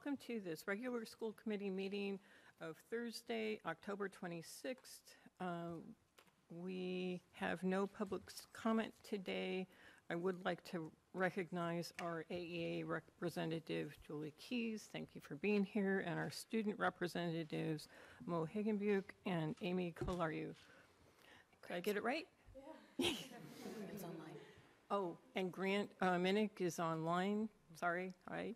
welcome to this regular school committee meeting of Thursday, October 26th. We have no public comment today. I would like to recognize our AEA representative, Julie Keyes. Thank you for being here. And our student representatives, Mo Higginbuke and Amy Kalariu. Did I get it right? Yeah. It's online. Oh, and Grant Minnick is online. Sorry. Hi.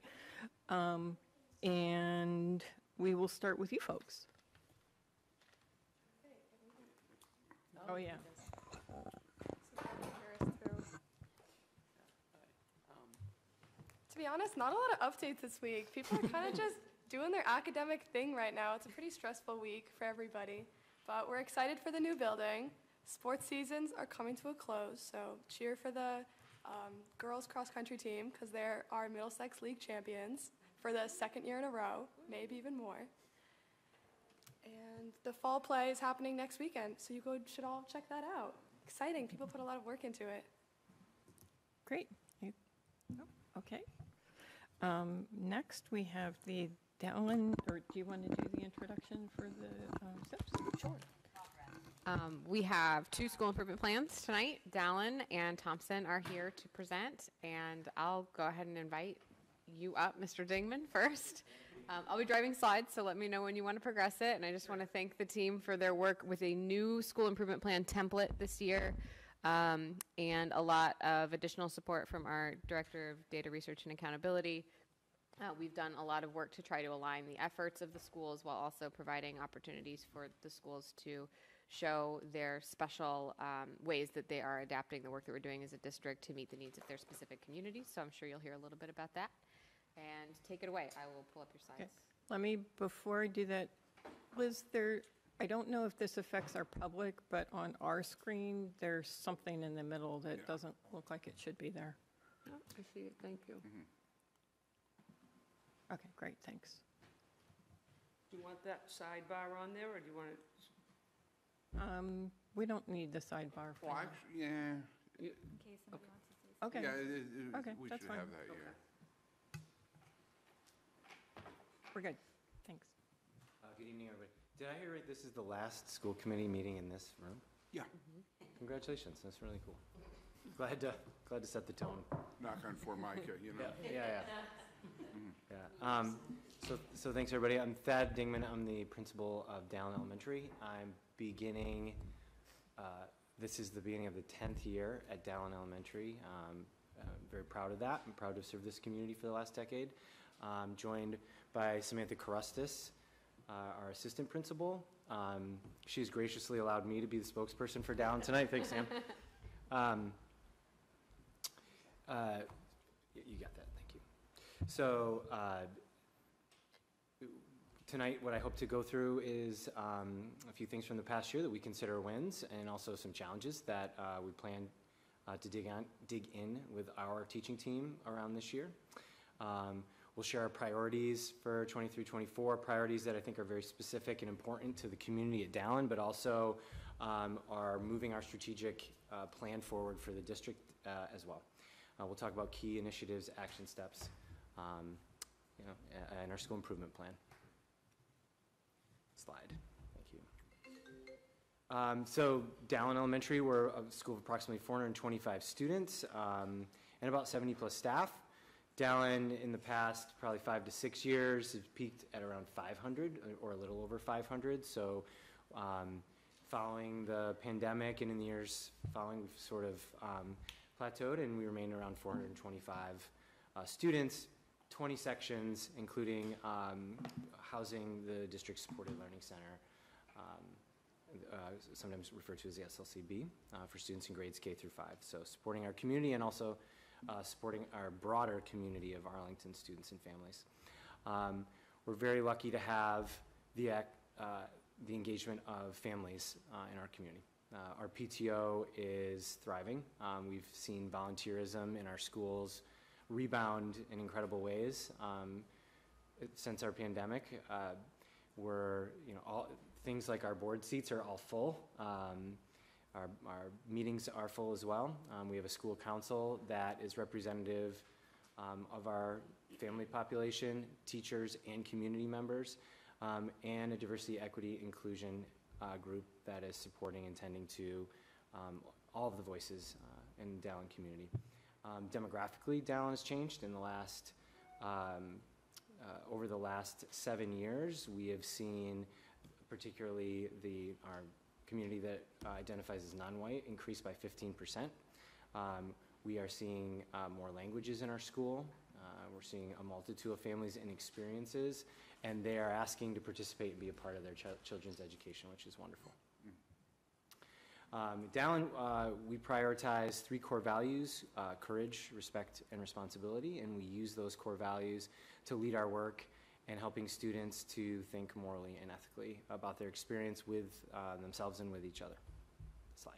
And we will start with you folks. Oh, yeah. To be honest, not a lot of updates this week. People are kind of just doing their academic thing right now. It's a pretty stressful week for everybody. But we're excited for the new building. Sports seasons are coming to a close, so cheer for the girls cross-country team because they're our Middlesex League champions for the second year in a row, maybe even more. And the fall play is happening next weekend, so you should all check that out. Exciting. People put a lot of work into it. Great. Okay. Next, we have the Dallin, or do you want to do the introduction for the steps? Sure. We have two school improvement plans tonight. Dallin and Thompson are here to present, and I'll go ahead and invite you up, Mr. Dingman, first. I'll be driving slides, so let me know when you want to progress it. And I just want to thank the team for their work with a new school improvement plan template this year, and a lot of additional support from our Director of Data Research and Accountability. We've done a lot of work to try to align the efforts of the schools while also providing opportunities for the schools to show their special ways that they are adapting the work that we're doing as a district to meet the needs of their specific communities. So I'm sure you'll hear a little bit about that. And take it away. I will pull up your slides. Okay. Let me, before I do that, Liz, I don't know if this affects our public, but on our screen, there's something in the middle that doesn't look like it should be there. Oh, I see it. Thank you. Mm-hmm. Okay, great. Thanks. Do you want that sidebar on there, or do you want it? We don't need the sidebar for that. Yeah. In case somebody wants to see something. Okay. Yeah, okay, we should have that, yeah. We're good. Thanks. Good evening, everybody. Did I hear right? This is the last school committee meeting in this room? Yeah. Mm-hmm. Congratulations. That's really cool. Glad to set the tone. Knock on Formica, you know. Yeah. So thanks, everybody. I'm Thad Dingman. I'm the principal of Dallin Elementary. I'm beginning. This is the beginning of the 10th year at Dallin Elementary. I'm very proud of that. I'm proud to serve this community for the last decade. I'm joined by Samantha Karustis, our assistant principal. She's graciously allowed me to be the spokesperson for Dallin tonight. Thanks, Sam. You got that. Thank you. So tonight, what I hope to go through is a few things from the past year that we consider wins, and also some challenges that we plan to dig in with our teaching team around this year. We'll share our priorities for 23-24, priorities that I think are very specific and important to the community at Dallin, but also are moving our strategic plan forward for the district as well. We'll talk about key initiatives, action steps, and our school improvement plan. Slide. So Dallin Elementary, we're a school of approximately 425 students and about 70 plus staff. Dallin in the past probably 5 to 6 years has peaked at around 500 or a little over 500. So following the pandemic and in the years following, we've sort of plateaued, and we remain around 425 students, 20 sections, including housing the district supported learning center, sometimes referred to as the SLCB, for students in grades K through 5. So supporting our community and also supporting our broader community of Arlington students and families. We're very lucky to have the engagement of families in our community. Our PTO is thriving. We've seen volunteerism in our schools rebound in incredible ways since our pandemic. All things like our board seats are all full. Our meetings are full as well. We have a school council that is representative of our family population, teachers, and community members, and a diversity, equity, inclusion group that is supporting and tending to all of the voices in the Dallin community. Demographically, Dallin has changed in the last, over the last 7 years. We have seen particularly our community that identifies as non-white increase by 15%. We are seeing more languages in our school. We're seeing a multitude of families and experiences, and they are asking to participate and be a part of their children's education, which is wonderful. Dallin, we prioritize 3 core values, courage, respect, and responsibility, and we use those core values to lead our work in helping students to think morally and ethically about their experience with themselves and with each other. Slide.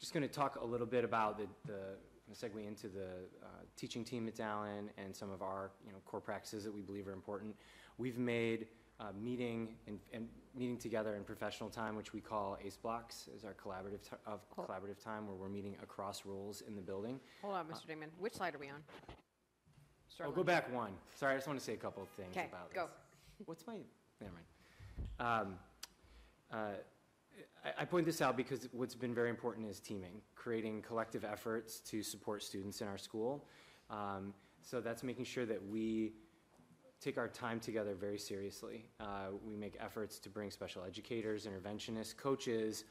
Just going to talk a little bit about the segue into the teaching team at Dallin and some of our core practices that we believe are important. We've made meeting together in professional time, which we call ACE blocks, is our collaborative time where we're meeting across roles in the building. Hold on, Mr. Dingman. Which slide are we on? I'll go back one. Sorry, I just want to say a couple of things about this. Okay, go. What's my? Never mind. I point this out because what's been very important is teaming, creating collective efforts to support students in our school. So that's making sure that we take our time together very seriously. We make efforts to bring special educators, interventionists, coaches,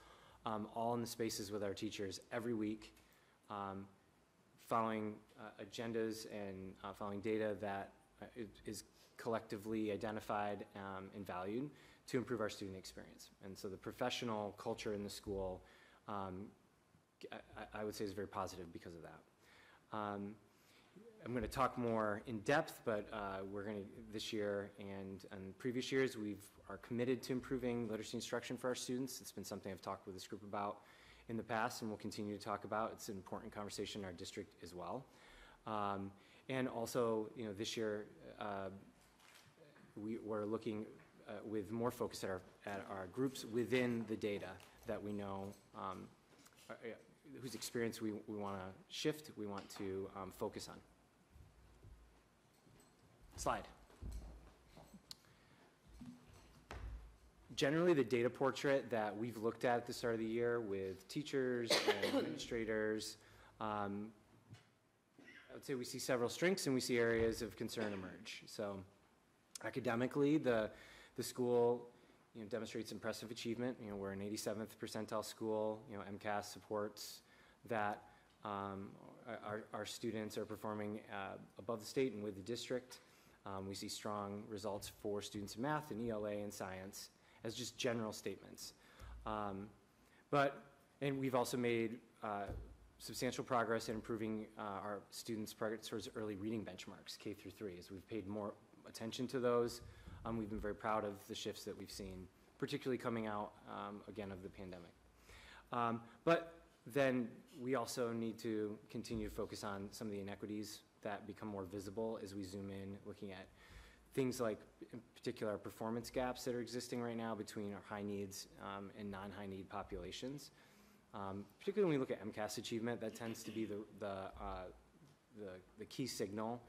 all in the spaces with our teachers every week, following agendas and following data that is collectively identified and valued to improve our student experience. And so the professional culture in the school, I would say, is very positive because of that. I'm going to talk more in depth, but we're going to, this year and previous years, we are committed to improving literacy instruction for our students. It's been something I've talked with this group about in the past and we'll continue to talk about. It's an important conversation in our district as well. And also, this year, we're looking with more focus at our groups within the data that we know whose experience we want to shift, we want to focus on. Slide. Generally, the data portrait that we've looked at the start of the year with teachers and administrators, I would say we see several strengths and we see areas of concern emerge. So academically, the school demonstrates impressive achievement. We're an 87th percentile school. MCAS supports that our students are performing above the state and with the district. We see strong results for students in math and ELA and science as just general statements. And we've also made substantial progress in improving our students' progress towards early reading benchmarks, K-3, as we've paid more attention to those. We've been very proud of the shifts that we've seen, particularly coming out, again, of the pandemic. But then we also need to continue to focus on some of the inequities that become more visible as we zoom in, looking at things like, in particular, performance gaps that are existing right now between our high needs and non-high need populations. Particularly when we look at MCAS achievement, that tends to be the key signal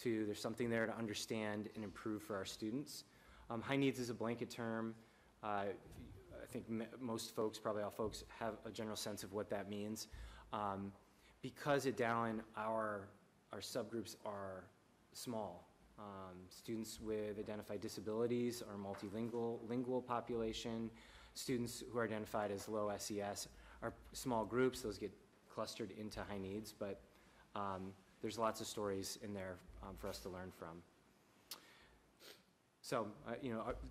to there's something there to understand and improve for our students. High needs is a blanket term. I think most folks, probably all folks, have a general sense of what that means. Because at Dallin, our subgroups are small. Students with identified disabilities are multilingual population. Students who are identified as low SES are small groups. Those get clustered into high needs, but there's lots of stories in there for us to learn from. So,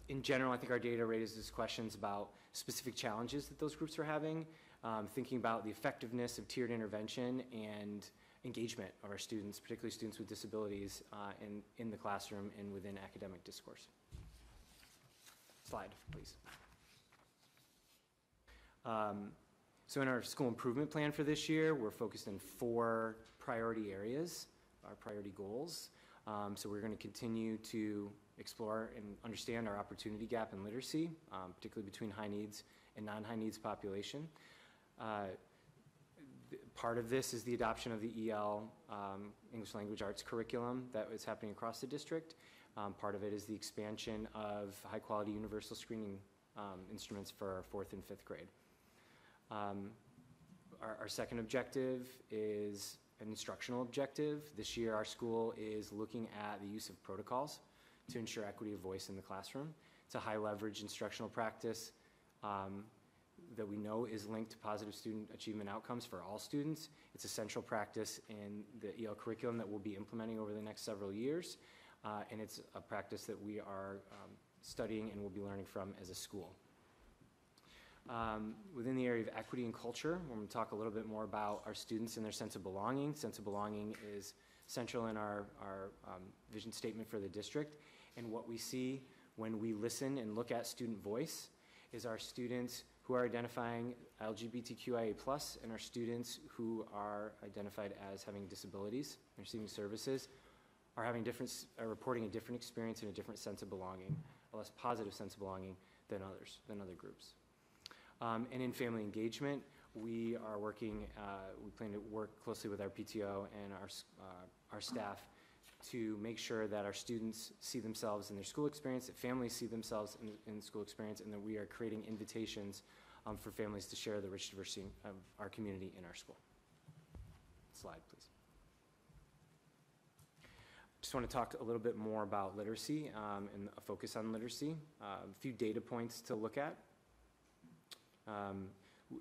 in general, I think our data raises questions about specific challenges that those groups are having, thinking about the effectiveness of tiered intervention and engagement of our students, particularly students with disabilities in the classroom and within academic discourse. Slide, please. So in our school improvement plan for this year, we're focused in 4 priority areas, our priority goals. So we're going to continue to explore and understand our opportunity gap in literacy, particularly between high needs and non-high needs population. Part of this is the adoption of the EL English Language Arts curriculum that is happening across the district. Part of it is the expansion of high-quality universal screening instruments for 4th and 5th grade. Our second objective is an instructional objective. This year, our school is looking at the use of protocols to ensure equity of voice in the classroom. It's a high-leverage instructional practice that we know is linked to positive student achievement outcomes for all students. It's a central practice in the EL curriculum that we'll be implementing over the next several years, and it's a practice that we are studying and will be learning from as a school. Within the area of equity and culture, we're going to talk a little bit more about our students and their sense of belonging. Sense of belonging is central in our vision statement for the district, and what we see when we listen and look at student voice is our students who are identifying LGBTQIA+ and our students who are identified as having disabilities and receiving services are having different, are reporting a different experience and a different sense of belonging, a less positive sense of belonging than others, than other groups. And in family engagement, we are working, we plan to work closely with our PTO and our staff to make sure that our students see themselves in their school experience, that families see themselves in school experience, and that we are creating invitations for families to share the rich diversity of our community in our school. Slide, please. Just want to talk a little bit more about literacy and a focus on literacy. A few data points to look at.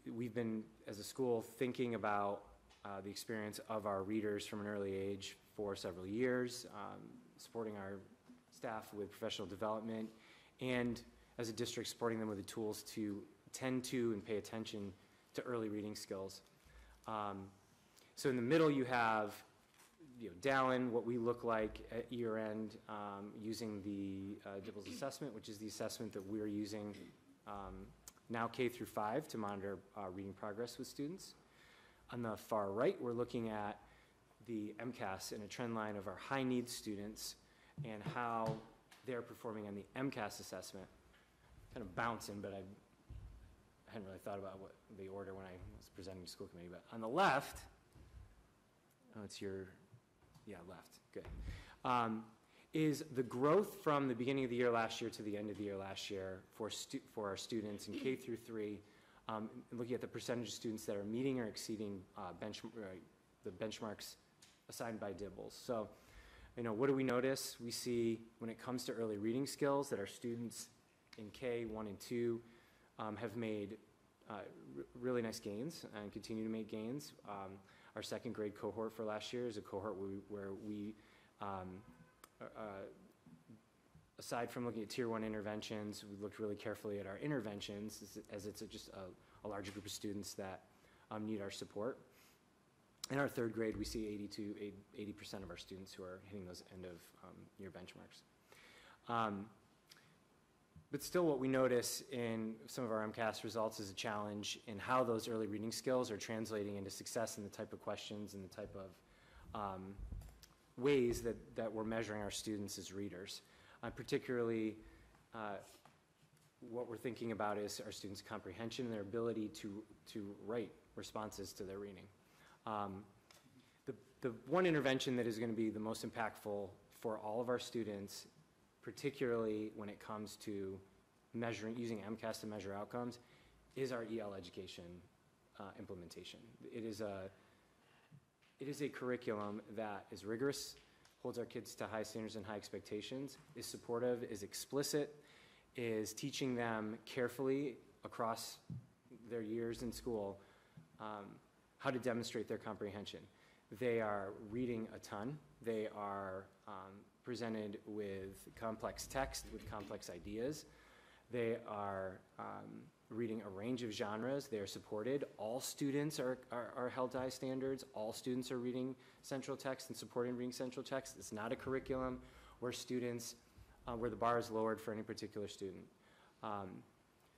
We've been, as a school, thinking about the experience of our readers from an early age for several years, supporting our staff with professional development, and as a district, supporting them with the tools to tend to and pay attention to early reading skills. So in the middle, you have Dallin, what we look like at year end using the DIBELS assessment, which is the assessment that we're using now K through 5 to monitor reading progress with students. On the far right, we're looking at the MCAS and a trend line of our high needs students and how they're performing on the MCAS assessment. Kind of bouncing, but I hadn't really thought about what the order when I was presenting to school committee. But on the left, oh, it's your, yeah, left, good. Is the growth from the beginning of the year last year to the end of the year last year for our students in K through 3, looking at the percentage of students that are meeting or exceeding the benchmarks assigned by DIBELS. So, what do we notice? We see when it comes to early reading skills that our students in K 1 and 2 have made really nice gains and continue to make gains. Our second grade cohort for last year is a cohort where we aside from looking at Tier 1 interventions, we looked really carefully at our interventions as it's just a larger group of students that need our support. In our third grade, we see 80% of our students who are hitting those end of year benchmarks. But still what we notice in some of our MCAS results is a challenge in how those early reading skills are translating into success and the type of questions and the type of ways that we're measuring our students as readers. Particularly, what we're thinking about is our students' comprehension and their ability to write responses to their reading. The one intervention that is going to be the most impactful for all of our students, particularly when it comes to measuring, using MCAS to measure outcomes, is our EL education implementation. It is a curriculum that is rigorous, holds our kids to high standards and high expectations, is supportive, is explicit, is teaching them carefully across their years in school how to demonstrate their comprehension. They are reading a ton. They are presented with complex text, with complex ideas. They are reading a range of genres. They are supported. All students are held to high standards. All students are reading central text and supporting reading central text. It's not a curriculum where students, where the bar is lowered for any particular student.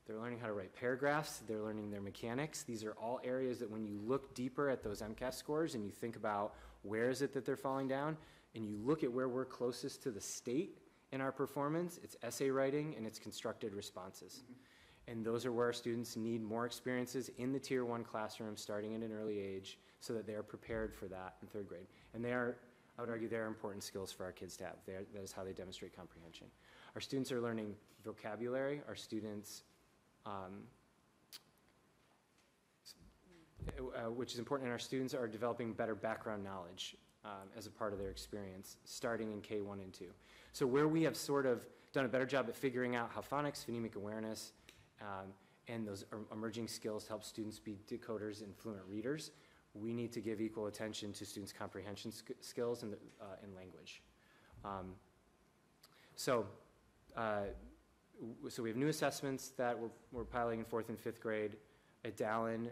They're learning how to write paragraphs. They're learning their mechanics. These are all areas that when you look deeper at those MCAS scores and you think about where is it that they're falling down, and you look at where we're closest to the state in our performance, it's essay writing and it's constructed responses. Mm-hmm. And those are where students need more experiences in the Tier 1 classroom starting at an early age so that they are prepared for that in third grade. And they are, I would argue, they're important skills for our kids to have. That is how they demonstrate comprehension. Our students are learning vocabulary. Our students, which is important, and our students are developing better background knowledge as a part of their experience starting in K1 and 2. So where we have sort of done a better job at figuring out how phonics, phonemic awareness, and those emerging skills help students be decoders and fluent readers, we need to give equal attention to students' comprehension skills and language. So we have new assessments that we're piloting in 4th and 5th grade. At Dallin,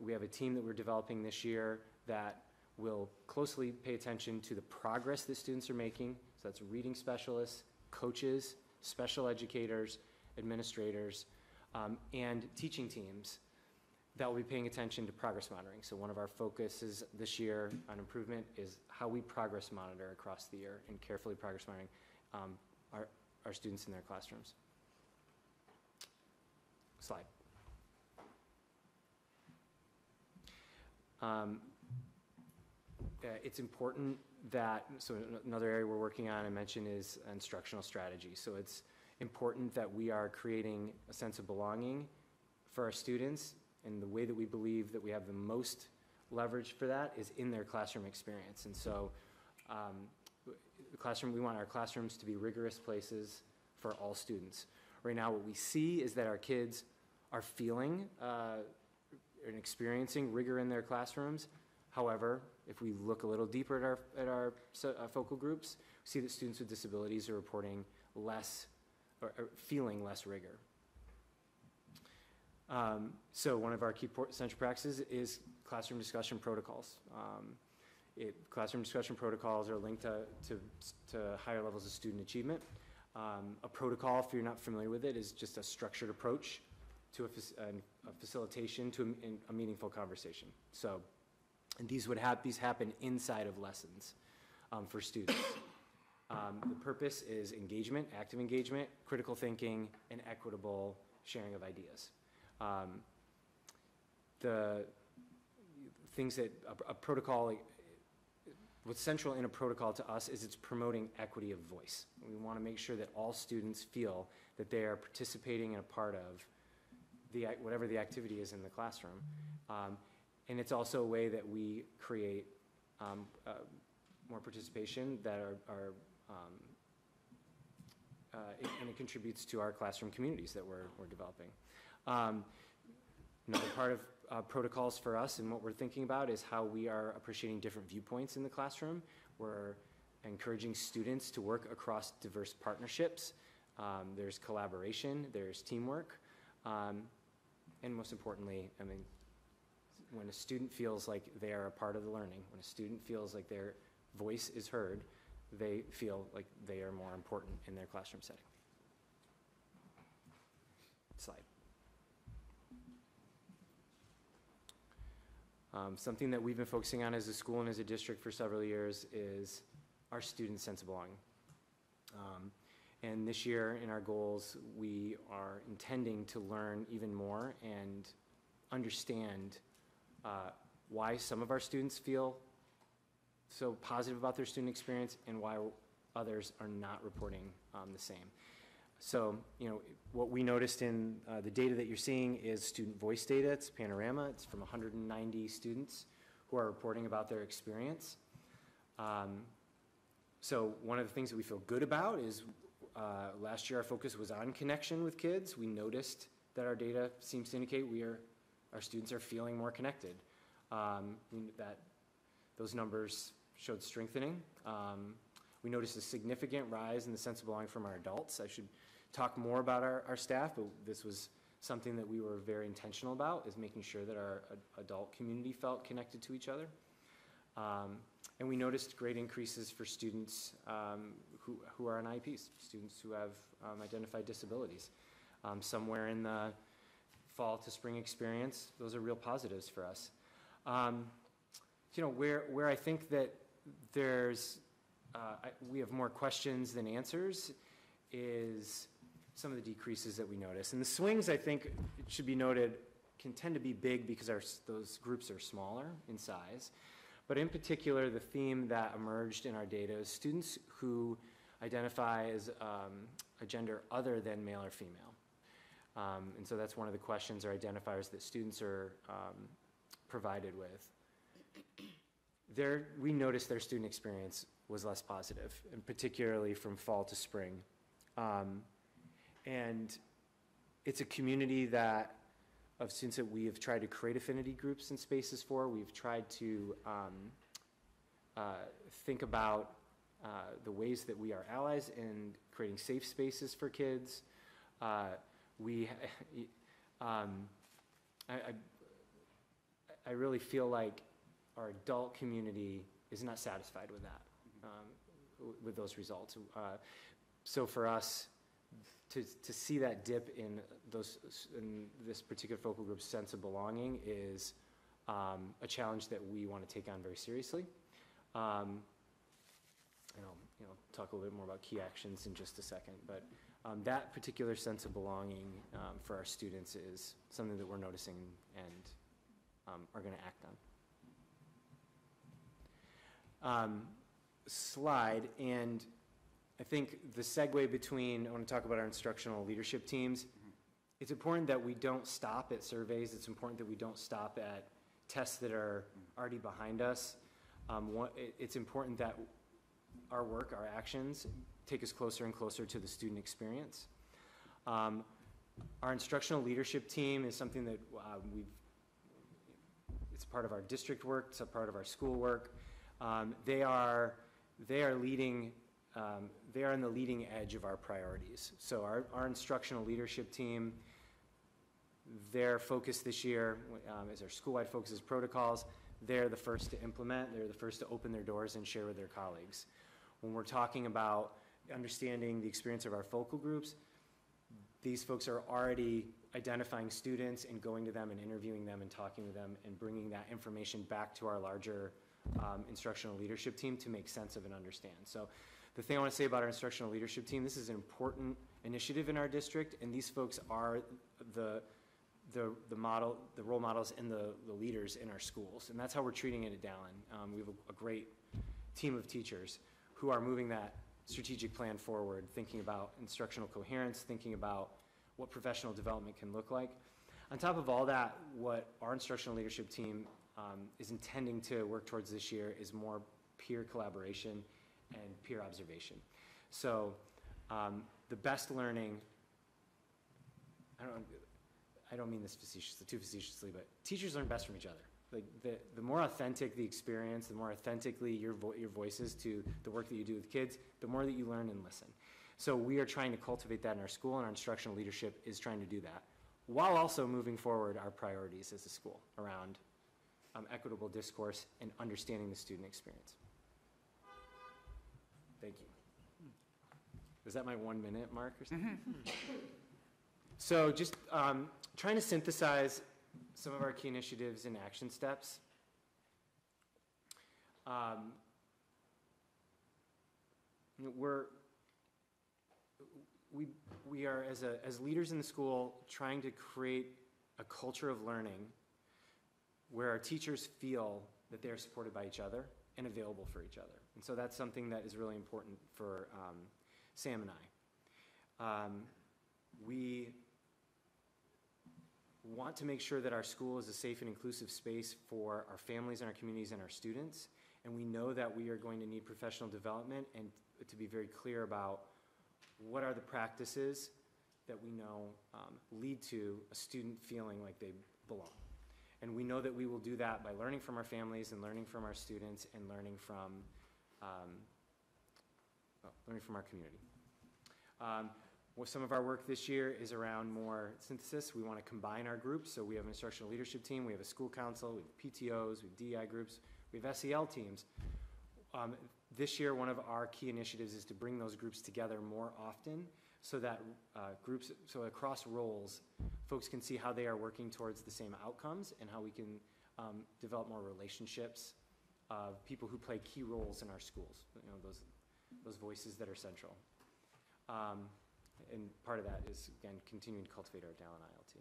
we have a team that we're developing this year that will closely pay attention to the progress that students are making. So that's reading specialists, coaches, special educators, administrators, and teaching teams that will be paying attention to progress monitoring. So one of our focuses this year on improvement is how we progress monitor across the year and carefully progress monitoring our students in their classrooms. Slide. It's important that, so another area we're working on, I mentioned, is instructional strategy. So it's important that we are creating a sense of belonging for our students, and the way that we believe that we have the most leverage for that is in their classroom experience. And so we want our classrooms to be rigorous places for all students. Right now what we see is that our kids are feeling and experiencing rigor in their classrooms. However, if we look a little deeper at our focal groups, we see that students with disabilities are reporting less, or feeling less rigor. So one of our key central practices is classroom discussion protocols. Classroom discussion protocols are linked to higher levels of student achievement. A protocol, if you're not familiar with it, is just a structured approach to a facilitation to a meaningful conversation. So, and these happen inside of lessons for students. The purpose is engagement, active engagement, critical thinking, and equitable sharing of ideas. The things that a protocol, what's central in a protocol to us is it's promoting equity of voice. We want to make sure that all students feel that they are participating in a part of whatever the activity is in the classroom. And it's also a way that we create more participation that and it contributes to our classroom communities that we're developing. Another part of protocols for us and what we're thinking about is how we are appreciating different viewpoints in the classroom. We're encouraging students to work across diverse partnerships. There's collaboration, there's teamwork. And most importantly, I mean, when a student feels like they are a part of the learning, when a student feels like their voice is heard, they feel like they are more important in their classroom setting. Slide. Something that we've been focusing on as a school and as a district for several years is our students' sense of belonging. And this year in our goals, we are intending to learn even more and understand why some of our students feel so positive about their student experience and why others are not reporting the same. So, you know, what we noticed in the data that you're seeing is student voice data. It's Panorama. It's from 190 students who are reporting about their experience. So one of the things that we feel good about is last year our focus was on connection with kids. We noticed that our data seems to indicate our students are feeling more connected. That those numbers showed strengthening. We noticed a significant rise in the sense of belonging from our adults. I should talk more about our staff, but this was something that we were very intentional about, is making sure that our adult community felt connected to each other. And we noticed great increases for students who are on IEPs, students who have identified disabilities. Somewhere in the fall to spring experience, those are real positives for us. You know, where I think that we have more questions than answers is some of the decreases that we notice. And the swings, I think, it should be noted, can tend to be big because those groups are smaller in size. But in particular, the theme that emerged in our data is students who identify as a gender other than male or female. And so that's one of the questions or identifiers that students are provided with. There, we noticed their student experience was less positive, and particularly from fall to spring. And it's a community of students that we have tried to create affinity groups and spaces for. We've tried to think about the ways that we are allies in creating safe spaces for kids. I really feel like our adult community is not satisfied with that, with those results. So for us, to see that dip in this particular focal group's sense of belonging is a challenge that we want to take on very seriously. And I'll talk a little bit more about key actions in just a second, but that particular sense of belonging for our students is something that we're noticing and are going to act on. Slide, and I think the segue between, I want to talk about our instructional leadership teams. It's important that we don't stop at surveys. It's important that we don't stop at tests that are already behind us. It's important that our work, our actions, take us closer and closer to the student experience. Our instructional leadership team is something that it's part of our district work, it's a part of our school work. They are on the leading edge of our priorities. So our instructional leadership team, their focus this year is our school-wide focus is protocols. They're the first to implement. They're the first to open their doors and share with their colleagues. When we're talking about understanding the experience of our focal groups, these folks are already identifying students and going to them and interviewing them and talking to them and bringing that information back to our larger instructional leadership team to make sense of and understand. So the thing I want to say about our instructional leadership team, this is an important initiative in our district, and these folks are the role models and the leaders in our schools, and that's how we're treating it at Dallin. We have a great team of teachers who are moving that strategic plan forward, thinking about instructional coherence, thinking about what professional development can look like. On top of all that, what our instructional leadership team is intending to work towards this year is more peer collaboration and peer observation. So the best learning, I don't mean this too facetiously, but teachers learn best from each other. Like the more authentic the experience, the more authentically your voice is to the work that you do with kids, the more that you learn and listen. So we are trying to cultivate that in our school, and our instructional leadership is trying to do that, while also moving forward our priorities as a school around equitable discourse and understanding the student experience. Thank you. Is that my 1 minute mark or something? So just trying to synthesize some of our key initiatives and action steps. We are, as leaders in the school, trying to create a culture of learning where our teachers feel that they are supported by each other and available for each other. And so that's something that is really important for Sam and I. We want to make sure that our school is a safe and inclusive space for our families and our communities and our students. And we know that we are going to need professional development and to be very clear about what are the practices that we know lead to a student feeling like they belong. And we know that we will do that by learning from our families and learning from our students and learning from our community. Well, some of our work this year is around more synthesis. We want to combine our groups. So we have an instructional leadership team, we have a school council, we have PTOs, we have DEI groups, we have SEL teams. This year, one of our key initiatives is to bring those groups together more often so that so across roles, folks can see how they are working towards the same outcomes and how we can develop more relationships of people who play key roles in our schools, those voices that are central. and part of that is, again, continuing to cultivate our Dallin ILT.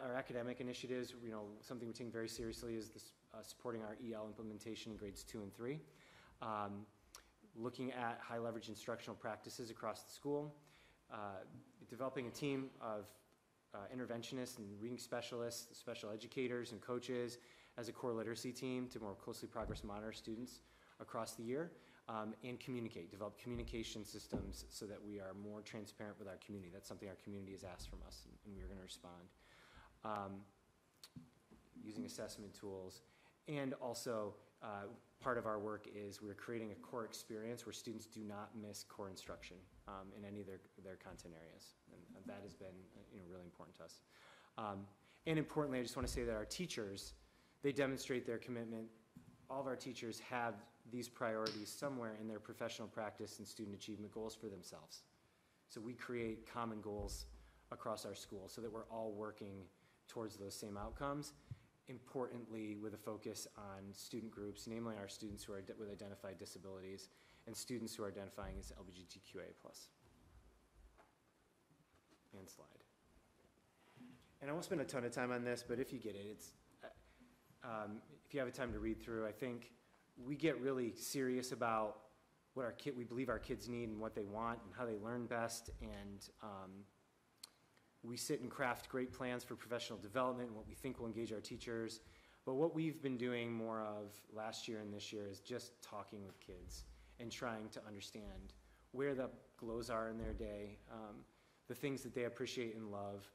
Our academic initiatives, you know, something we're taking very seriously is this, supporting our EL implementation in grades 2 and 3. Looking at high leverage instructional practices across the school, developing a team of interventionists and reading specialists, special educators and coaches as a core literacy team to more closely progress monitor students across the year, and communicate, develop communication systems so that we are more transparent with our community. That's something our community has asked from us, and we're going to respond. Using assessment tools, and also part of our work is we're creating a core experience where students do not miss core instruction in any of their content areas, and that has been, you know, really important to us. And importantly, I just want to say that our teachers, they demonstrate their commitment. All of our teachers have these priorities somewhere in their professional practice and student achievement goals for themselves. So we create common goals across our school so that we're all working towards those same outcomes, importantly with a focus on student groups, namely our students who are with identified disabilities and students who are identifying as LGBTQIA+. And slide. And I won't spend a ton of time on this, but if you get it, it's, if you have a time to read through, I think we get really serious about what we believe our kids need and what they want and how they learn best, and we sit and craft great plans for professional development and what we think will engage our teachers. But what we've been doing more of last year and this year is just talking with kids and trying to understand where the glows are in their day, the things that they appreciate and love,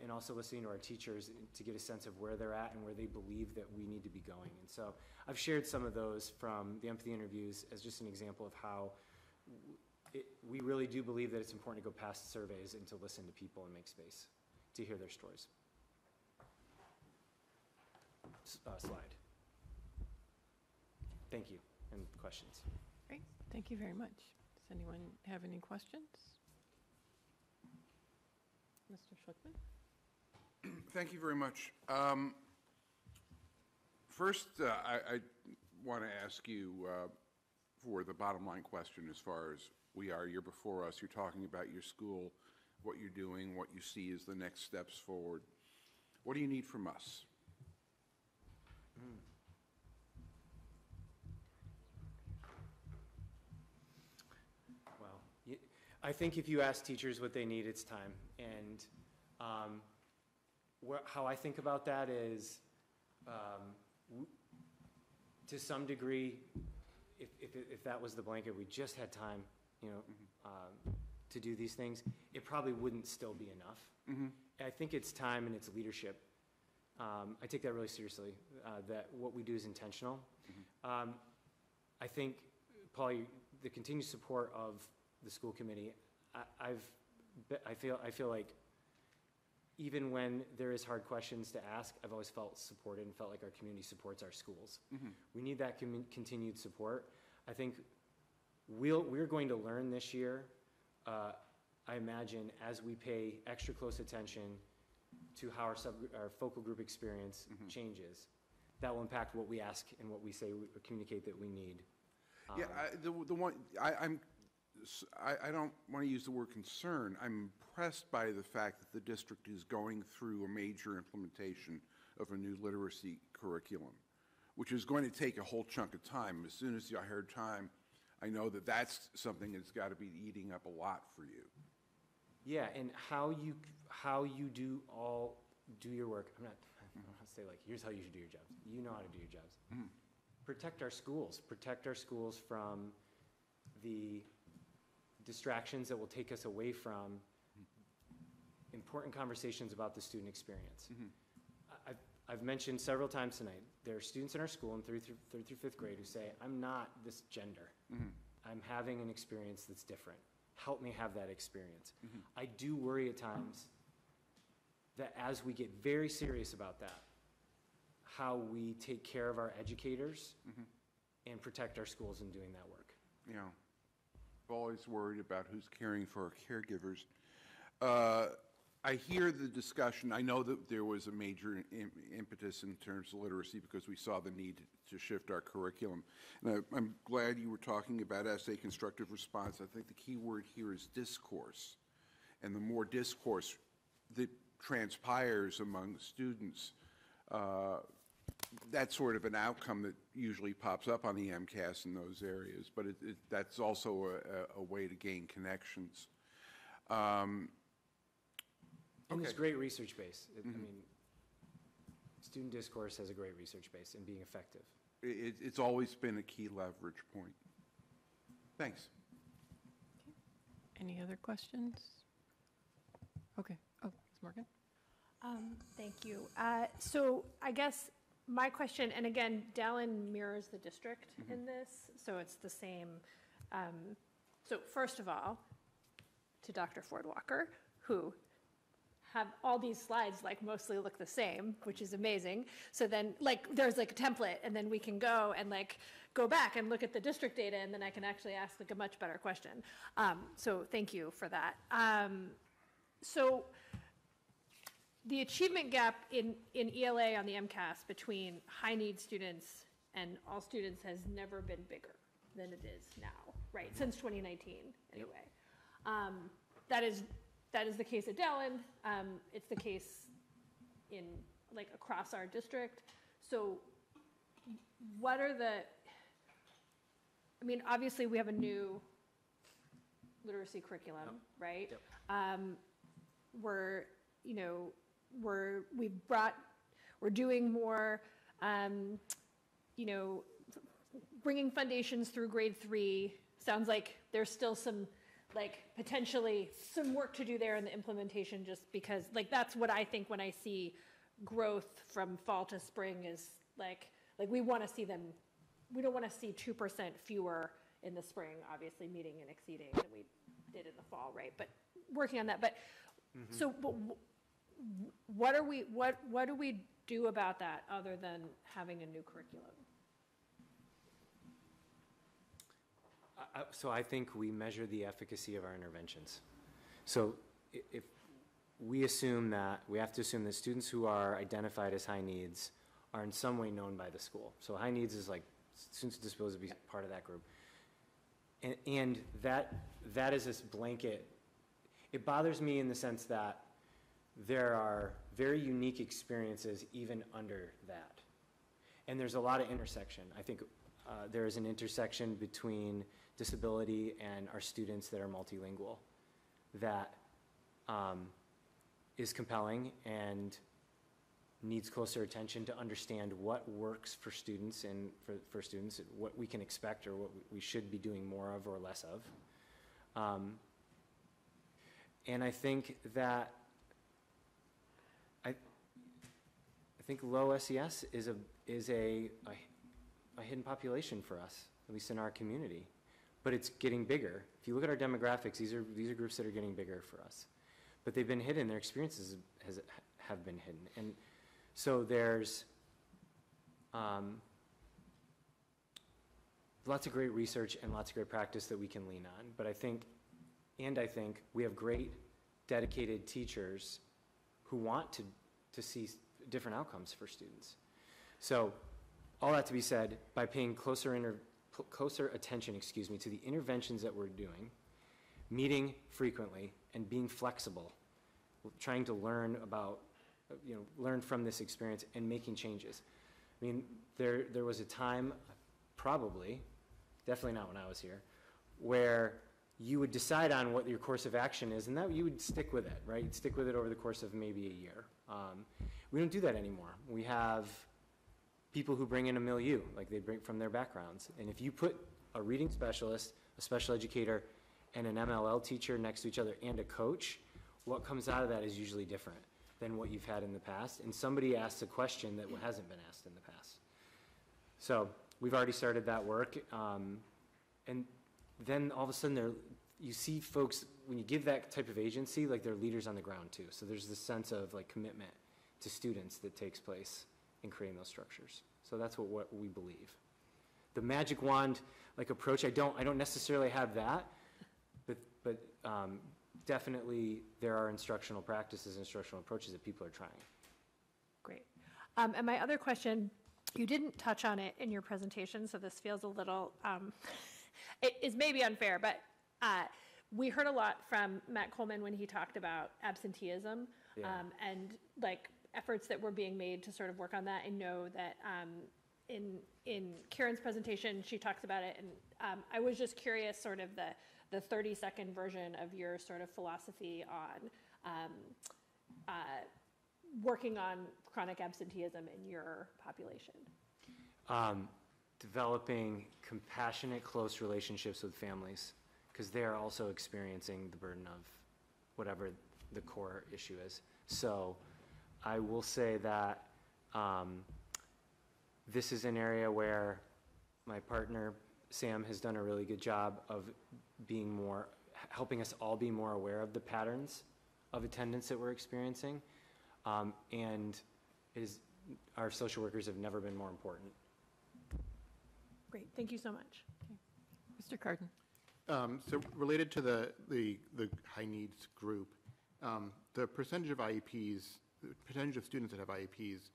and also listening to our teachers to get a sense of where they're at and where they believe that we need to be going. And so I've shared some of those from the empathy interviews as just an example of how we really do believe that it's important to go past surveys and to listen to people and make space to hear their stories. Slide. Thank you, and questions. Great, thank you very much. Does anyone have any questions? Mr. Schultzman. Thank you very much. First, I want to ask you for the bottom line question as far as we are. You're before us. You're talking about your school, what you're doing, what you see as the next steps forward. What do you need from us? I think if you ask teachers what they need, it's time. And how I think about that is, to some degree, if that was the blanket, we just had time, you know, to do these things, it probably wouldn't still be enough. I think it's time and it's leadership. I take that really seriously, that what we do is intentional. I think, Paul, the continued support of the school committee, I feel like even when there is hard questions to ask, I've always felt supported and felt like our community supports our schools. We need that continued support. I think we're going to learn this year, I imagine, as we pay extra close attention to how our focal group experience changes, that will impact what we ask and what we say or communicate that we need. I don't want to use the word concern. I'm impressed by the fact that the district is going through a major implementation of a new literacy curriculum, which is going to take a whole chunk of time. As soon as I heard time, I know that that's something that's got to be eating up a lot for you. Yeah, and how you do your work. I don't want to say, like, here's how you should do your jobs. You know how to do your jobs. Protect our schools. Protect our schools from the distractions that will take us away from important conversations about the student experience. I've mentioned several times tonight, there are students in our school in third through fifth grade who say, I'm not this gender. I'm having an experience that's different. Help me have that experience. I do worry at times that as we get very serious about that, how we take care of our educators and protect our schools in doing that work. Yeah. Always worried about who's caring for our caregivers. I hear the discussion. I know that there was a major impetus in terms of literacy because we saw the need to shift our curriculum. And I'm glad you were talking about essay constructive response. I think the key word here is discourse. And the more discourse that transpires among students, that's sort of an outcome that usually pops up on the MCAS in those areas. But that's also a way to gain connections. And it's great research base. I mean, student discourse has a great research base in being effective. It's always been a key leverage point. Thanks. Okay. Any other questions? Okay. Oh, Ms. Morgan. Thank you. So I guess my question, and again, Dallin mirrors the district in this, so it's the same. So first of all, to Dr. Ford-Walker, who have all these slides like mostly look the same, which is amazing. So then like there's like a template, and then we can go and like go back and look at the district data, and then I can actually ask like a much better question. So thank you for that. So the achievement gap in ELA on the MCAS between high need students and all students has never been bigger than it is now, right? Since 2019 anyway. Yep. That is the case at Dallin. It's the case in like across our district. So what are the, I mean, obviously we have a new literacy curriculum, right? Yep. We're doing more, bringing foundations through grade 3. Sounds like there's still some, like potentially some work to do there in the implementation, just because like that's what I think when I see growth from fall to spring is like we want to see them, we don't want to see 2% fewer in the spring, obviously meeting and exceeding than we did in the fall, right? But working on that. But so but what do we do about that other than having a new curriculum? So I think we measure the efficacy of our interventions. So if we assume that, we have to assume that students who are identified as high needs are in some way known by the school. So high needs is like students with disabilities would be part of that group. And that is this blanket. It bothers me in the sense that there are very unique experiences even under that. And there's a lot of intersection. I think there is an intersection between disability and our students that are multilingual that is compelling and needs closer attention to understand what works for students and for students, what we can expect or what we should be doing more of or less of. And I think that I think low SES is a hidden population for us, at least in our community, but it's getting bigger. If you look at our demographics, these are groups that are getting bigger for us, but they've been hidden. Their experiences have been hidden, and so there's lots of great research and lots of great practice that we can lean on. But I think we have great, dedicated teachers who want to see different outcomes for students. So. All that to be said, by paying closer attention, to the interventions that we're doing, meeting frequently and being flexible, trying to learn about, learn from this experience and making changes. I mean, there was a time, probably, definitely not when I was here, where you would decide on what your course of action is, and that you would stick with it, right? You'd stick with it over the course of maybe a year. We don't do that anymore. We have people who bring in a milieu, like they bring from their backgrounds. And if you put a reading specialist, a special educator, and an MLL teacher next to each other and a coach, what comes out of that is usually different than what you've had in the past. And somebody asks a question that hasn't been asked in the past. So we've already started that work. And then all of a sudden, you see folks, when you give that type of agency, like they're leaders on the ground too. So there's this sense of like commitment to students that takes place in creating those structures. So that's what we believe. The magic wand like approach, I don't necessarily have that, but definitely there are instructional practices, instructional approaches that people are trying. Great. And my other question, you didn't touch on it in your presentation, so this feels a little, it is maybe unfair, but we heard a lot from Matt Coleman when he talked about absenteeism, yeah. And like efforts that were being made to sort of work on that. I know that in Karen's presentation, she talks about it, and I was just curious sort of the 30-second version of your sort of philosophy on working on chronic absenteeism in your population. Developing compassionate, close relationships with families, because they are also experiencing the burden of whatever the core issue is. So I will say that this is an area where my partner, Sam, has done a really good job of being more, helping us all be more aware of the patterns of attendance that we're experiencing. And it is, our social workers have never been more important. Great, thank you so much. Okay. Mr. Cardin. So related to the high needs group, the percentage of IEPs, the percentage of students that have IEPs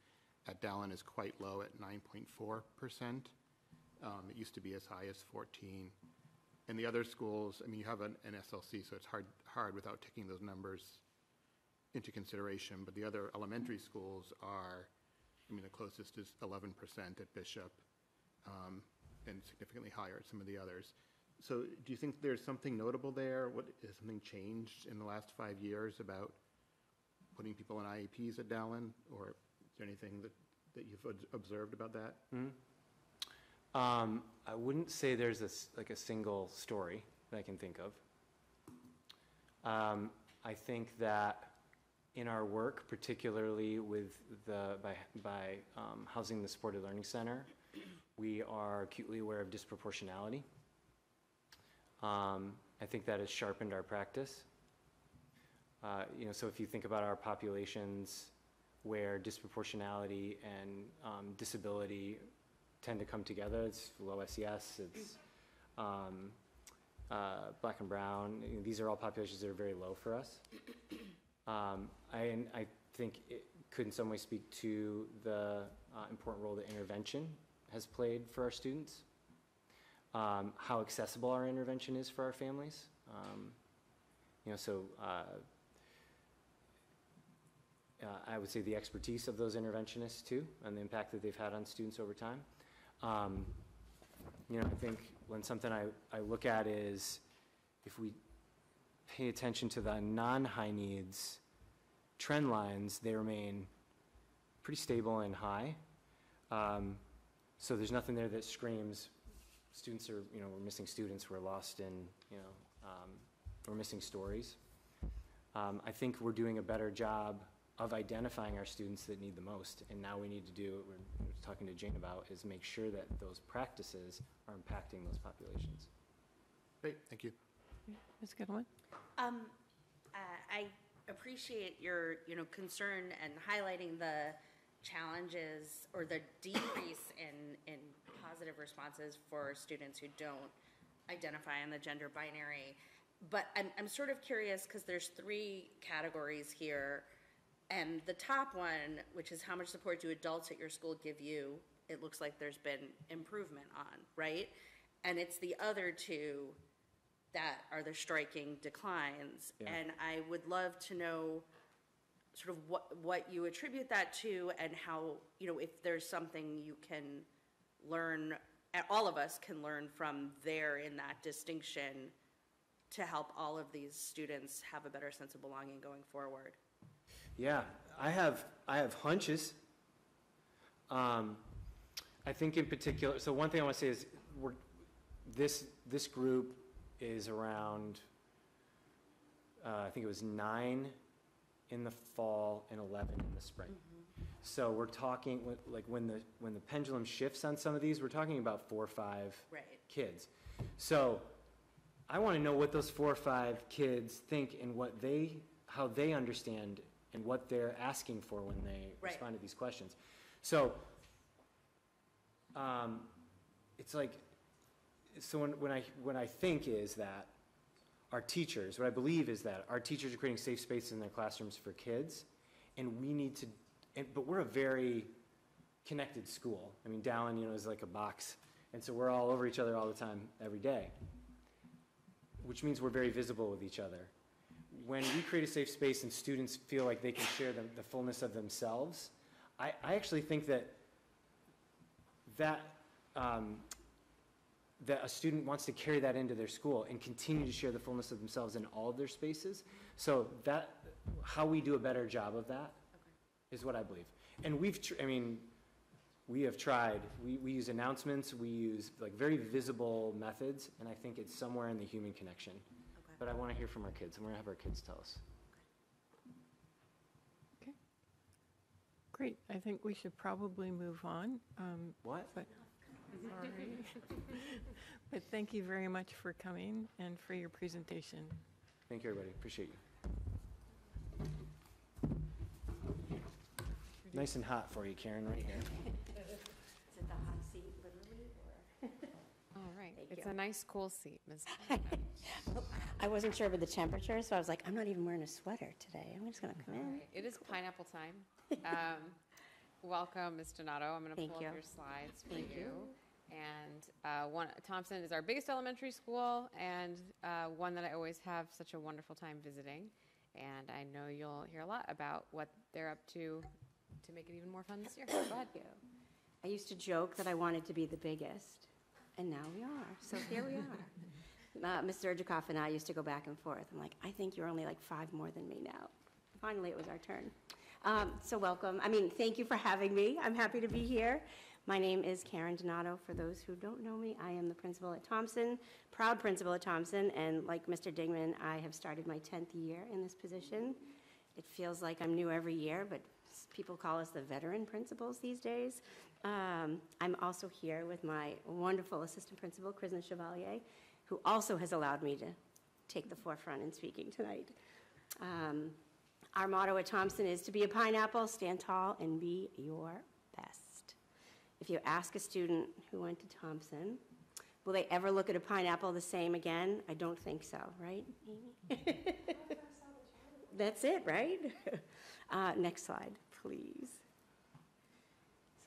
at Dallin is quite low at 9.4%. It used to be as high as 14. And the other schools, I mean, you have an SLC, so it's hard without taking those numbers into consideration, but the other elementary schools are, I mean, the closest is 11% at Bishop, and significantly higher at some of the others. So do you think there's something notable there? Has something changed in the last 5 years about putting people in IEPs at Dallin, or is there anything that you've observed about that? Mm-hmm. I wouldn't say there's like a single story that I can think of. I think that in our work, particularly with by housing the supported learning center, we are acutely aware of disproportionality. I think that has sharpened our practice. You know, so if you think about our populations where disproportionality and disability tend to come together, it's low SES, it's black and brown. You know, these are all populations that are very low for us. I think it could in some way speak to the important role that intervention has played for our students, how accessible our intervention is for our families. You know, so I would say the expertise of those interventionists too, and the impact that they've had on students over time. You know, I think when something I look at is if we pay attention to the non-high needs trend lines, they remain pretty stable and high. So there's nothing there that screams students are, you know, we're missing students, we're lost in, you know, we're missing stories. I think we're doing a better job of identifying our students that need the most, and now we need to do what we're talking to Jane about, is make sure that those practices are impacting those populations. Great, thank you. Ms. Kettleman? I appreciate your, you know, concern and highlighting the challenges or the decrease in positive responses for students who don't identify in the gender binary. But I'm sort of curious because there's three categories here, and the top one, which is how much support do adults at your school give you, it looks like there's been improvement on, right? And it's the other two that are the striking declines. Yeah. And I would love to know sort of what you attribute that to, and how, you know, if there's something you can learn, all of us can learn from there in that distinction to help all of these students have a better sense of belonging going forward. Yeah, I have hunches. I think in particular, so one thing I want to say is this group is around, I think it was 9 in the fall and 11 in the spring. Mm-hmm. So we're talking, like when the pendulum shifts on some of these, we're talking about 4 or 5 right. kids. So I want to know what those 4 or 5 kids think and how they understand and what they're asking for when they right. respond to these questions. So it's like, so when I think is that our teachers, what I believe is that our teachers are creating safe spaces in their classrooms for kids, and we need to, but we're a very connected school. I mean, Dallin, you know, is like a box, and so we're all over each other all the time, every day, which means we're very visible with each other. When we create a safe space and students feel like they can share the fullness of themselves, I actually think that a student wants to carry that into their school and continue to share the fullness of themselves in all of their spaces. So that, how we do a better job of that is what I believe. And we use announcements, we use like very visible methods, and I think it's somewhere in the human connection. Okay. But I want to hear from our kids, and we're going to have our kids tell us. Okay. Great. I think we should probably move on. Sorry. But thank you very much for coming and for your presentation. Thank you, everybody. Appreciate you. Nice and hot for you, Karen, right here. Is it the hot seat, literally? Or? All right. It's a nice, cool seat, Ms. I wasn't sure about the temperature, so I was like, I'm not even wearing a sweater today. I'm just going to come in. Right. It is cool. Pineapple time. Welcome, Ms. Donato. I'm going to pull up your slides for you. And Thompson is our biggest elementary school, and one that I always have such a wonderful time visiting. And I know you'll hear a lot about what they're up to make it even more fun this year. Go ahead. I used to joke that I wanted to be the biggest, and now we are. So here we are. Mr. Erjakoff and I used to go back and forth. I'm like, I think you're only like 5 more than me now. Finally, it was our turn. So welcome. I mean, thank you for having me. I'm happy to be here. My name is Karen Donato. For those who don't know me, I am the principal at Thompson, proud principal at Thompson, and like Mr. Dingman, I have started my 10th year in this position. It feels like I'm new every year, but people call us the veteran principals these days. I'm also here with my wonderful assistant principal, Kristen Chevalier, who also has allowed me to take the forefront in speaking tonight. Our motto at Thompson is to be a pineapple, stand tall, and be your best. If you ask a student who went to Thompson, will they ever look at a pineapple the same again? I don't think so, right, Amy? That's it, right? Next slide, please.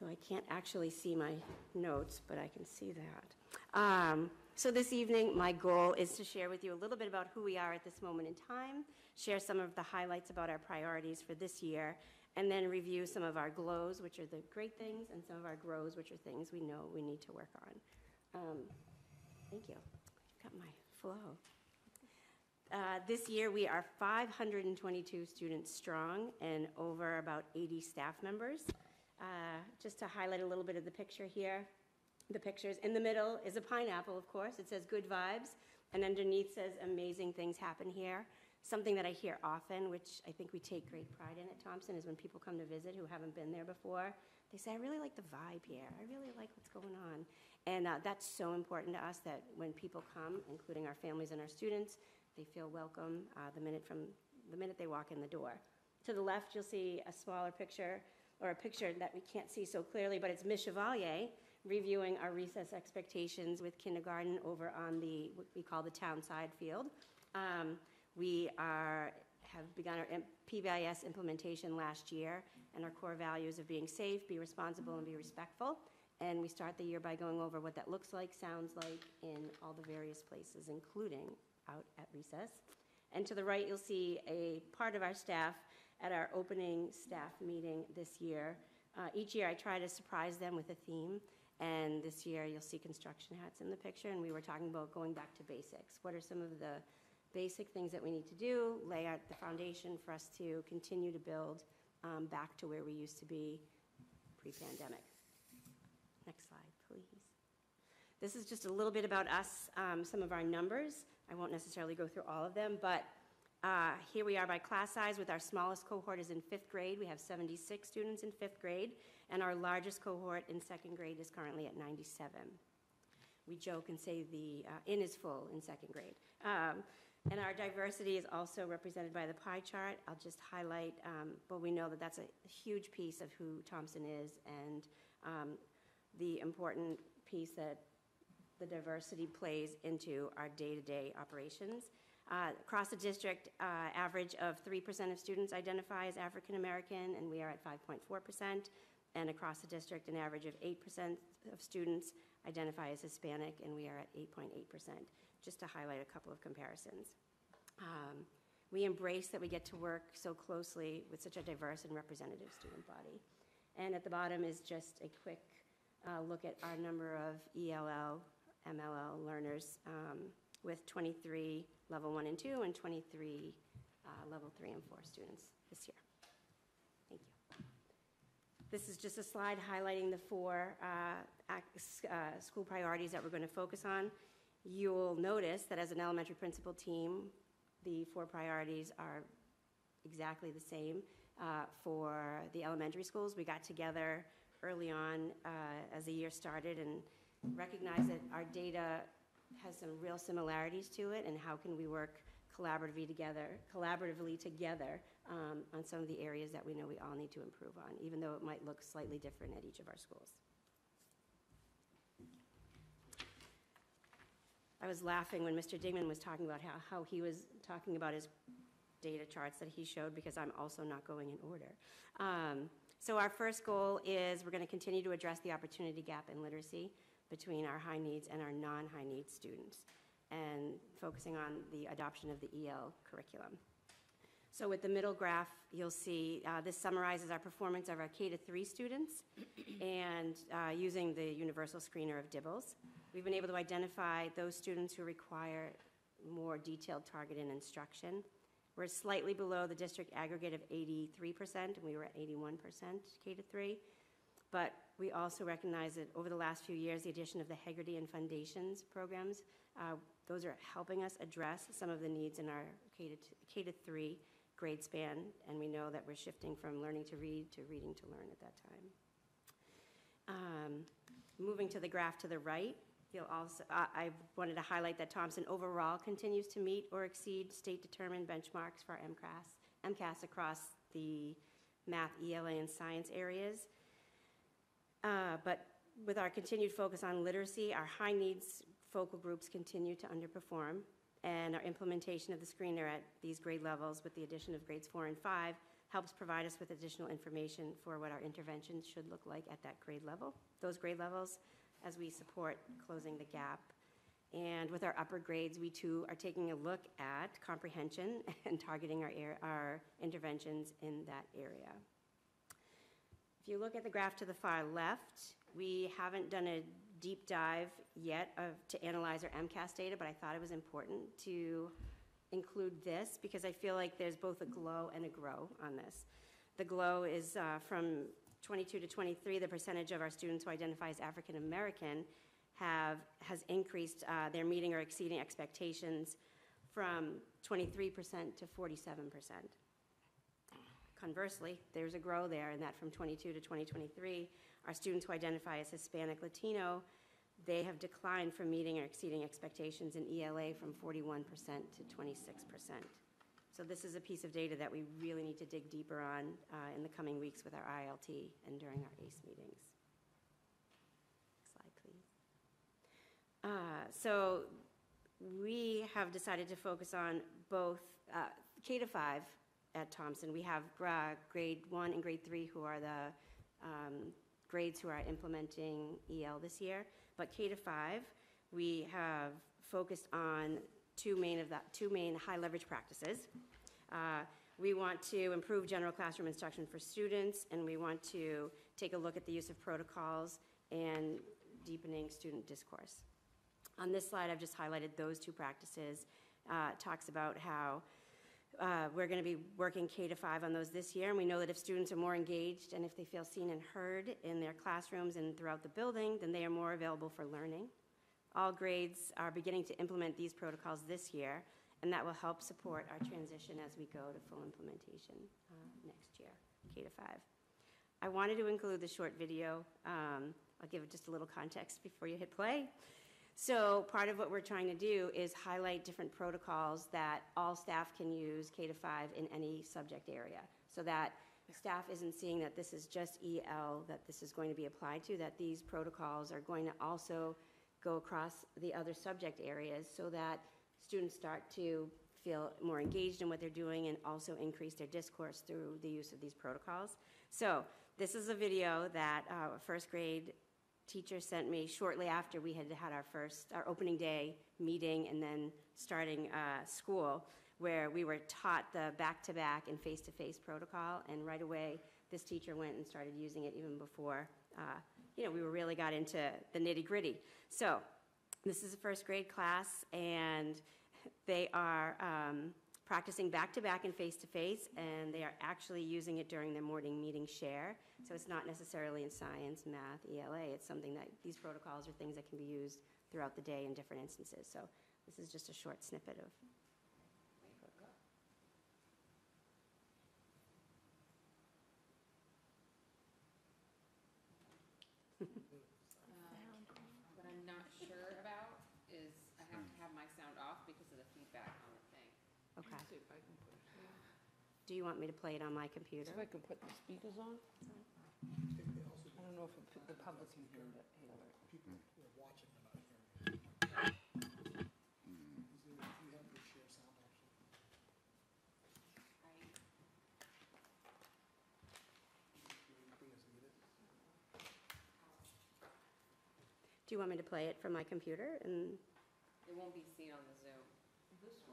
So I can't actually see my notes, but I can see that. So this evening, my goal is to share with you a little bit about who we are at this moment in time, share some of the highlights about our priorities for this year, and then review some of our glows, which are the great things, and some of our grows, which are things we know we need to work on. Thank you. Got my flow. This year, we are 522 students strong and over about 80 staff members. Just to highlight a little bit of the picture here. The pictures in the middle is a pineapple, of course. It says good vibes, and underneath says amazing things happen here. Something that I hear often, which I think we take great pride in at Thompson, is when people come to visit who haven't been there before, they say, I really like the vibe here. I really like what's going on. And that's so important to us that when people come, including our families and our students, they feel welcome from the minute they walk in the door. To the left, you'll see a smaller picture, or a picture that we can't see so clearly, but it's Ms. Chevalier reviewing our recess expectations with kindergarten over on the, what we call the town side field. We have begun our PBIS implementation last year, and our core values of being safe, be responsible, and be respectful. And we start the year by going over what that looks like, sounds like, in all the various places, including out at recess. And to the right, you'll see a part of our staff at our opening staff meeting this year. Each year, I try to surprise them with a theme. And this year, you'll see construction hats in the picture. And we were talking about going back to basics. What are some of the basic things that we need to do, lay out the foundation for us to continue to build back to where we used to be pre-pandemic. Next slide, please. This is just a little bit about us, some of our numbers. I won't necessarily go through all of them, but here we are by class size, with our smallest cohort is in 5th grade. We have 76 students in 5th grade, and our largest cohort in 2nd grade is currently at 97. We joke and say the inn is full in 2nd grade. And our diversity is also represented by the pie chart. I'll just highlight, but we know that that's a huge piece of who Thompson is, and the important piece that the diversity plays into our day-to-day operations. Across the district, average of 3% of students identify as African American, and we are at 5.4%. And across the district, an average of 8% of students identify as Hispanic, and we are at 8.8%, just to highlight a couple of comparisons. We embrace that we get to work so closely with such a diverse and representative student body. And at the bottom is just a quick look at our number of ELL, MLL learners, with 23 level 1 and 2 and 23 level 3 and 4 students this year. Thank you. This is just a slide highlighting the four school priorities that we're going to focus on. You'll notice that as an elementary principal team, the four priorities are exactly the same for the elementary schools. We got together early on as the year started and recognized that our data has some real similarities to it, and how can we work collaboratively together on some of the areas that we know we all need to improve on, even though it might look slightly different at each of our schools. I was laughing when Mr. Dingman was talking about how he was talking about his data charts that he showed, because I'm also not going in order. So our first goal is we're going to continue to address the opportunity gap in literacy between our high needs and our non-high needs students, and focusing on the adoption of the EL curriculum. So with the middle graph, you'll see this summarizes our performance of our K-3 students and using the universal screener of DIBELS. We've been able to identify those students who require more detailed targeted instruction. We're slightly below the district aggregate of 83%, and we were at 81% K-3. But we also recognize that over the last few years, the addition of the Hegarty and Foundations programs, those are helping us address some of the needs in our K-3 grade span, and we know that we're shifting from learning to read to reading to learn at that time. Moving to the graph to the right, you'll also, I wanted to highlight that Thompson overall continues to meet or exceed state-determined benchmarks for MCAS across the math, ELA, and science areas. But with our continued focus on literacy, our high needs focal groups continue to underperform, and our implementation of the screener at these grade levels with the addition of grades 4 and 5 helps provide us with additional information for what our interventions should look like at that grade level, those grade levels, as we support closing the gap. And with our upper grades, we too are taking a look at comprehension and targeting our interventions in that area. If you look at the graph to the far left, we haven't done a deep dive yet to analyze our MCAS data, but I thought it was important to include this because I feel like there's both a glow and a grow on this. The glow is from 22 to 23, the percentage of our students who identify as African American has increased their meeting or exceeding expectations from 23% to 47%. Conversely, there's a grow there in that from 22 to 2023, our students who identify as Hispanic Latino, they have declined from meeting or exceeding expectations in ELA from 41% to 26%. So this is a piece of data that we really need to dig deeper on in the coming weeks with our ILT and during our ACE meetings. Next slide, please. So we have decided to focus on both K-5 at Thompson. We have grade 1 and grade 3 who are the grades who are implementing EL this year, but K-5 we have focused on two main high leverage practices. We want to improve general classroom instruction for students, and we want to take a look at the use of protocols and deepening student discourse. On this slide, I've just highlighted those two practices. It talks about how we're going to be working K-5 on those this year, and we know that if students are more engaged and if they feel seen and heard in their classrooms and throughout the building, then they are more available for learning. All grades are beginning to implement these protocols this year, and that will help support our transition as we go to full implementation next year, K-5. I wanted to include the short video. I'll give it just a little context before you hit play. So part of what we're trying to do is highlight different protocols that all staff can use K-5 in any subject area, so that staff isn't seeing that this is just EL that this is going to be applied to, that these protocols are going to also go across the other subject areas so that students start to feel more engaged in what they're doing and also increase their discourse through the use of these protocols. So this is a video that a first grade teacher sent me shortly after we had had our opening day meeting and then starting school, where we were taught the back-to-back and face-to-face protocol, and right away this teacher went and started using it even before we really got into the nitty-gritty. So this is a first grade class, and they are practicing back-to-back and face-to-face, and they are actually using it during their morning meeting share. So it's not necessarily in science, math, ELA. It's something that these protocols are things that can be used throughout the day in different instances. So this is just a short snippet of. What I'm not sure about is I have to have my sound off because of the feedback on the thing. Okay. See if I can put it on. Do you want me to play it on my computer? So I can put the speakers on. I don't know if the public can hear it. People who are watching are not hearing it. You have to share sound option. Do you want me to play it from my computer? And it won't be seen on the Zoom.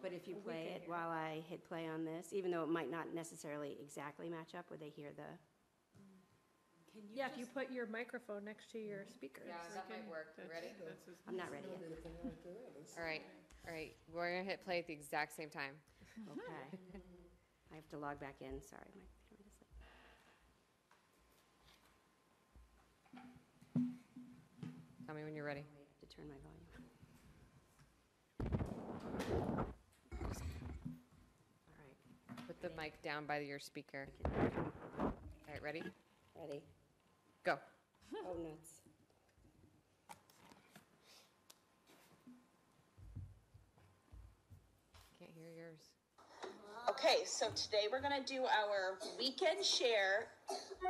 But if you play it while I hit play on this, even though it might not necessarily exactly match up, would they hear the? Can you if you put your microphone next to your speaker. Yeah, that might work. Ready? I'm not ready yet. All right. We're going to hit play at the exact same time. Okay. I have to log back in. Sorry. My computer is late. Tell me when you're ready. I have to turn my volume. Put the mic down by your speaker. All right, ready? Ready. Go. Oh, nuts. Can't hear yours. Okay, so today we're going to do our weekend share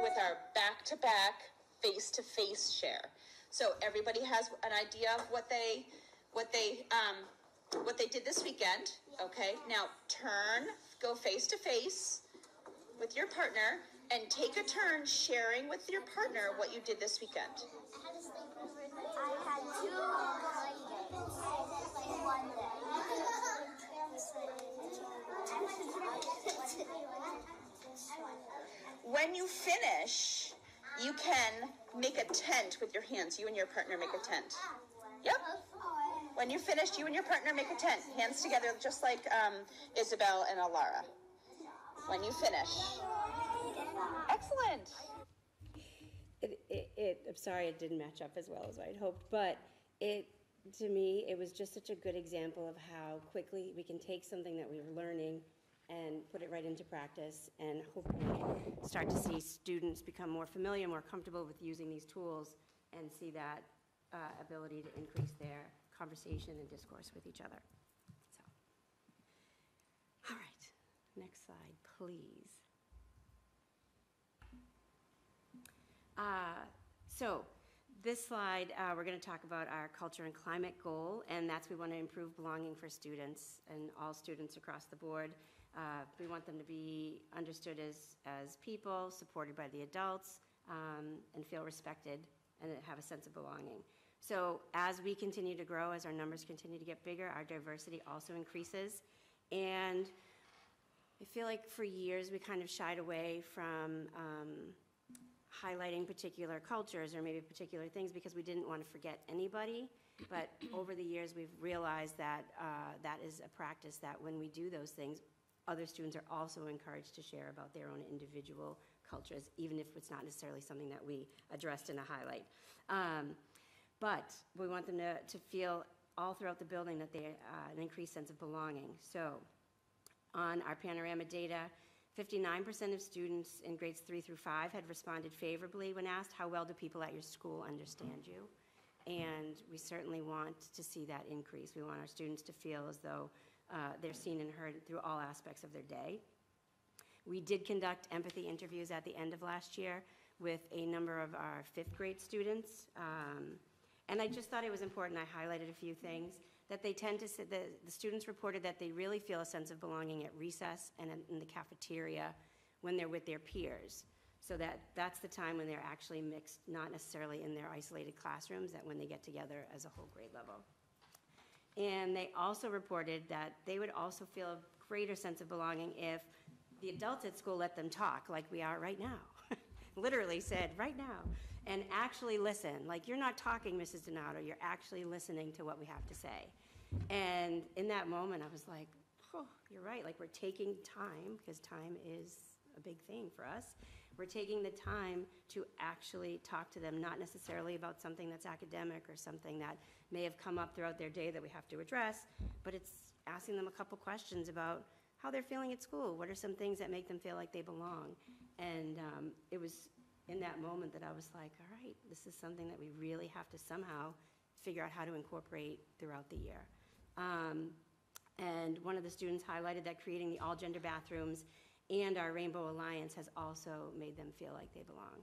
with our back-to-back, face-to-face share. So everybody has an idea of what they did this weekend. Okay, now turn. Go face to face with your partner and take a turn sharing with your partner what you did this weekend. I had two. When you finish, you can make a tent with your hands. You and your partner make a tent. Yep. When you're finished, you and your partner make a tent. Hands together, just like Isabel and Alara. When you finish. Excellent. I'm sorry it didn't match up as well as I had hoped, but to me, it was just such a good example of how quickly we can take something that we were learning and put it right into practice, and hopefully start to see students become more familiar, more comfortable with using these tools, and see that ability to increase their conversation and discourse with each other. So, all right, next slide, please. So this slide, we're going to talk about our culture and climate goal, and that's we want to improve belonging for students and all students across the board. We want them to be understood as people, supported by the adults, and feel respected and have a sense of belonging. So as we continue to grow, as our numbers continue to get bigger, our diversity also increases. And I feel like for years we kind of shied away from highlighting particular cultures or maybe particular things because we didn't want to forget anybody. But over the years we've realized that that is a practice that when we do those things, other students are also encouraged to share about their own individual cultures, even if it's not necessarily something that we addressed in a highlight. But we want them to feel all throughout the building that they an increased sense of belonging. So on our Panorama data, 59% of students in grades 3 through 5 had responded favorably when asked, how well do people at your school understand you? And we certainly want to see that increase. We want our students to feel as though they're seen and heard through all aspects of their day. We did conduct empathy interviews at the end of last year with a number of our 5th grade students. And I just thought it was important. I highlighted a few things that they tend to say, the students reported that they really feel a sense of belonging at recess and in the cafeteria when they're with their peers. So that's the time when they're actually mixed, not necessarily in their isolated classrooms, that when they get together as a whole grade level. And they also reported that they would also feel a greater sense of belonging if the adults at school let them talk like we are right now. Literally said, right now, and actually listen. Like, you're not talking, Mrs. Donato, you're actually listening to what we have to say. And in that moment, I was like, oh, you're right. Like, we're taking time, because time is a big thing for us. We're taking the time to actually talk to them, not necessarily about something that's academic or something that may have come up throughout their day that we have to address, but it's asking them a couple questions about how they're feeling at school. What are some things that make them feel like they belong? And it was in that moment that I was like, all right, this is something that we really have to somehow figure out how to incorporate throughout the year. And one of the students highlighted that creating the all-gender bathrooms and our Rainbow Alliance has also made them feel like they belong.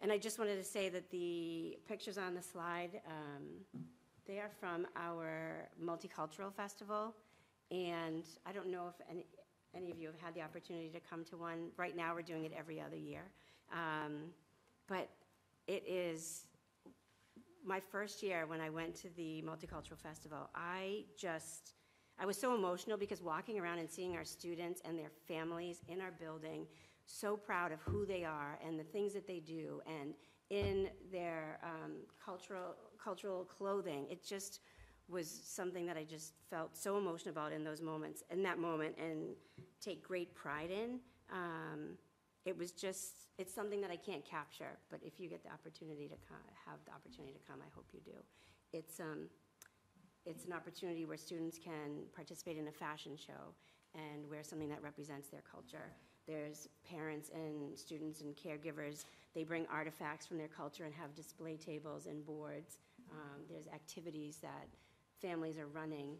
And I just wanted to say that the pictures on the slide, they are from our multicultural festival. And I don't know if any of you have had the opportunity to come to one. Right now, we're doing it every other year. But it is my first year when I went to the multicultural festival. I was so emotional because walking around and seeing our students and their families in our building, so proud of who they are and the things that they do and in their cultural clothing. It just was something that I just felt so emotional about in that moment, and take great pride in. It's something that I can't capture, but if you get the opportunity to come, I hope you do. It's an opportunity where students can participate in a fashion show and wear something that represents their culture. There's parents and students and caregivers. They bring artifacts from their culture and have display tables and boards. There's activities that families are running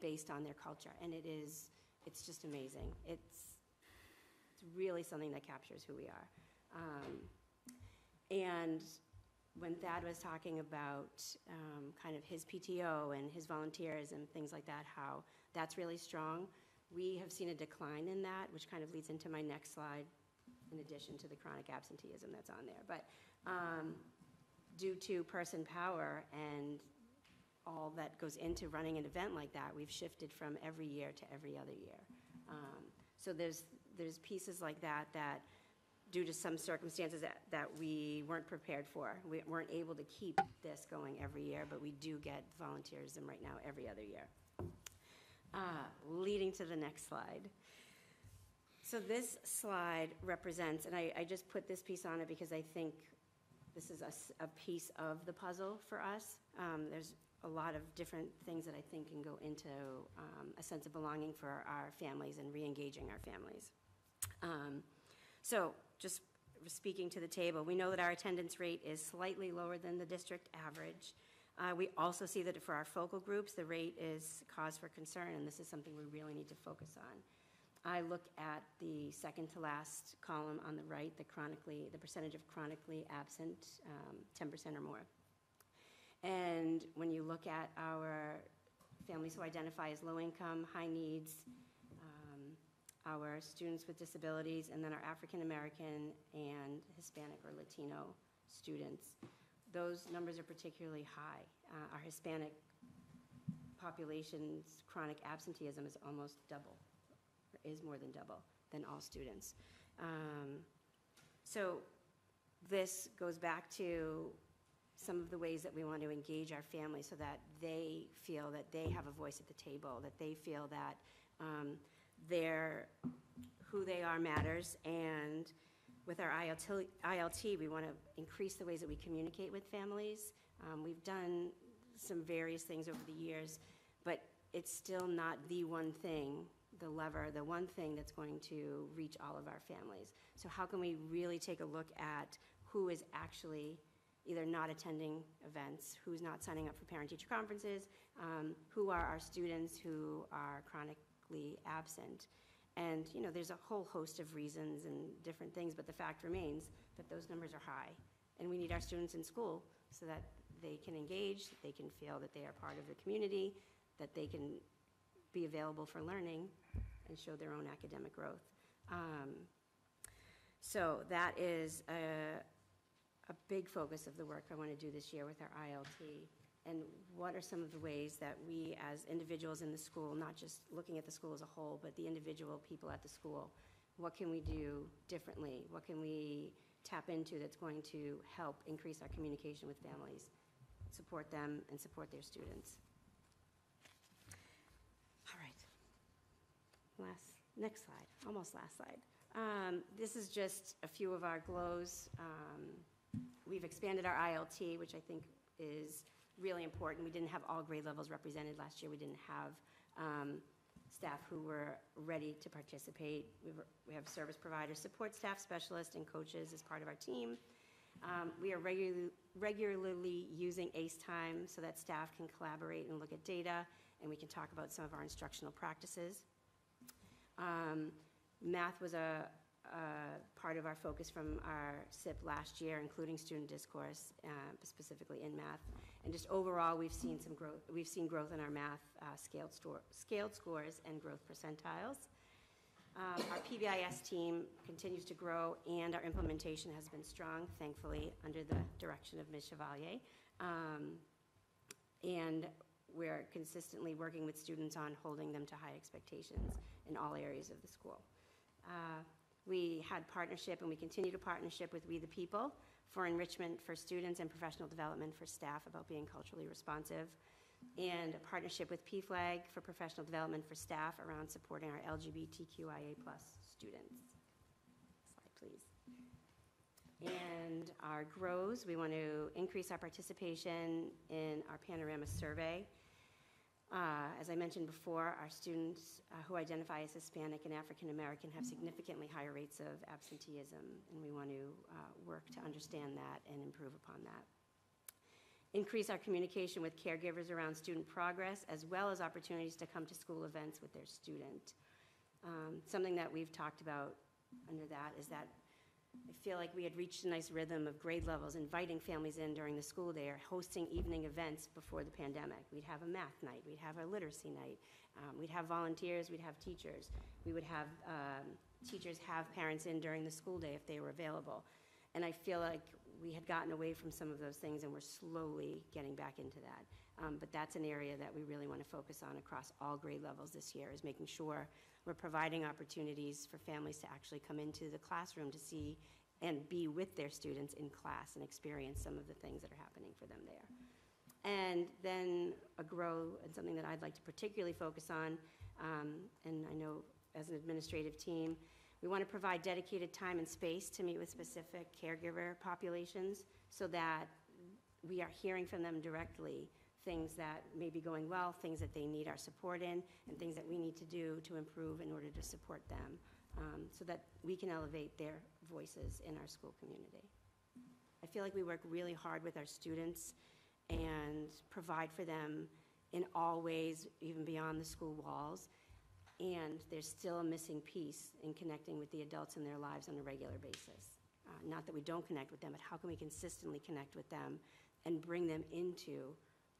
based on their culture. And it's just amazing. It's really something that captures who we are. And when Thad was talking about kind of his PTO and his volunteers and things like that, how that's really strong, we have seen a decline in that, which kind of leads into my next slide, in addition to the chronic absenteeism that's on there. But due to person power and all that goes into running an event like that, we've shifted from every year to every other year. So there's pieces like that due to some circumstances that we weren't prepared for. We weren't able to keep this going every year, but we do get volunteerism right now every other year. Leading to the next slide. So this slide represents, and I just put this piece on it because I think this is a piece of the puzzle for us. There's a lot of different things that I think can go into a sense of belonging for our families and re-engaging our families. So just speaking to the table, we know that our attendance rate is slightly lower than the district average. We also see that for our focal groups, the rate is cause for concern, and this is something we really need to focus on. I look at the second to last column on the right, the percentage of chronically absent, 10% or more. And when you look at our families who identify as low income, high needs, our students with disabilities, and then our African American and Hispanic or Latino students, those numbers are particularly high. Our Hispanic population's chronic absenteeism is almost double, or is more than double, than all students. So this goes back to some of the ways that we want to engage our families so that they feel that they have a voice at the table, that they feel that who they are matters. And with our ILT, we want to increase the ways that we communicate with families. We've done some various things over the years, but it's still not the one thing, the one thing that's going to reach all of our families. So how can we really take a look at who is actually either not attending events, who's not signing up for parent-teacher conferences, who are our students who are chronically absent? And there's a whole host of reasons and different things, but the fact remains that those numbers are high. And we need our students in school so that they can engage, that they can feel that they are part of the community, that they can be available for learning and show their own academic growth. So that is a big focus of the work I want to do this year with our ILT. And what are some of the ways that we as individuals in the school, not just looking at the school as a whole, but the individual people at the school, what can we do differently? What can we tap into that's going to help increase our communication with families, support them, and support their students? All right. Next slide, almost last slide. This is just a few of our glows. We've expanded our ILT, which I think is really important. We didn't have all grade levels represented last year. We didn't have staff who were ready to participate. We have service providers, support staff, specialists, and coaches as part of our team. We are regularly using ACE time so that staff can collaborate and look at data, and we can talk about some of our instructional practices. Math was a part of our focus from our SIP last year, including student discourse, specifically in math. And just overall, we've seen some growth. We've seen growth in our math scaled scores and growth percentiles. Our PBIS team continues to grow, and our implementation has been strong, thankfully, under the direction of Ms. Chevalier. And we're consistently working with students on holding them to high expectations in all areas of the school. We had partnership, and we continue to partnership with We the People for enrichment for students and professional development for staff about being culturally responsive, and a partnership with PFLAG for professional development for staff around supporting our LGBTQIA+ students. Slide, please. And our grows, we want to increase our participation in our Panorama survey. As I mentioned before, our students who identify as Hispanic and African American have significantly higher rates of absenteeism, and we want to work to understand that and improve upon that. Increase our communication with caregivers around student progress, as well as opportunities to come to school events with their student. Something that we've talked about under that is that I feel like we had reached a nice rhythm of grade levels, inviting families in during the school day or hosting evening events before the pandemic. We'd have a math night. We'd have a literacy night. We'd have volunteers. We'd have teachers. We would have teachers have parents in during the school day if they were available. And I feel like we had gotten away from some of those things, and we're slowly getting back into that. But that's an area that we really want to focus on across all grade levels this year, is making sure we're providing opportunities for families to actually come into the classroom to see and be with their students in class and experience some of the things that are happening for them there. And then a grow, and something that I'd like to particularly focus on, and I know as an administrative team, we want to provide dedicated time and space to meet with specific caregiver populations so that we are hearing from them directly, things that may be going well, things that they need our support in, and things that we need to do to improve in order to support them, so that we can elevate their voices in our school community. I feel like we work really hard with our students and provide for them in all ways, even beyond the school walls. And there's still a missing piece in connecting with the adults in their lives on a regular basis. Not that we don't connect with them, but how can we consistently connect with them and bring them into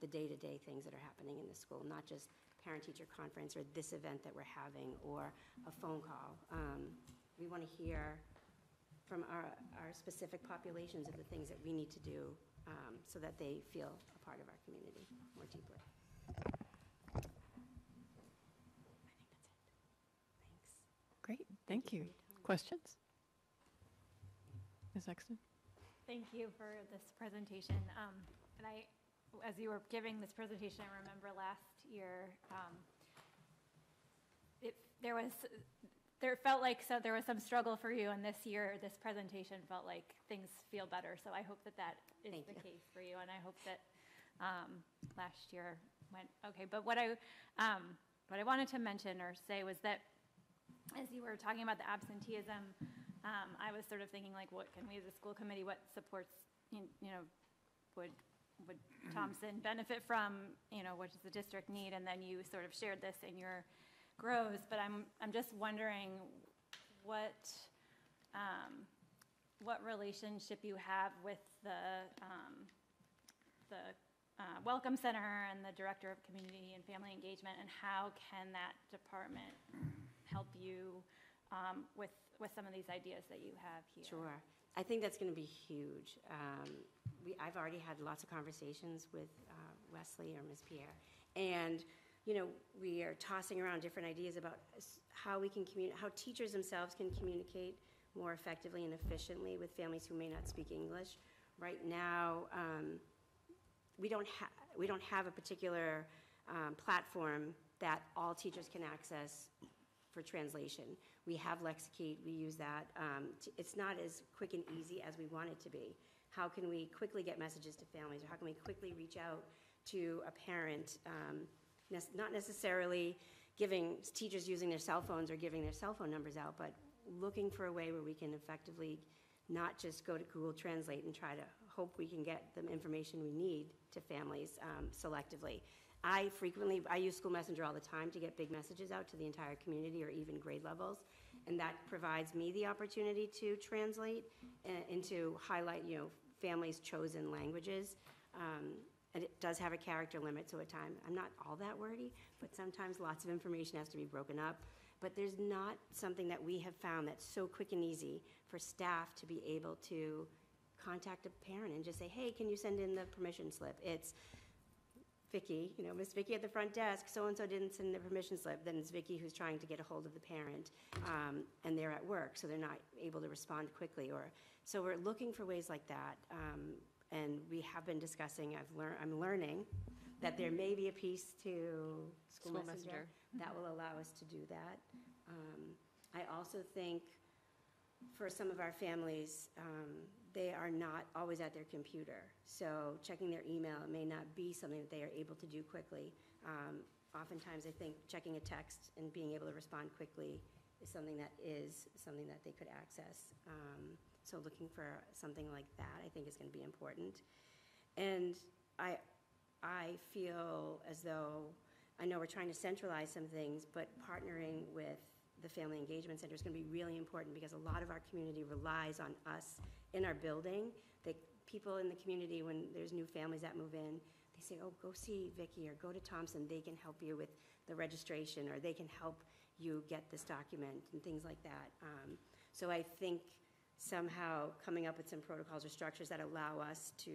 the day-to-day things that are happening in the school, not just parent-teacher conference or this event that we're having or a phone call. We want to hear from our specific populations of the things that we need to do so that they feel a part of our community more deeply. Great, thank you. Questions? Ms. Exton? Thank you for this presentation. And as you were giving this presentation, I remember last year, there was some struggle for you, and this year, this presentation felt like things feel better. So I hope that that is the case for you, and I hope that last year went okay. But what I wanted to mention or say was that, as you were talking about the absenteeism, I was sort of thinking, like, what can we as a school committee, what supports, would Thompson benefit from, what does the district need? And then you sort of shared this in your grows, but I'm just wondering what relationship you have with the Welcome Center and the Director of Community and Family Engagement, and how can that department help you with some of these ideas that you have here? Sure. I think that's going to be huge. I've already had lots of conversations with Wesley or Ms. Pierre, and you know, we are tossing around different ideas about how we can communicate, how teachers themselves can communicate more effectively and efficiently with families who may not speak English. Right now, we don't have a particular platform that all teachers can access for translation. We have Lexicate, we use that. It's not as quick and easy as we want it to be. How can we quickly get messages to families, or how can we quickly reach out to a parent, not necessarily giving teachers using their cell phones or giving their cell phone numbers out, but looking for a way where we can effectively not just go to Google Translate and try to hope we can get the information we need to families selectively. I use School Messenger all the time to get big messages out to the entire community or even grade levels, and that provides me the opportunity to translate and to highlight, you know, families' chosen languages. And it does have a character limit, so at times, I'm not all that wordy, but sometimes lots of information has to be broken up. But there's not something that we have found that's so quick and easy for staff to be able to contact a parent and just say, hey, can you send in the permission slip? It's Vicki, you know, Miss Vicki at the front desk, so-and-so didn't send the permission slip. Then it's Vicki who's trying to get a hold of the parent, and they're at work, so they're not able to respond quickly. So we're looking for ways like that, and we have been discussing, I'm learning that there may be a piece to School Messenger that will allow us to do that. I also think for some of our families, they are not always at their computer. So checking their email may not be something that they are able to do quickly. Oftentimes I think checking a text and being able to respond quickly is something that they could access. So looking for something like that I think is going to be important. And I feel as though, I know we're trying to centralize some things, but partnering with the Family Engagement Center is going to be really important, because a lot of our community relies on us in our building. People in the community, when there's new families that move in, they say, oh, go see Vicki or go to Thompson. They can help you with the registration, or they can help you get this document and things like that. So I think somehow coming up with some protocols or structures that allow us to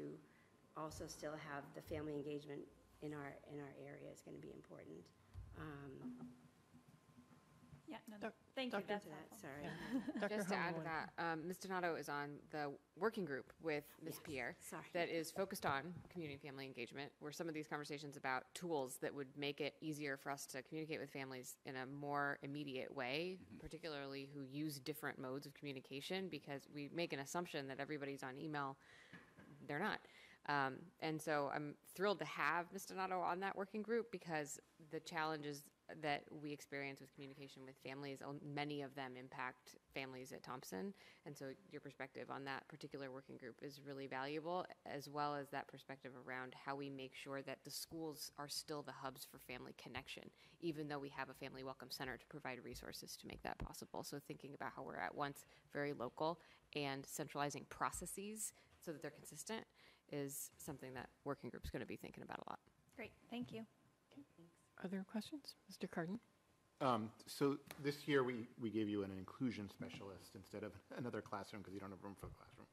also still have the family engagement in our area is going to be important. Yeah, no, thank you. That's that. Sorry. Yeah. Just to add to that, Ms. Donato is on the working group with Ms. Pierre that is focused on community and family engagement, where some of these conversations about tools that would make it easier for us to communicate with families in a more immediate way, particularly who use different modes of communication, because we make an assumption that everybody's on email. They're not. And so I'm thrilled to have Ms. Donato on that working group, because the challenges that we experience with communication with families, many of them impact families at Thompson. And so your perspective on that particular working group is really valuable, as well as that perspective around how we make sure that the schools are still the hubs for family connection, even though we have a Family Welcome Center to provide resources to make that possible. So thinking about how we're at once very local and centralizing processes so that they're consistent is something that working group's going to be thinking about a lot. Great, thank you. Okay. Other questions? Mr. Cardin? So this year we gave you an inclusion specialist instead of another classroom, because you don't have room for a classroom.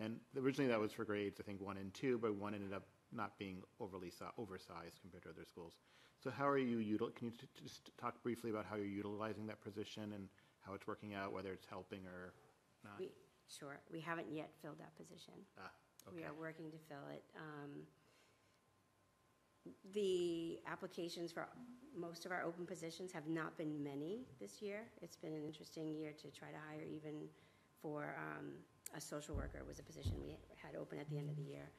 And originally that was for grades, I think, 1 and 2, but 1 ended up not being oversized compared to other schools. So how are you, can you just talk briefly about how you're utilizing that position and how it's working out, whether it's helping or not? We haven't yet filled that position. Okay. We are working to fill it. The applications for most of our open positions have not been many this year. It's been an interesting year to try to hire, even for a social worker was a position we had open at the end of the year.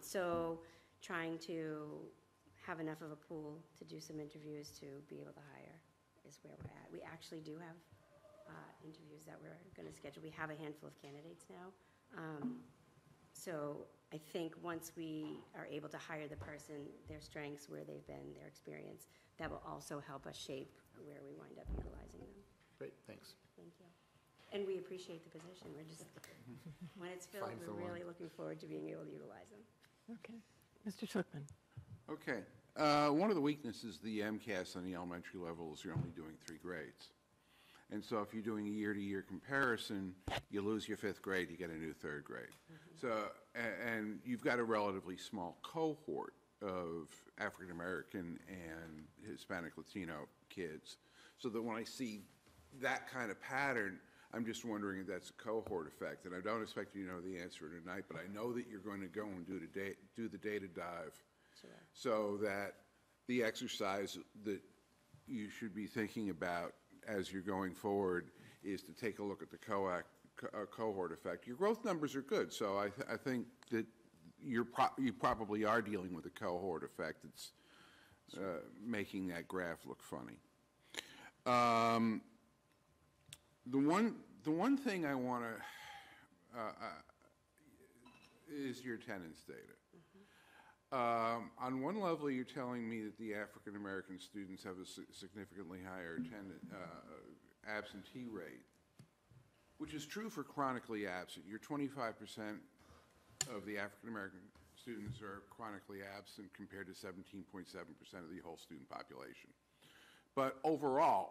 So trying to have enough of a pool to do some interviews to be able to hire is where we're at. We actually do have interviews that we're going to schedule. We have a handful of candidates now. So I think once we are able to hire the person, their strengths, where they've been, their experience, that will also help us shape where we wind up utilizing them. Great, thanks. Thank you. And we appreciate the position. When it's filled, we're really looking forward to being able to utilize them. Okay. Mr. Schultzman. Okay. One of the weaknesses of the MCAS on the elementary level is you're only doing 3 grades. And so if you're doing a year-to-year comparison, you lose your 5th grade, you get a new 3rd grade. Mm-hmm. So, and you've got a relatively small cohort of African-American and Hispanic Latino kids. So that when I see that kind of pattern, I'm just wondering if that's a cohort effect. And I don't expect you to know the answer tonight, but I know that you're going to go and do the data dive. Sure. So that the exercise that you should be thinking about as you're going forward is to take a look at the cohort effect. Your growth numbers are good, so I think that you probably are dealing with a cohort effect that's making that graph look funny. The one thing I want to is your attendance data. On one level, you're telling me that the African American students have a significantly higher absentee rate, which is true for chronically absent. You're 25% of the African American students are chronically absent compared to 17.7% of the whole student population. But overall,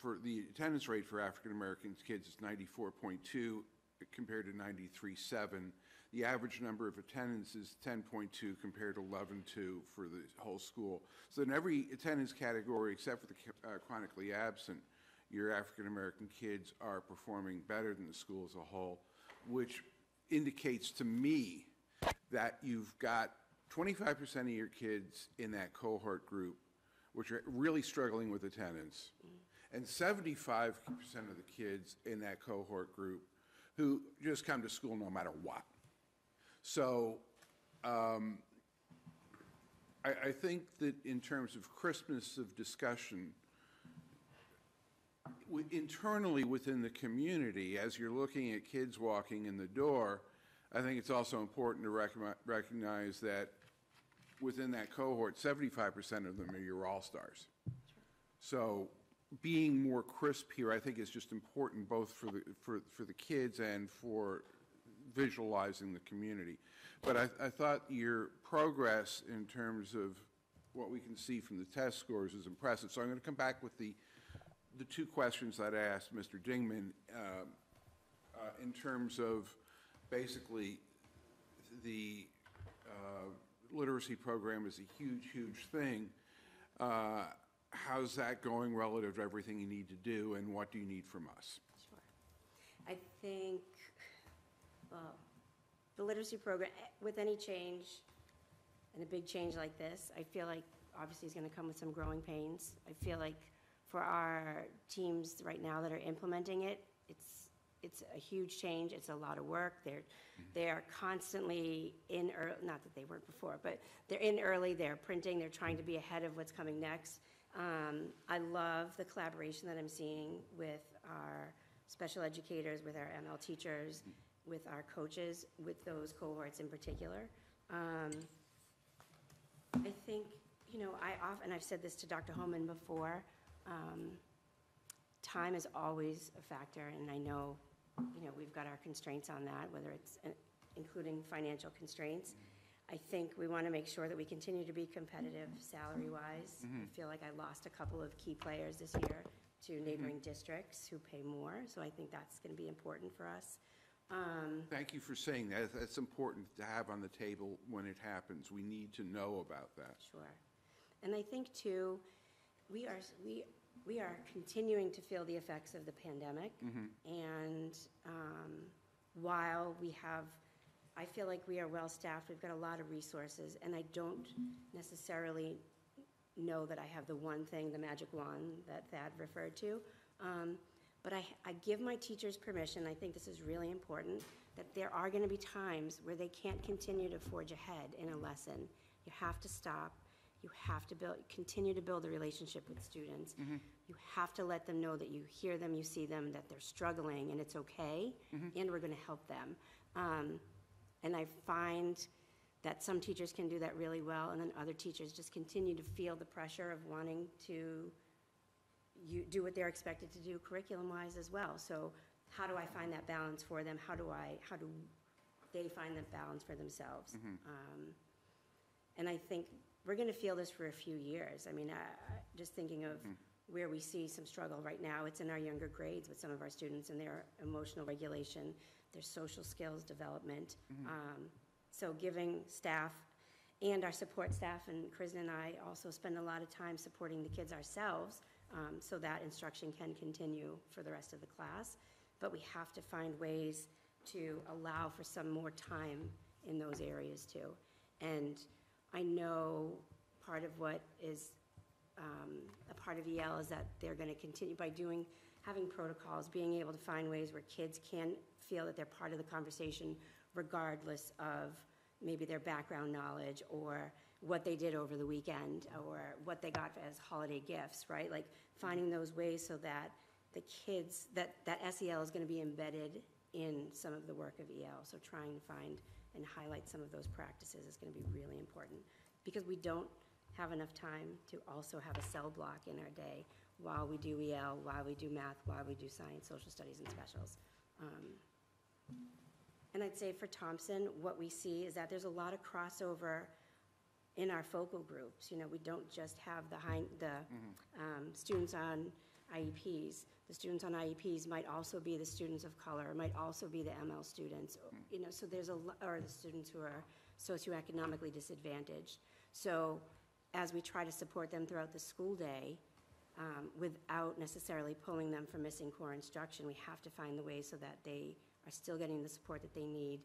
for the attendance rate for African American kids is 94.2. compared to 93.7. The average number of attendance is 10.2 compared to 11.2 for the whole school. So in every attendance category except for the chronically absent, your African-American kids are performing better than the school as a whole, which indicates to me that you've got 25% of your kids in that cohort group which are really struggling with attendance, and 75% of the kids in that cohort group who just come to school no matter what. So I think that in terms of crispness of discussion, internally within the community, as you're looking at kids walking in the door, I think it's also important to recognize that within that cohort, 75% of them are your all-stars. So being more crisp here, I think, is just important both for the kids and for visualizing the community. But I thought your progress in terms of what we can see from the test scores is impressive. So I'm going to come back with the two questions that I asked Mr. Dingman in terms of basically the literacy program is a huge, huge thing. How's that going relative to everything you need to do, and what do you need from us? Sure. I think the literacy program, with any change, and a big change like this, I feel like obviously is going to come with some growing pains. I feel like for our teams right now that are implementing it, it's a huge change. It's a lot of work. They are constantly in early, not that they weren't before, but they're in early, they're printing, they're trying to be ahead of what's coming next. I love the collaboration that I'm seeing with our special educators, with our ML teachers, with our coaches, with those cohorts in particular. I think, you know, I've said this to Dr. Holman before, time is always a factor, and I know, you know, we've got our constraints on that, whether it's including financial constraints. I think we want to make sure that we continue to be competitive salary-wise. I feel like I lost a couple of key players this year to neighboring districts who pay more, so I think that's going to be important for us. Thank you for saying that. That's important to have on the table when it happens. We need to know about that. Sure. And I think, too, we are continuing to feel the effects of the pandemic, and while we have... I feel like we are well-staffed. We've got a lot of resources, and I don't necessarily know that I have the one thing, the magic wand that Thad referred to, but I give my teachers permission. I think this is really important, that there are going to be times where they can't continue to forge ahead in a lesson. You have to stop. You have to continue to build a relationship with students. You have to let them know that you hear them, you see them, that they're struggling, and it's okay, and we're going to help them. And I find that some teachers can do that really well, and then other teachers just continue to feel the pressure of wanting to do what they're expected to do curriculum-wise as well. So how do I find that balance for them? How do they find the balance for themselves? And I think we're going to feel this for a few years. I mean, just thinking of where we see some struggle right now, it's in our younger grades with some of our students and their emotional regulation, their social skills development. So giving staff and our support staff, and Kristen and I also spend a lot of time supporting the kids ourselves, so that instruction can continue for the rest of the class. But we have to find ways to allow for some more time in those areas too. And I know part of what is a part of EL is that they're going to continue by having protocols, being able to find ways where kids can feel that they're part of the conversation regardless of maybe their background knowledge or what they did over the weekend or what they got as holiday gifts, right? Like finding those ways so that the kids, that SEL is going to be embedded in some of the work of EL. So trying to find and highlight some of those practices is going to be really important because we don't have enough time to also have a cell block in our day while we do EL, while we do math, while we do science, social studies, and specials. And I'd say for Thompson, what we see is that there's a lot of crossover in our focal groups. You know, we don't just have the students on IEPs. The students on IEPs might also be the students of color, might also be the ML students. You know, so there's or the students who are socioeconomically disadvantaged. So as we try to support them throughout the school day, without necessarily pulling them from missing core instruction, we have to find the way so that they are still getting the support that they need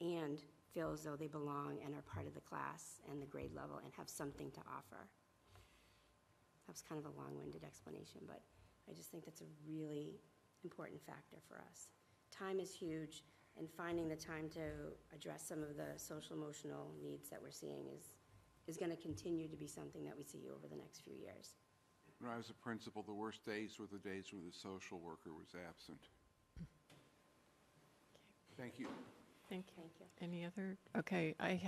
and feel as though they belong and are part of the class and the grade level and have something to offer. That was kind of a long-winded explanation, but I just think that's a really important factor for us. Time is huge, and finding the time to address some of the social emotional needs that we're seeing is going to continue to be something that we see over the next few years. When I was a principal, the worst days were the days when the social worker was absent. Thank you. Thank you. Thank you. Any other? Okay, I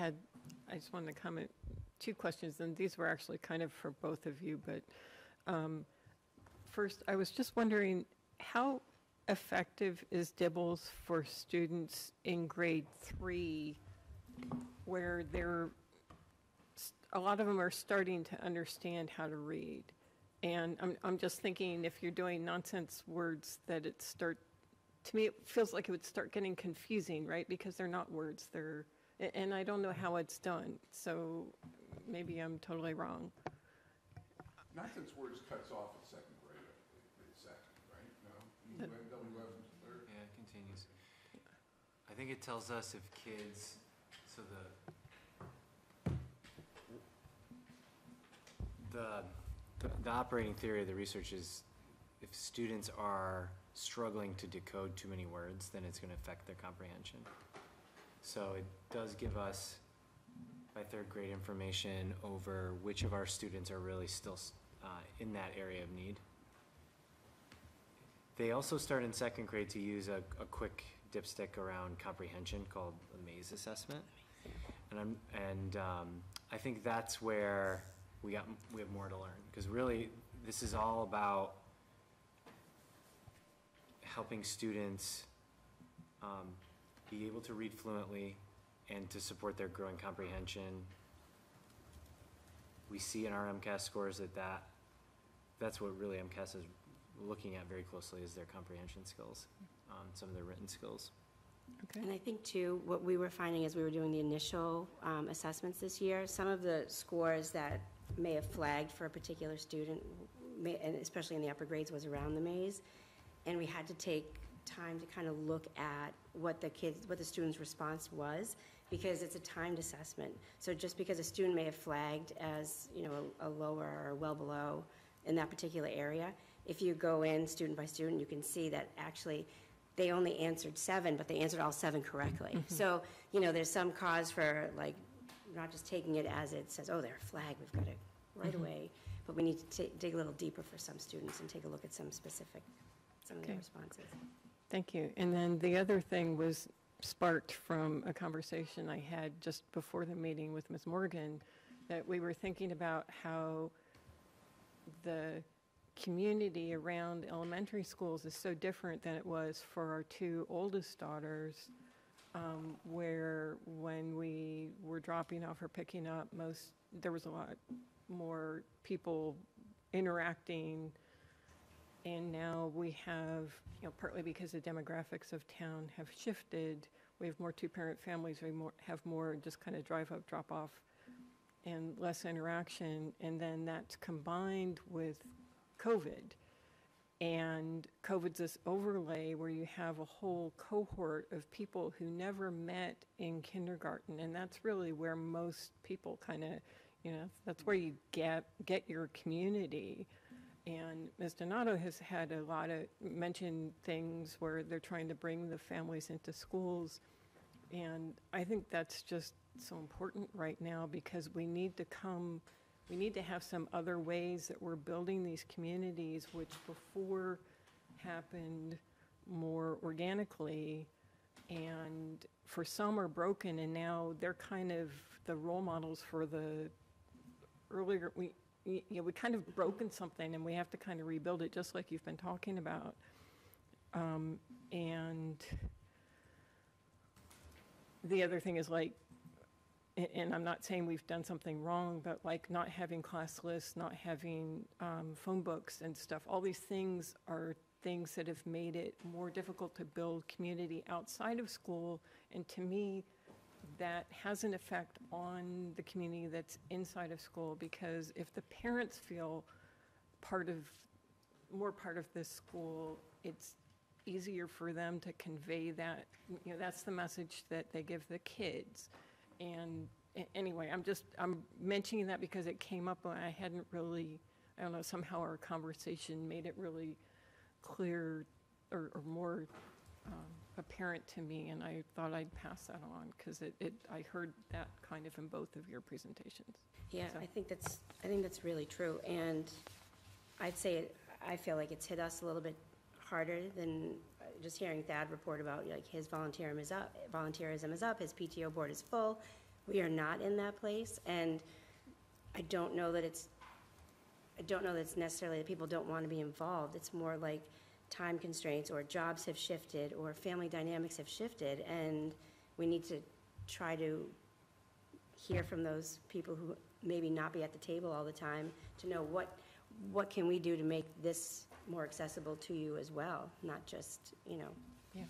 just wanted to comment, two questions, and these were actually kind of for both of you, but first, I was just wondering how effective is DIBELS for students in grade 3 where a lot of them are starting to understand how to read? And I'm just thinking if you're doing nonsense words that to me, it feels like it would start getting confusing, right? Because they're not words, and I don't know how it's done, so maybe I'm totally wrong. Nonsense words cuts off at 2nd grade, mid-second, right? No? You don't go up to 3rd? Yeah, it continues. I think it tells us if kids, so the operating theory of the research is if students are struggling to decode too many words, then it's going to affect their comprehension. So it does give us, by 3rd grade, information over which of our students are really still in that area of need. They also start in 2nd grade to use a quick dipstick around comprehension called the maze assessment, and I think that's where we have more to learn, because really this is all about helping students be able to read fluently and to support their growing comprehension. We see in our MCAS scores that's what really MCAS is looking at very closely, is their comprehension skills, some of their written skills. Okay. And I think too, what we were finding as we were doing the initial assessments this year, some of the scores that may have flagged for a particular student, and especially in the upper grades, was around the maze. And we had to take time to kind of look at what the student's response was, because it's a timed assessment. So just because a student may have flagged as, you know, a lower or well below in that particular area, if you go in student by student, you can see that actually they only answered 7, but they answered all 7 correctly. So, you know, there's some cause for, like, not just taking it as it says, oh, they're flagged, we've got it right away. But we need to dig a little deeper for some students and take a look at some specific their responses. Thank you. And then the other thing was sparked from a conversation I had just before the meeting with Ms. Morgan, that we were thinking about how the community around elementary schools is so different than it was for our 2 oldest daughters, where when we were dropping off or picking up, there was a lot more people interacting. And now we have, you know, partly because the demographics of town have shifted, we have more two-parent families, we have more just kind of drive up, drop off, and less interaction. And then that's combined with COVID. And COVID's this overlay where you have a whole cohort of people who never met in kindergarten. And that's really where most people kind of, you know, that's where you get your community. And Ms. Donato has had a lot of mentioned things where they're trying to bring the families into schools. And I think that's just so important right now, because we need to have some other ways that we're building these communities, which before happened more organically, and for some are broken, and now they're kind of the role models for the earlier, we kind of broken something and we have to kind of rebuild it, just like you've been talking about. And the other thing is, like, and I'm not saying we've done something wrong, but like not having class lists, not having phone books and stuff, all these things are things that have made it more difficult to build community outside of school. And to me, that has an effect on the community that's inside of school, because if the parents feel more part of this school, it's easier for them to convey that, you know, that's the message that they give the kids. And anyway, I'm mentioning that because it came up and I hadn't really, I don't know, somehow our conversation made it really clear or more apparent to me, and I thought I'd pass that on, because I heard that kind of in both of your presentations. Yeah, so. I think that's really true, and I'd say I feel like it's hit us a little bit harder than just hearing Thad report about, like, his volunteerism is up, his PTO board is full. We are not in that place, and I don't know that it's necessarily that people don't want to be involved. It's more like time constraints, or jobs have shifted, or family dynamics have shifted, and we need to try to hear from those people who maybe not be at the table all the time to know what can we do to make this more accessible to you as well, not just, you know. Yeah.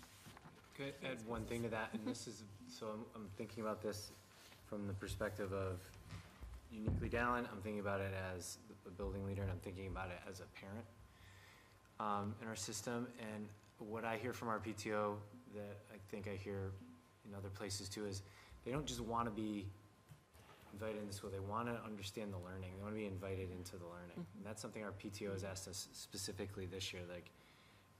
Could I add one thing to that? And this is, so I'm thinking about this from the perspective of uniquely Dallin. I'm thinking about it as a building leader, and I'm thinking about it as a parent in our system. And what I hear from our PTO, that I think I hear in other places too, is they don't just want to be invited into school, they want to understand the learning, they want to be invited into the learning. Mm-hmm. And that's something our PTO has asked us specifically this year, like,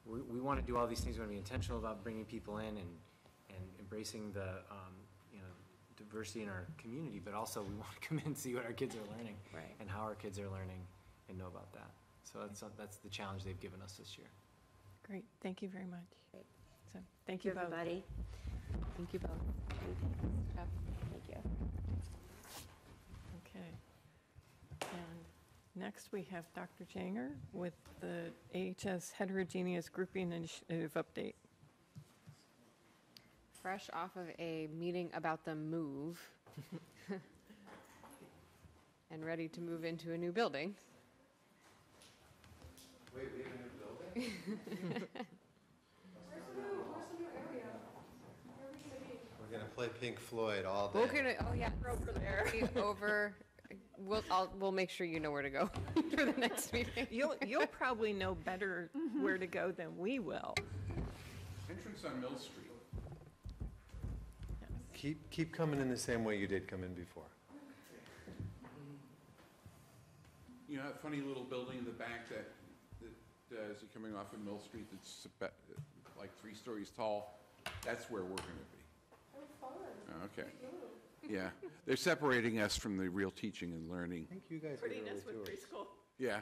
we want to do all these things, we want to be intentional about bringing people in and embracing the you know, diversity in our community, but also we want to come in and see what our kids are learning, right, and how our kids are learning, and know about that. So that's the challenge they've given us this year. Great, thank you very much. Great. So thank you both. Everybody. Thank you both. Thank you. Next, we have Dr. Janger with the AHS Heterogeneous Grouping Initiative update. Fresh off of a meeting about the move and ready to move into a new building. Wait, we have a new building? Where's the new area? Where are we going to be? We're going to play Pink Floyd all day. Oh, yeah, we're over there. Over. We'll make sure you know where to go for the next meeting. You'll probably know better where to go than we will. Entrance on Mill Street. Yes. Keep coming in the same way you did come in before. You know, a funny little building in the back that as you're coming off of Mill Street, that's about, like, 3 stories tall. That's where we're going to be. Oh, fun. Oh, okay. Yeah, they're separating us from the real teaching and learning. I think you guys pretty nice with preschool. Yeah.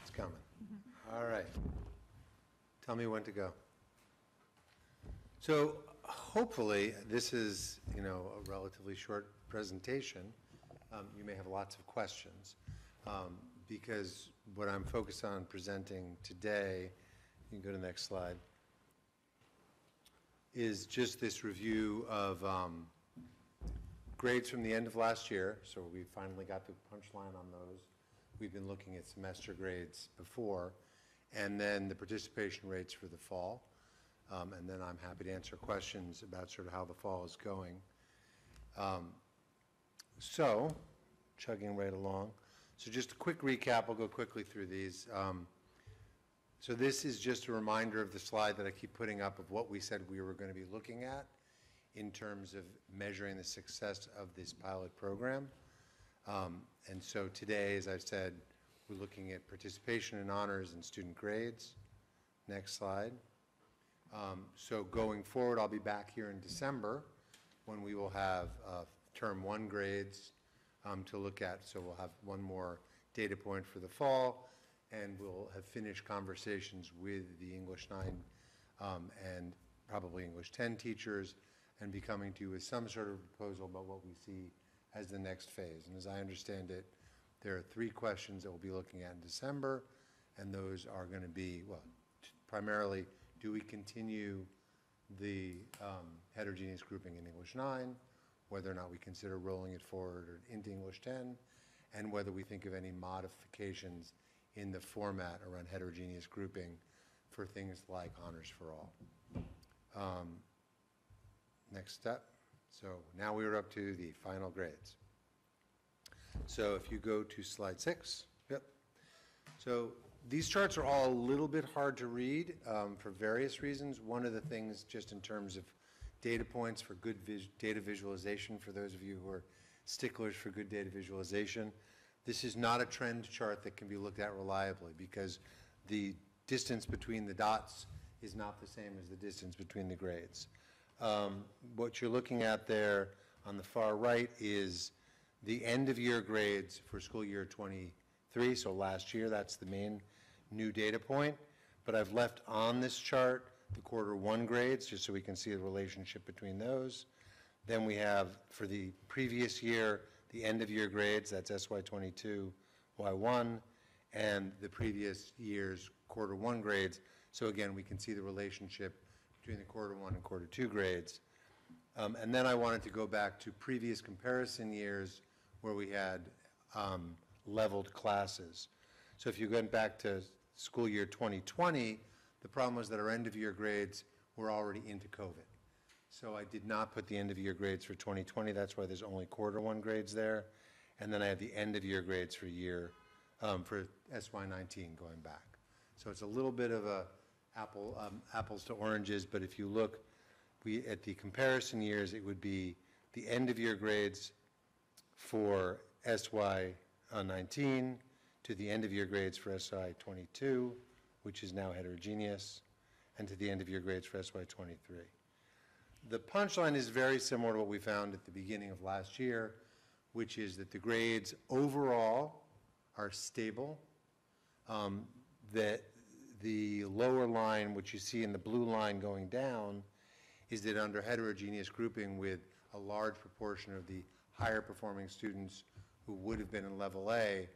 It's coming. Mm-hmm. All right. Tell me when to go. So hopefully this is, you know, a relatively short presentation. You may have lots of questions because what I'm focused on presenting today, you can go to the next slide, is just this review of grades from the end of last year. So we finally got the punchline on those. We've been looking at semester grades before, and then the participation rates for the fall. And then I'm happy to answer questions about sort of how the fall is going. So, chugging right along. So just a quick recap, I'll go quickly through these. So this is just a reminder of the slide that I keep putting up of what we said we were going to be looking at in terms of measuring the success of this pilot program. And so today, as I've said, we're looking at participation in honors and student grades. Next slide. So going forward, I'll be back here in December when we will have term one grades to look at. So we'll have one more data point for the fall, and we'll have finished conversations with the English 9 and probably English 10 teachers, and be coming to you with some sort of proposal about what we see as the next phase. And as I understand it, there are three questions that we'll be looking at in December, and those are going to be, well, primarily, do we continue the heterogeneous grouping in English 9, whether or not we consider rolling it forward into English 10, and whether we think of any modifications in the format around heterogeneous grouping for things like honors for all. Next step. So now we are up to the final grades. So if you go to slide 6, yep. So these charts are all a little bit hard to read for various reasons. One of the things, just in terms of data points for good data visualization, for those of you who are sticklers for good data visualization, this is not a trend chart that can be looked at reliably because the distance between the dots is not the same as the distance between the grades. What you're looking at there on the far right is the end of year grades for school year 23, so last year, that's the main new data point. But I've left on this chart the quarter one grades just so we can see the relationship between those. Then we have, for the previous year, the end of year grades, that's SY22, Y1, and the previous year's quarter one grades. So again, we can see the relationship between the quarter one and quarter two grades. And then I wanted to go back to previous comparison years where we had leveled classes. So if you went back to school year 2020, the problem was that our end of year grades were already into COVID. So I did not put the end of year grades for 2020. That's why there's only quarter one grades there. And then I have the end of year grades for year, for SY19 going back. So it's a little bit of a apples to oranges, but if you look at the comparison years, it would be the end of year grades for SY19 to the end of year grades for SY22, which is now heterogeneous, and to the end of year grades for SY23. The punchline is very similar to what we found at the beginning of last year, which is that the grades overall are stable, that the lower line, which you see in the blue line going down, is that under heterogeneous grouping with a large proportion of the higher performing students who would have been in level A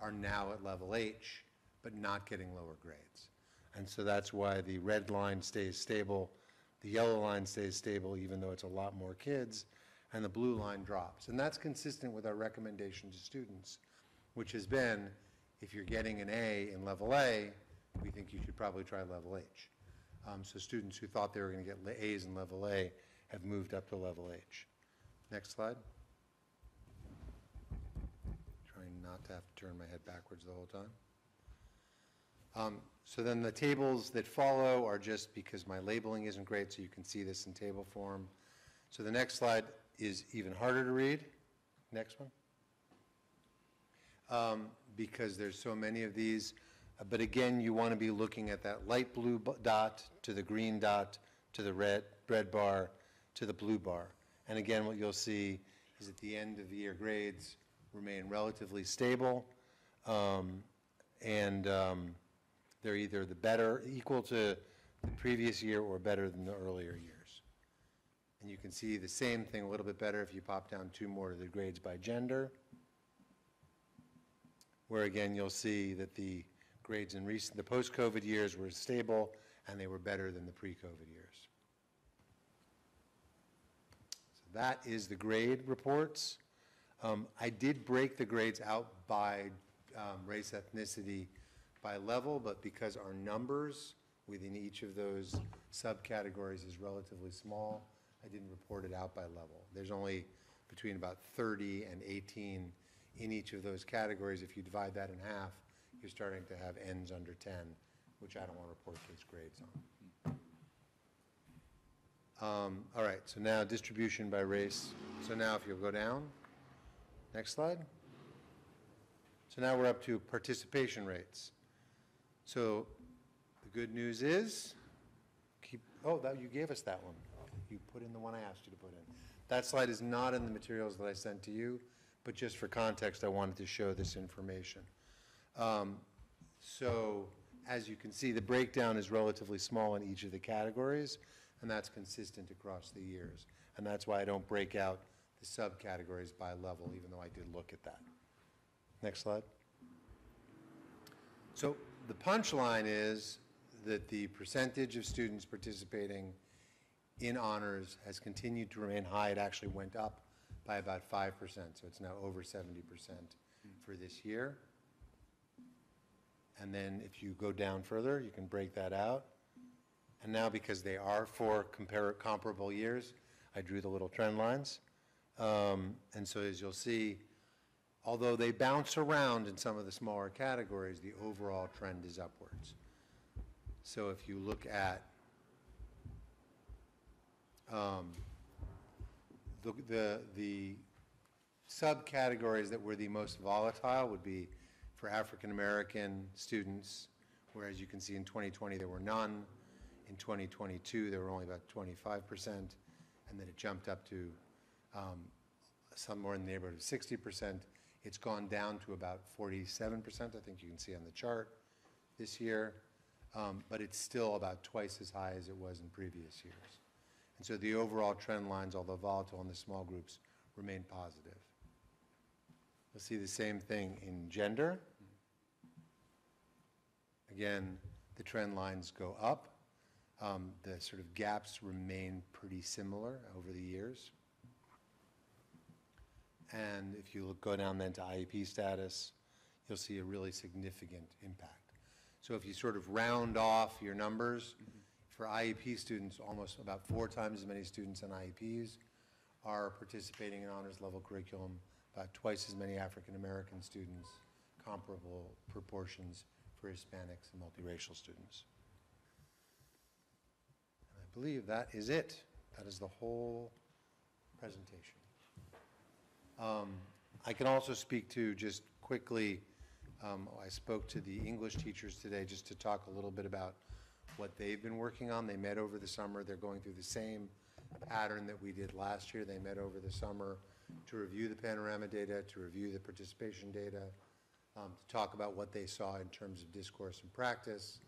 are now at level H, but not getting lower grades. And so that's why the red line stays stable, the yellow line stays stable even though it's a lot more kids, and the blue line drops. And that's consistent with our recommendation to students, which has been, if you're getting an A in level A, we think you should probably try level H. So students who thought they were going to get A's in level A have moved up to level H. Next slide. Trying not to have to turn my head backwards the whole time. So then the tables that follow are just because my labeling isn't great, so you can see this in table form. So the next slide is even harder to read. Next one. Because there's so many of these. But again, you want to be looking at that light blue dot to the green dot to the red bar to the blue bar. And again, what you'll see is at the end of the year grades remain relatively stable. They're either the better, equal to the previous year or better than the earlier years. And you can see the same thing a little bit better if you pop down two more to the grades by gender, where again, you'll see that the grades in the post-COVID years were stable, and they were better than the pre-COVID years. That is the grade reports. I did break the grades out by race, ethnicity, by level, but because our numbers within each of those subcategories is relatively small, I didn't report it out by level. There's only between about 30 and 18 in each of those categories. If you divide that in half, you're starting to have N's under 10, which I don't want to report kids' grades on. All right, so now distribution by race. So now if you'll go down, next slide. So now we're up to participation rates. So the good news is, you gave us that one. You put in the one I asked you to put in. That slide is not in the materials that I sent to you, but just for context, I wanted to show this information. So as you can see, the breakdown is relatively small in each of the categories, and that's consistent across the years. And that's why I don't break out the subcategories by level, even though I did look at that. Next slide. So the punchline is that the percentage of students participating in honors has continued to remain high. It actually went up by about 5%, so it's now over 70% for this year. And then if you go down further, you can break that out. And now, because they are for comparable years, I drew the little trend lines. And so as you'll see, although they bounce around in some of the smaller categories, the overall trend is upwards. So if you look at the subcategories that were the most volatile would be for African American students, whereas you can see in 2020 there were none. In 2022 there were only about 25%, and then it jumped up to somewhere in the neighborhood of 60%. It's gone down to about 47%, I think you can see on the chart this year, but it's still about twice as high as it was in previous years. And so the overall trend lines, although volatile in the small groups, remain positive. We'll see the same thing in gender. Again, the trend lines go up. The sort of gaps remain pretty similar over the years. And if you go down then to IEP status, you'll see a really significant impact. So if you sort of round off your numbers, for IEP students, almost about 4 times as many students in IEPs are participating in honors level curriculum, about twice as many African American students, comparable proportions for Hispanics and multiracial students. And I believe that is it. That is the whole presentation. I can also speak to, just quickly, I spoke to the English teachers today just to talk a little bit about what they've been working on. They met over the summer. They're going through the same pattern that we did last year. They met over the summer to review the Panorama data, to review the participation data, to talk about what they saw in terms of discourse and practice.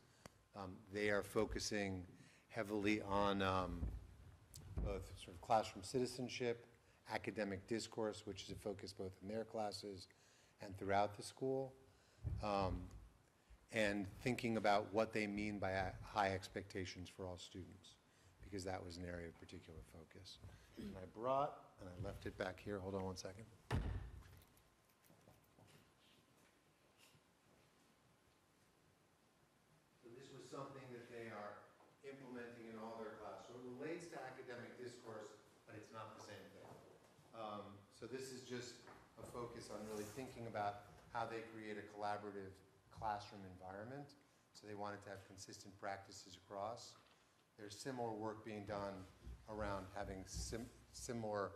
They are focusing heavily on both sort of classroom citizenship, academic discourse, which is a focus both in their classes and throughout the school, and thinking about what they mean by high expectations for all students, because that was an area of particular focus. And I brought, and I left it back here, hold on one second. So this was something that they are implementing in all their classes. So it relates to academic discourse, but it's not the same thing. So this is just a focus on really thinking about how they create a collaborative classroom environment. So they wanted to have consistent practices across. There's similar work being done around having similar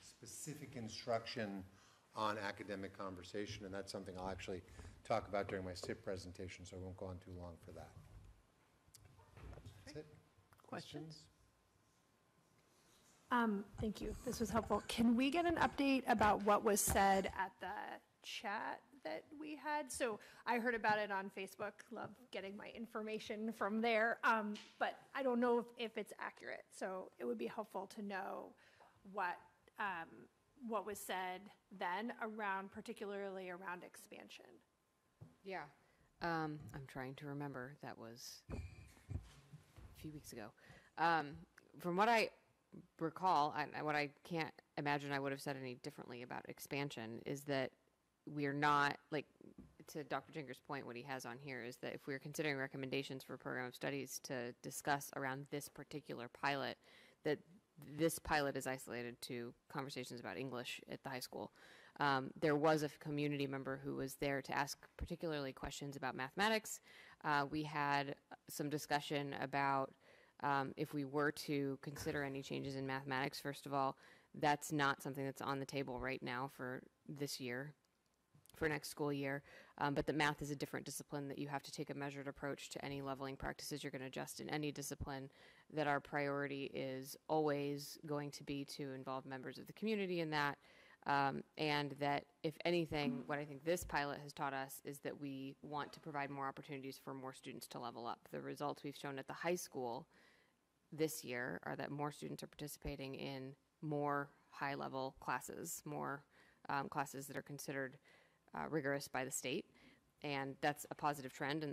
specific instruction on academic conversation, and that's something I'll actually talk about during my SIP presentation, so I won't go on too long for that. That's it. Questions? Thank you. This was helpful. Can we get an update about what was said at the chat that we had? So I heard about it on Facebook, love getting my information from there, but I don't know if it's accurate. So it would be helpful to know what was said then around, particularly around expansion. Yeah, I'm trying to remember. That was a few weeks ago. From what I recall, what I can't imagine I would have said any differently about expansion is that we're not, like, to Dr. Jinger's point, what he has on here is that if we're considering recommendations for program of studies to discuss around this particular pilot, that this pilot is isolated to conversations about English at the high school. There was a community member who was there to ask particularly questions about mathematics. We had some discussion about if we were to consider any changes in mathematics. First of all, that's not something that's on the table right now for this year, for next school year, but the math is a different discipline that you have to take a measured approach to any leveling practices you're going to adjust in any discipline, that our priority is always going to be to involve members of the community in that, and that if anything, what I think this pilot has taught us is that we want to provide more opportunities for more students to level up. The results we've shown at the high school this year are that more students are participating in more high-level classes, more classes that are considered rigorous by the state, and that's a positive trend, and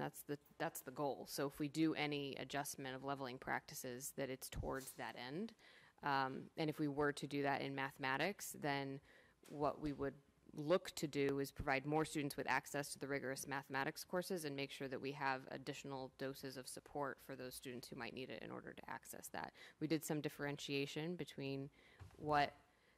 that's the goal. So if we do any adjustment of leveling practices, that it's towards that end, and if we were to do that in mathematics, then what we would look to do is provide more students with access to the rigorous mathematics courses and make sure that we have additional doses of support for those students who might need it in order to access that. We did some differentiation between what,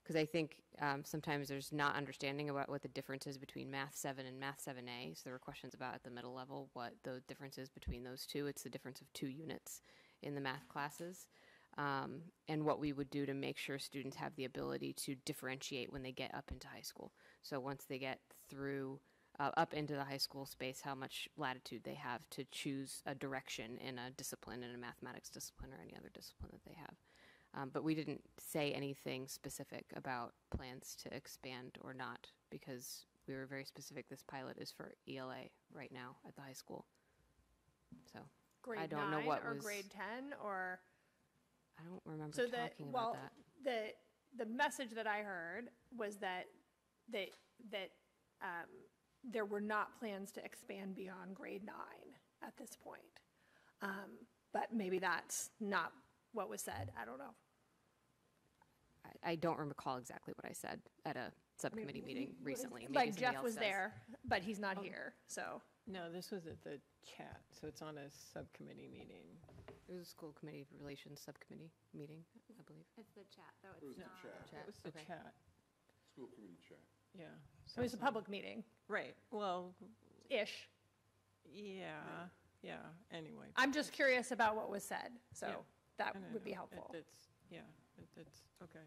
because I think sometimes there's not understanding about what the difference is between Math 7 and Math 7A. So there were questions about at the middle level what the difference is between those two. It's the difference of 2 units in the math classes, and what we would do to make sure students have the ability to differentiate when they get up into high school. So once they get through up into the high school space, how much latitude they have to choose a direction in a discipline, in a mathematics discipline or any other discipline that they have. But we didn't say anything specific about plans to expand or not, because we were very specific. This pilot is for ELA right now at the high school. So grade I don't 9 know what or was, grade 10 or I don't remember so talking the, well, about that. The message that I heard was that there were not plans to expand beyond grade 9 at this point, but maybe that's not what was said. I don't know. I don't recall exactly what I said at a subcommittee meeting recently. Like Jeff was there, but he's not here, so. No, this was at the chat, so it's on a subcommittee meeting. It was a school committee relations subcommittee meeting, I believe. It's the chat, though. It was the chat. It was the chat. School committee chat. Yeah. So it was a public meeting. Right, well. Ish. Yeah, yeah, anyway. I'm just curious about what was said, so. Yeah. That would be helpful. It's okay.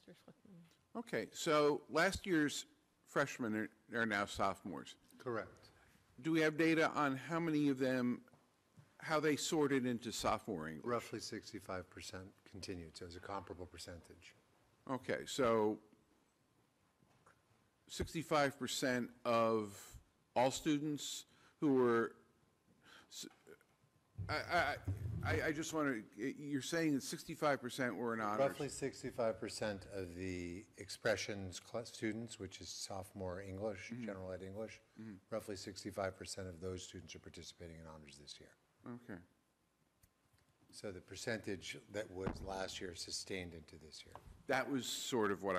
Mr. Schultzman. Okay, so last year's freshmen are now sophomores. Correct. Do we have data on how many of them, how they sorted into sophomore English? Roughly 65% continued, so it's a comparable percentage. Okay, so 65% of all students who were, I just wonder, you're saying that 65% were in honors. Roughly 65% of the expressions class students, which is sophomore English, mm-hmm. general ed English, mm-hmm. roughly 65% of those students are participating in honors this year. Okay. So the percentage that was last year sustained into this year. That was sort of what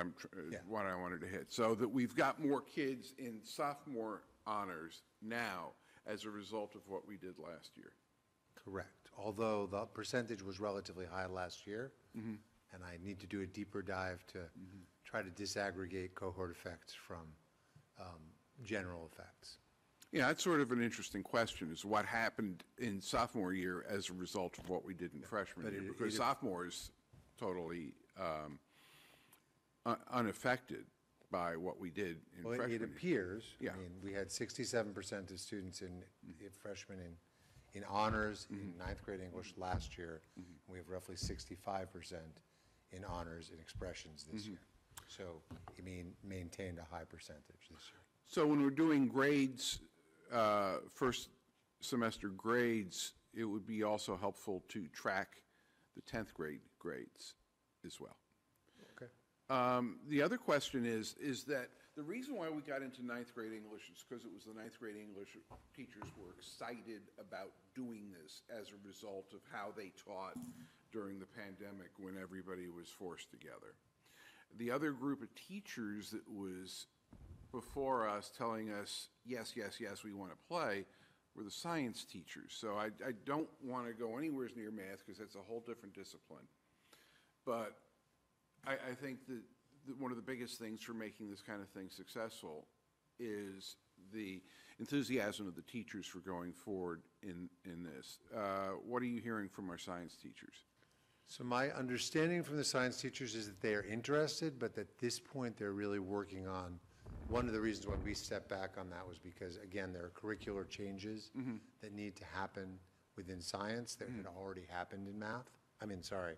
what I wanted to hit. So that we've got more kids in sophomore honors now as a result of what we did last year. Correct. Although the percentage was relatively high last year, mm-hmm. and I need to do a deeper dive to mm-hmm. try to disaggregate cohort effects from general effects. Yeah, that's sort of an interesting question, is what happened in sophomore year as a result of what we did in freshman year, because sophomores totally unaffected by what we did in freshman year. It appears. Yeah. I mean, we had 67% of students in freshman in honors mm-hmm. in 9th grade English last year, mm-hmm. and we have roughly 65% in honors and expressions this mm-hmm. year. So, I mean, maintained a high percentage this year. So when we're doing grades, first semester grades, it would be also helpful to track the 10th grade grades as well. Okay. The other question is that the reason why we got into 9th grade English is because it was the 9th grade English teachers were excited about doing this as a result of how they taught during the pandemic when everybody was forced together. The other group of teachers that was before us telling us, yes, yes, yes, we want to play, were the science teachers. So I don't want to go anywhere near math because that's a whole different discipline. But I think that one of the biggest things for making this kind of thing successful is the enthusiasm of the teachers for going forward in this. What are you hearing from our science teachers? So my understanding from the science teachers is that they are interested, but at this point they're really working on. One of the reasons why we stepped back on that was because, again, there are curricular changes mm-hmm. that need to happen within science that mm-hmm. had already happened in math. I mean, sorry,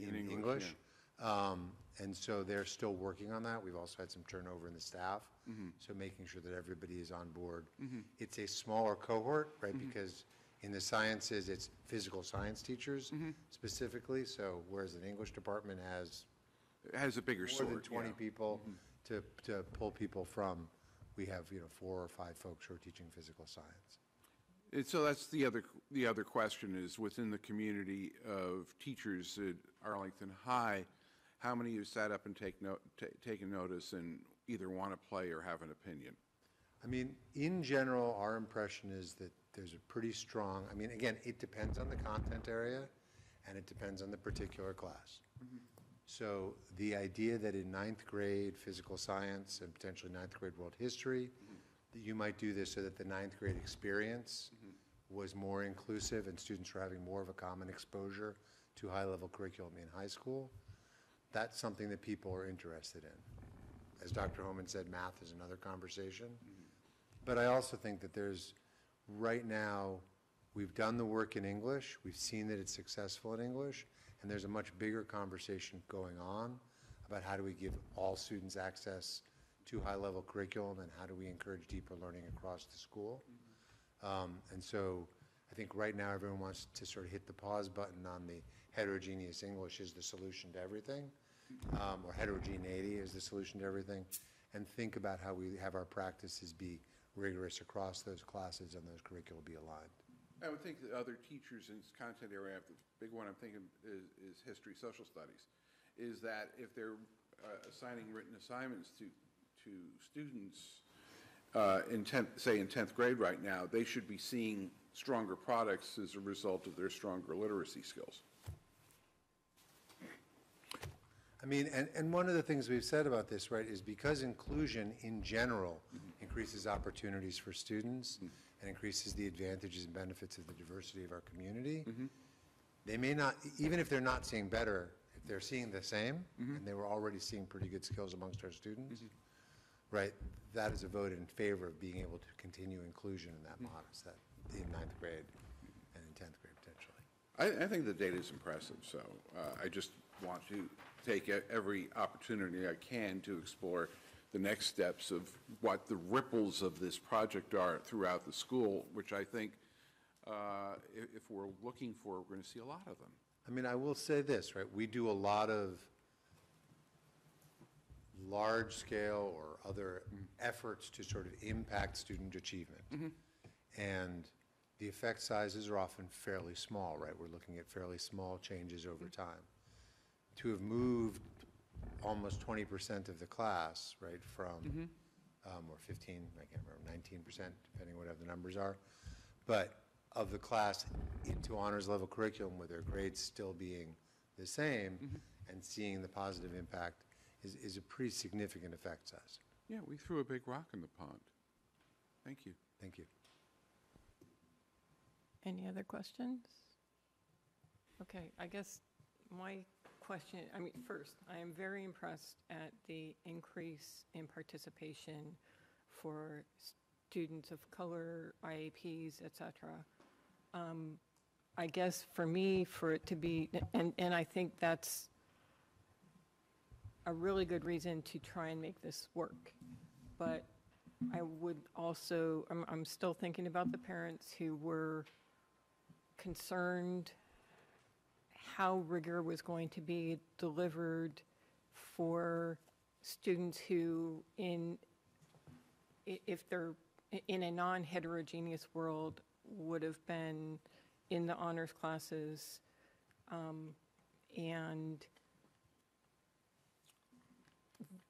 in English. Yeah. And so they're still working on that. We've also had some turnover in the staff, mm-hmm. so making sure that everybody is on board. Mm-hmm. It's a smaller cohort, right, mm-hmm. because in the sciences, it's physical science teachers mm-hmm. specifically. So whereas an English department has a bigger more than 20 yeah. people, mm-hmm. To pull people from, we have, you know, 4 or 5 folks who are teaching physical science. And so that's the other question is, within the community of teachers at Arlington High, how many have sat up and taken notice and either want to play or have an opinion? I mean, in general, our impression is that there's a pretty strong, I mean, again, it depends on the content area and it depends on the particular class. Mm-hmm. So the idea that in 9th grade physical science and potentially 9th grade world history, mm-hmm. that you might do this so that the 9th grade experience mm-hmm. was more inclusive and students were having more of a common exposure to high-level curriculum in high school, that's something that people are interested in. As Dr. Homan said, math is another conversation. Mm-hmm. But I also think that there's, right now, we've done the work in English, we've seen that it's successful in English, and there's a much bigger conversation going on about how do we give all students access to high-level curriculum and how do we encourage deeper learning across the school. Mm-hmm. And so I think right now everyone wants to sort of hit the pause button on the heterogeneous English is the solution to everything, or heterogeneity is the solution to everything, and think about how we have our practices be rigorous across those classes and those curricula be aligned. I would think that other teachers in this content area, the big one I'm thinking is history, social studies, is that if they're assigning written assignments to students, in 10th grade right now, they should be seeing stronger products as a result of their stronger literacy skills. I mean, and one of the things we've said about this, right, is because inclusion in general mm-hmm. increases opportunities for students mm-hmm. and increases the advantages and benefits of the diversity of our community, mm-hmm. they may not, even if they're not seeing better, if they're seeing the same, mm-hmm. and they were already seeing pretty good skills amongst our students, mm-hmm. right, that is a vote in favor of being able to continue inclusion in that mm-hmm. model, that in 9th grade and in 10th grade potentially. I think the data is impressive, so I just want to take every opportunity I can to explore the next steps of what the ripples of this project are throughout the school, which I think if we're looking for, we're going to see a lot of them. I mean, I will say this, right? We do a lot of large scale or other efforts to sort of impact student achievement. Mm-hmm. And the effect sizes are often fairly small, right? We're looking at fairly small changes over time. To have moved almost 20% of the class, right, from, mm-hmm. Or 15, I can't remember, 19%, depending on whatever the numbers are, but of the class into honors level curriculum with their grades still being the same mm-hmm. and seeing the positive impact is a pretty significant effect size. Yeah, we threw a big rock in the pond. Thank you. Thank you. Any other questions? Okay, I guess my question, I mean, first, I am very impressed at the increase in participation for students of color, IEPs, et cetera. I guess for me, for it to be, and I think that's a really good reason to try and make this work, but I would also, I'm still thinking about the parents who were concerned how rigor was going to be delivered for students who, if they're in a non-heterogeneous world, would have been in the honors classes and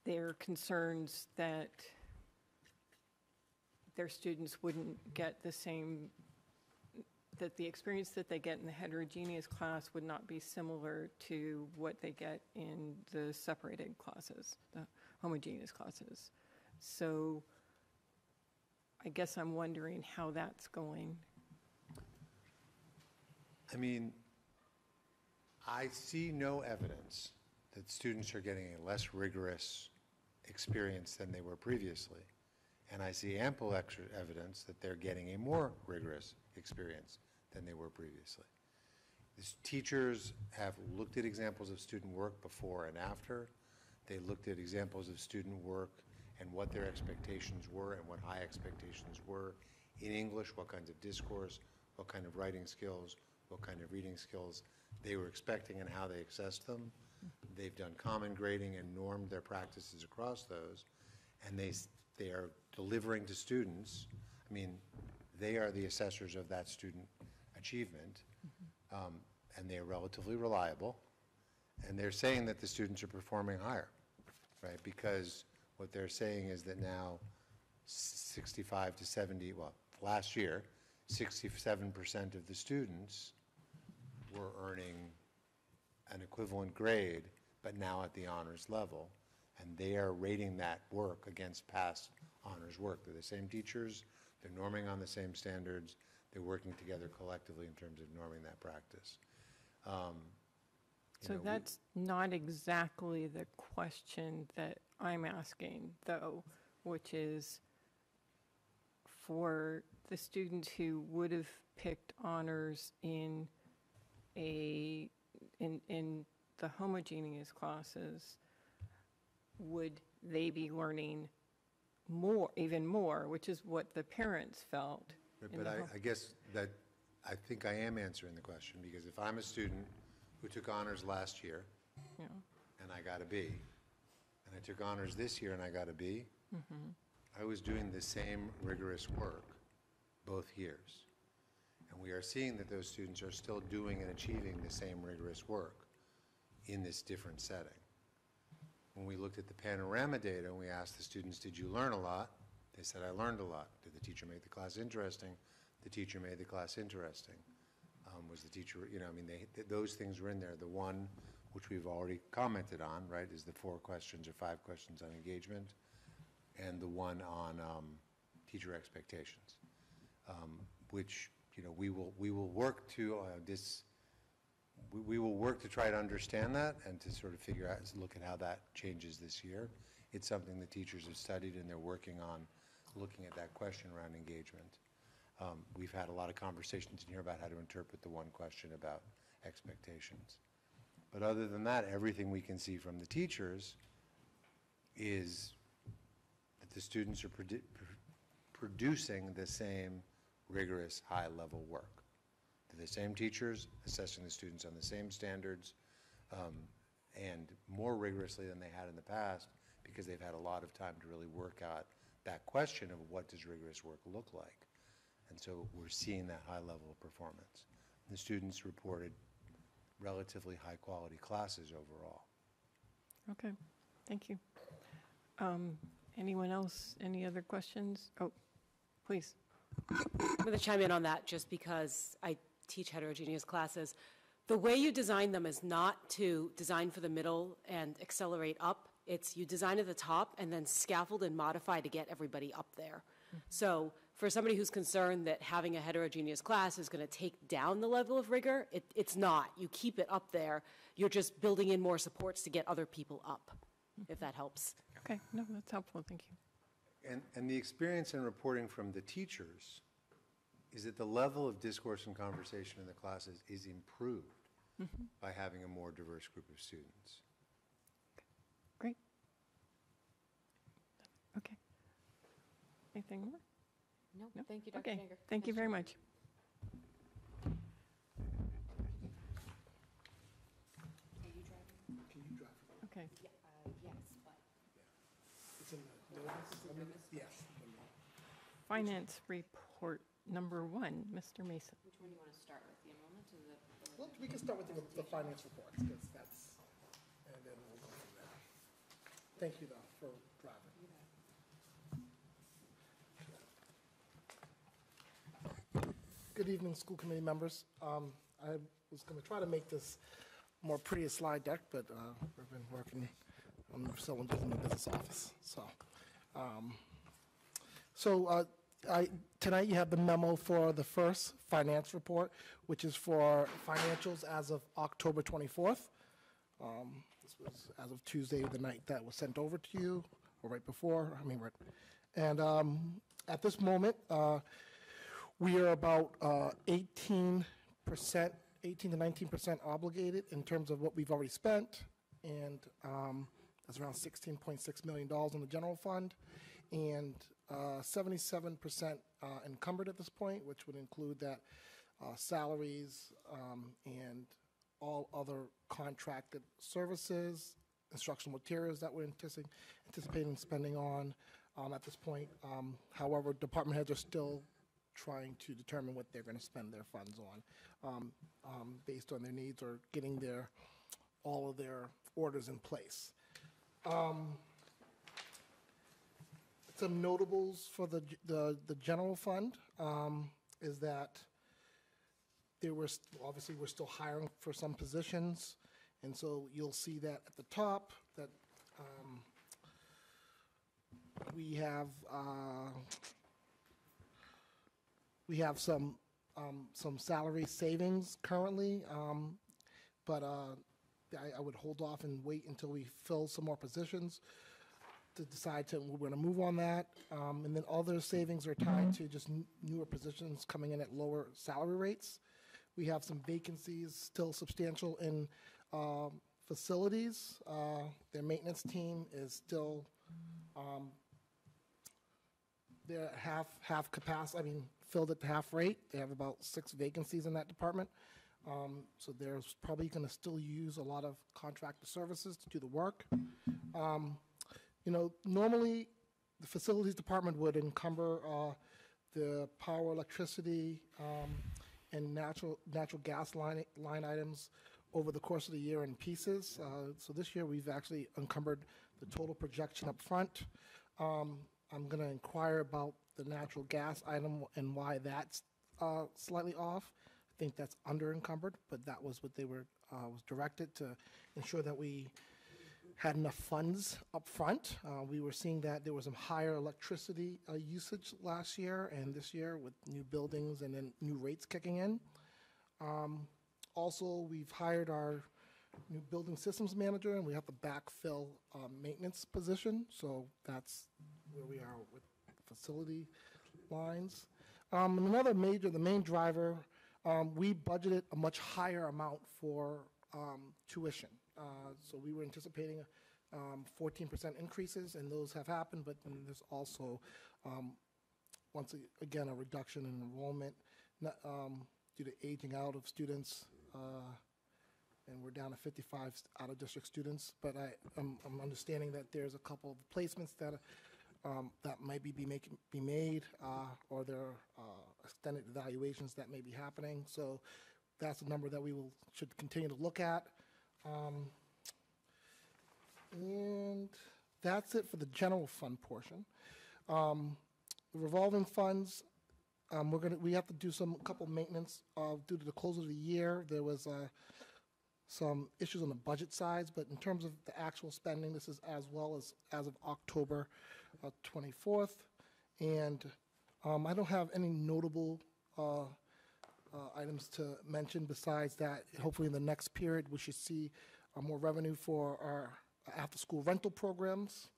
their concerns that their students wouldn't get the same, that the experience that they get in the heterogeneous class would not be similar to what they get in the separated classes, the homogeneous classes. So I guess I'm wondering how that's going. I mean, I see no evidence that students are getting a less rigorous experience than they were previously. And I see ample evidence that they're getting a more rigorous experience than they were previously. These teachers have looked at examples of student work before and after. They looked at examples of student work and what their expectations were and what high expectations were in English, what kinds of discourse, what kind of writing skills, what kind of reading skills they were expecting and how they assessed them. They've done common grading and normed their practices across those, and they are delivering to students. I mean, they are the assessors of that student achievement, and they are relatively reliable, and they're saying that the students are performing higher, right? Because what they're saying is that now 65 to 70, well, last year, 67% of the students were earning an equivalent grade, but now at the honors level, and they are rating that work against past honors work. They're the same teachers, they're norming on the same standards, they're working together collectively in terms of norming that practice. So that's not exactly the question that I'm asking, though, which is for the students who would have picked honors in a in the homogeneous classes, would they be learning more, even more, which is what the parents felt? But I guess that I think I am answering the question, because if I'm a student who took honors last year, yeah, and I got a B, and I took honors this year and I got a B, I was doing the same rigorous work both years. And we are seeing that those students are still doing and achieving the same rigorous work in this different setting. When we looked at the Panorama data and we asked the students, did you learn a lot? They said, I learned a lot. Did the teacher make the class interesting? The teacher made the class interesting. Was the teacher, you know, I mean, those things were in there. The one which we've already commented on, right, is the 4 questions or 5 questions on engagement, and the one on teacher expectations, which, you know, we will work to we will work to try to understand that and to sort of figure out, look at how that changes this year. It's something the teachers have studied and they're working on, looking at that question around engagement. We've had a lot of conversations in here about how to interpret the one question about expectations. But other than that, everything we can see from the teachers is that the students are producing the same rigorous, high-level work. They're the same teachers assessing the students on the same standards, and more rigorously than they had in the past, because they've had a lot of time to really work out that question of what does rigorous work look like. And so we're seeing that high level of performance. The students reported relatively high-quality classes overall. Okay, thank you. Anyone else? Any other questions? Oh, please. I'm going to chime in on that just because I teach heterogeneous classes. The way you design them is not to design for the middle and accelerate up. It's you design at the top and then scaffold and modify to get everybody up there. So for somebody who's concerned that having a heterogeneous class is going to take down the level of rigor, it's not. You keep it up there. You're just building in more supports to get other people up, if that helps. Okay. No, that's helpful. Thank you. And the experience and reporting from the teachers is that the level of discourse and conversation in the classes is improved by having a more diverse group of students. Great. Okay. Anything more? No, no? Thank you, Dr. Dinger. Okay. Thank you very much. Are you driving? Can you drive? Okay. Yeah, yes, but. Yeah. It's in the notice? Yes. Finance report number 1, Mr. Mason. Which one do you want to start with? The enrollment or the? Well, we can start with the finance reports, because that's Thank you, though, for driving. Good evening, school committee members. I was going to try to make this more pretty slide deck, but we've been working on someone in the business office. So, tonight you have the memo for the first finance report, which is for financials as of October 24th. This was as of Tuesday the night that was sent over to you, or right before. And at this moment, we are about 18 to 19% obligated in terms of what we've already spent, and that's around $16.6 million in the general fund, and 77% encumbered at this point, which would include that salaries and all other contracted services, instructional materials that we're anticipating spending on at this point. However, department heads are still trying to determine what they're going to spend their funds on based on their needs or getting their all of their orders in place. Some notables for the general fund is that there were obviously we're still hiring for some positions, and so you'll see that at the top that we have. We have some salary savings currently, but I would hold off and wait until we fill some more positions to decide we're going to move on that. And then all those savings are tied to just newer positions coming in at lower salary rates. We have some vacancies still substantial in facilities. Their maintenance team is still they're at half capacity. I mean, filled at the half rate. They have about 6 vacancies in that department. So they're probably going to still use a lot of contracted services to do the work. You know, normally the facilities department would encumber the power, electricity, and natural gas line items over the course of the year in pieces. So this year we've actually encumbered the total projection up front. I'm going to inquire about the natural gas item and why that's slightly off. I think that's under encumbered, but that was what they were was directed to ensure that we had enough funds up front. We were seeing that there was some higher electricity usage last year and this year with new buildings and then new rates kicking in. Also, we've hired our new building systems manager, and we have to backfill maintenance position, so that's where we are with facility lines. And another major, the main driver, we budgeted a much higher amount for tuition. So we were anticipating 14% increases, and those have happened, but then there's also, once again, a reduction in enrollment due to aging out of students, and we're down to 55 out-of-district students. But I'm understanding that there's a couple of placements that that might be made, or there are extended evaluations that may be happening. So that's a number that we should continue to look at. And that's it for the general fund portion. The revolving funds, we have to do a couple maintenance due to the close of the year. There was some issues on the budget sides, but in terms of the actual spending, this is as of October 24th. And I don't have any notable items to mention besides that hopefully in the next period we should see more revenue for our after-school rental programs,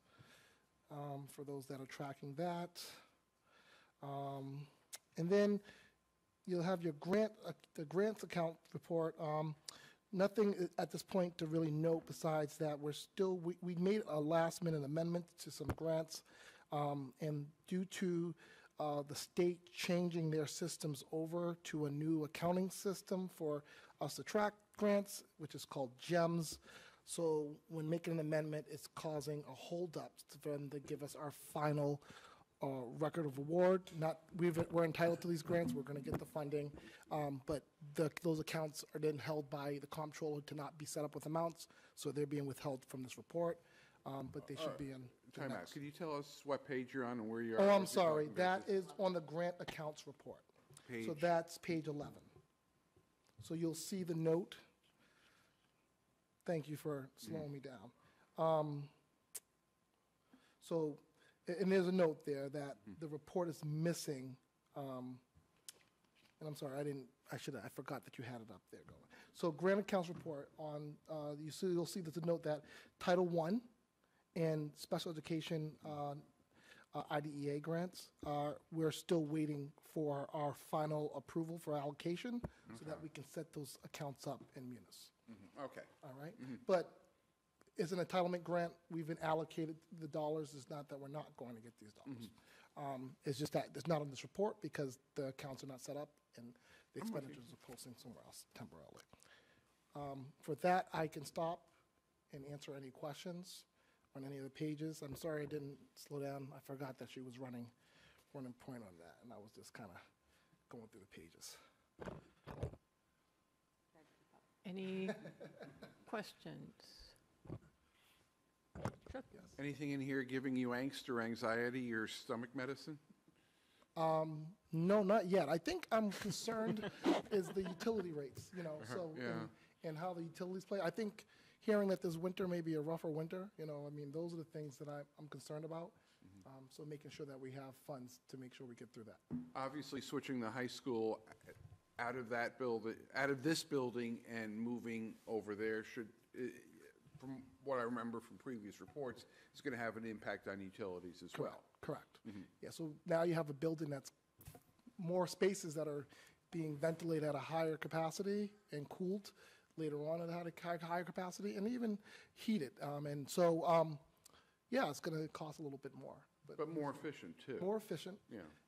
for those that are tracking that. And then you'll have your grants account report. Nothing at this point to really note besides that we're still, we made a last-minute amendment to some grants, and due to the state changing their systems over to a new accounting system for us to track grants, which is called GEMS. So when making an amendment, it's causing a holdup for them to give us our final record of award. We're entitled to these grants. We're going to get the funding, but those accounts are then held by the comptroller to not be set up with amounts, so they're being withheld from this report. but they should be in the next. Could you tell us what page you're on and where you are? Oh, I'm sorry. That is on the grant accounts report. Page. So that's page 11. So you'll see the note. Thank you for slowing me down. So, and there's a note there that the report is missing. And I'm sorry, I forgot that you had it up there going. So grant accounts report on, you'll see there's a note that Title I and special education IDEA grants, we're still waiting for our final approval for allocation so that we can set those accounts up in Munis. Okay. All right. But it's an entitlement grant. We've been allocated the dollars. It's not that we're not going to get these dollars. It's just that it's not on this report because the accounts are not set up and the expenditures are posting somewhere else temporarily. For that, I can stop and answer any questions on any of the pages. I'm sorry I didn't slow down. I forgot that she was running point on that, and I was just kind of going through the pages. Any questions? Sure. Yes. Anything in here giving you angst or anxiety or stomach medicine? No, not yet. I think I'm concerned is the utility rates, you know, so and how the utilities play. I think hearing that this winter may be a rougher winter, you know, I mean, those are the things that I'm concerned about. So making sure that we have funds to make sure we get through that. Obviously, switching the high school out of this building and moving over there should, from what I remember from previous reports, it's going to have an impact on utilities as well. Correct. Yeah, so now you have a building that's more spaces that are being ventilated at a higher capacity and cooled later on at a higher capacity and even heated. And so, yeah, it's going to cost a little bit more. But more efficient, too. More efficient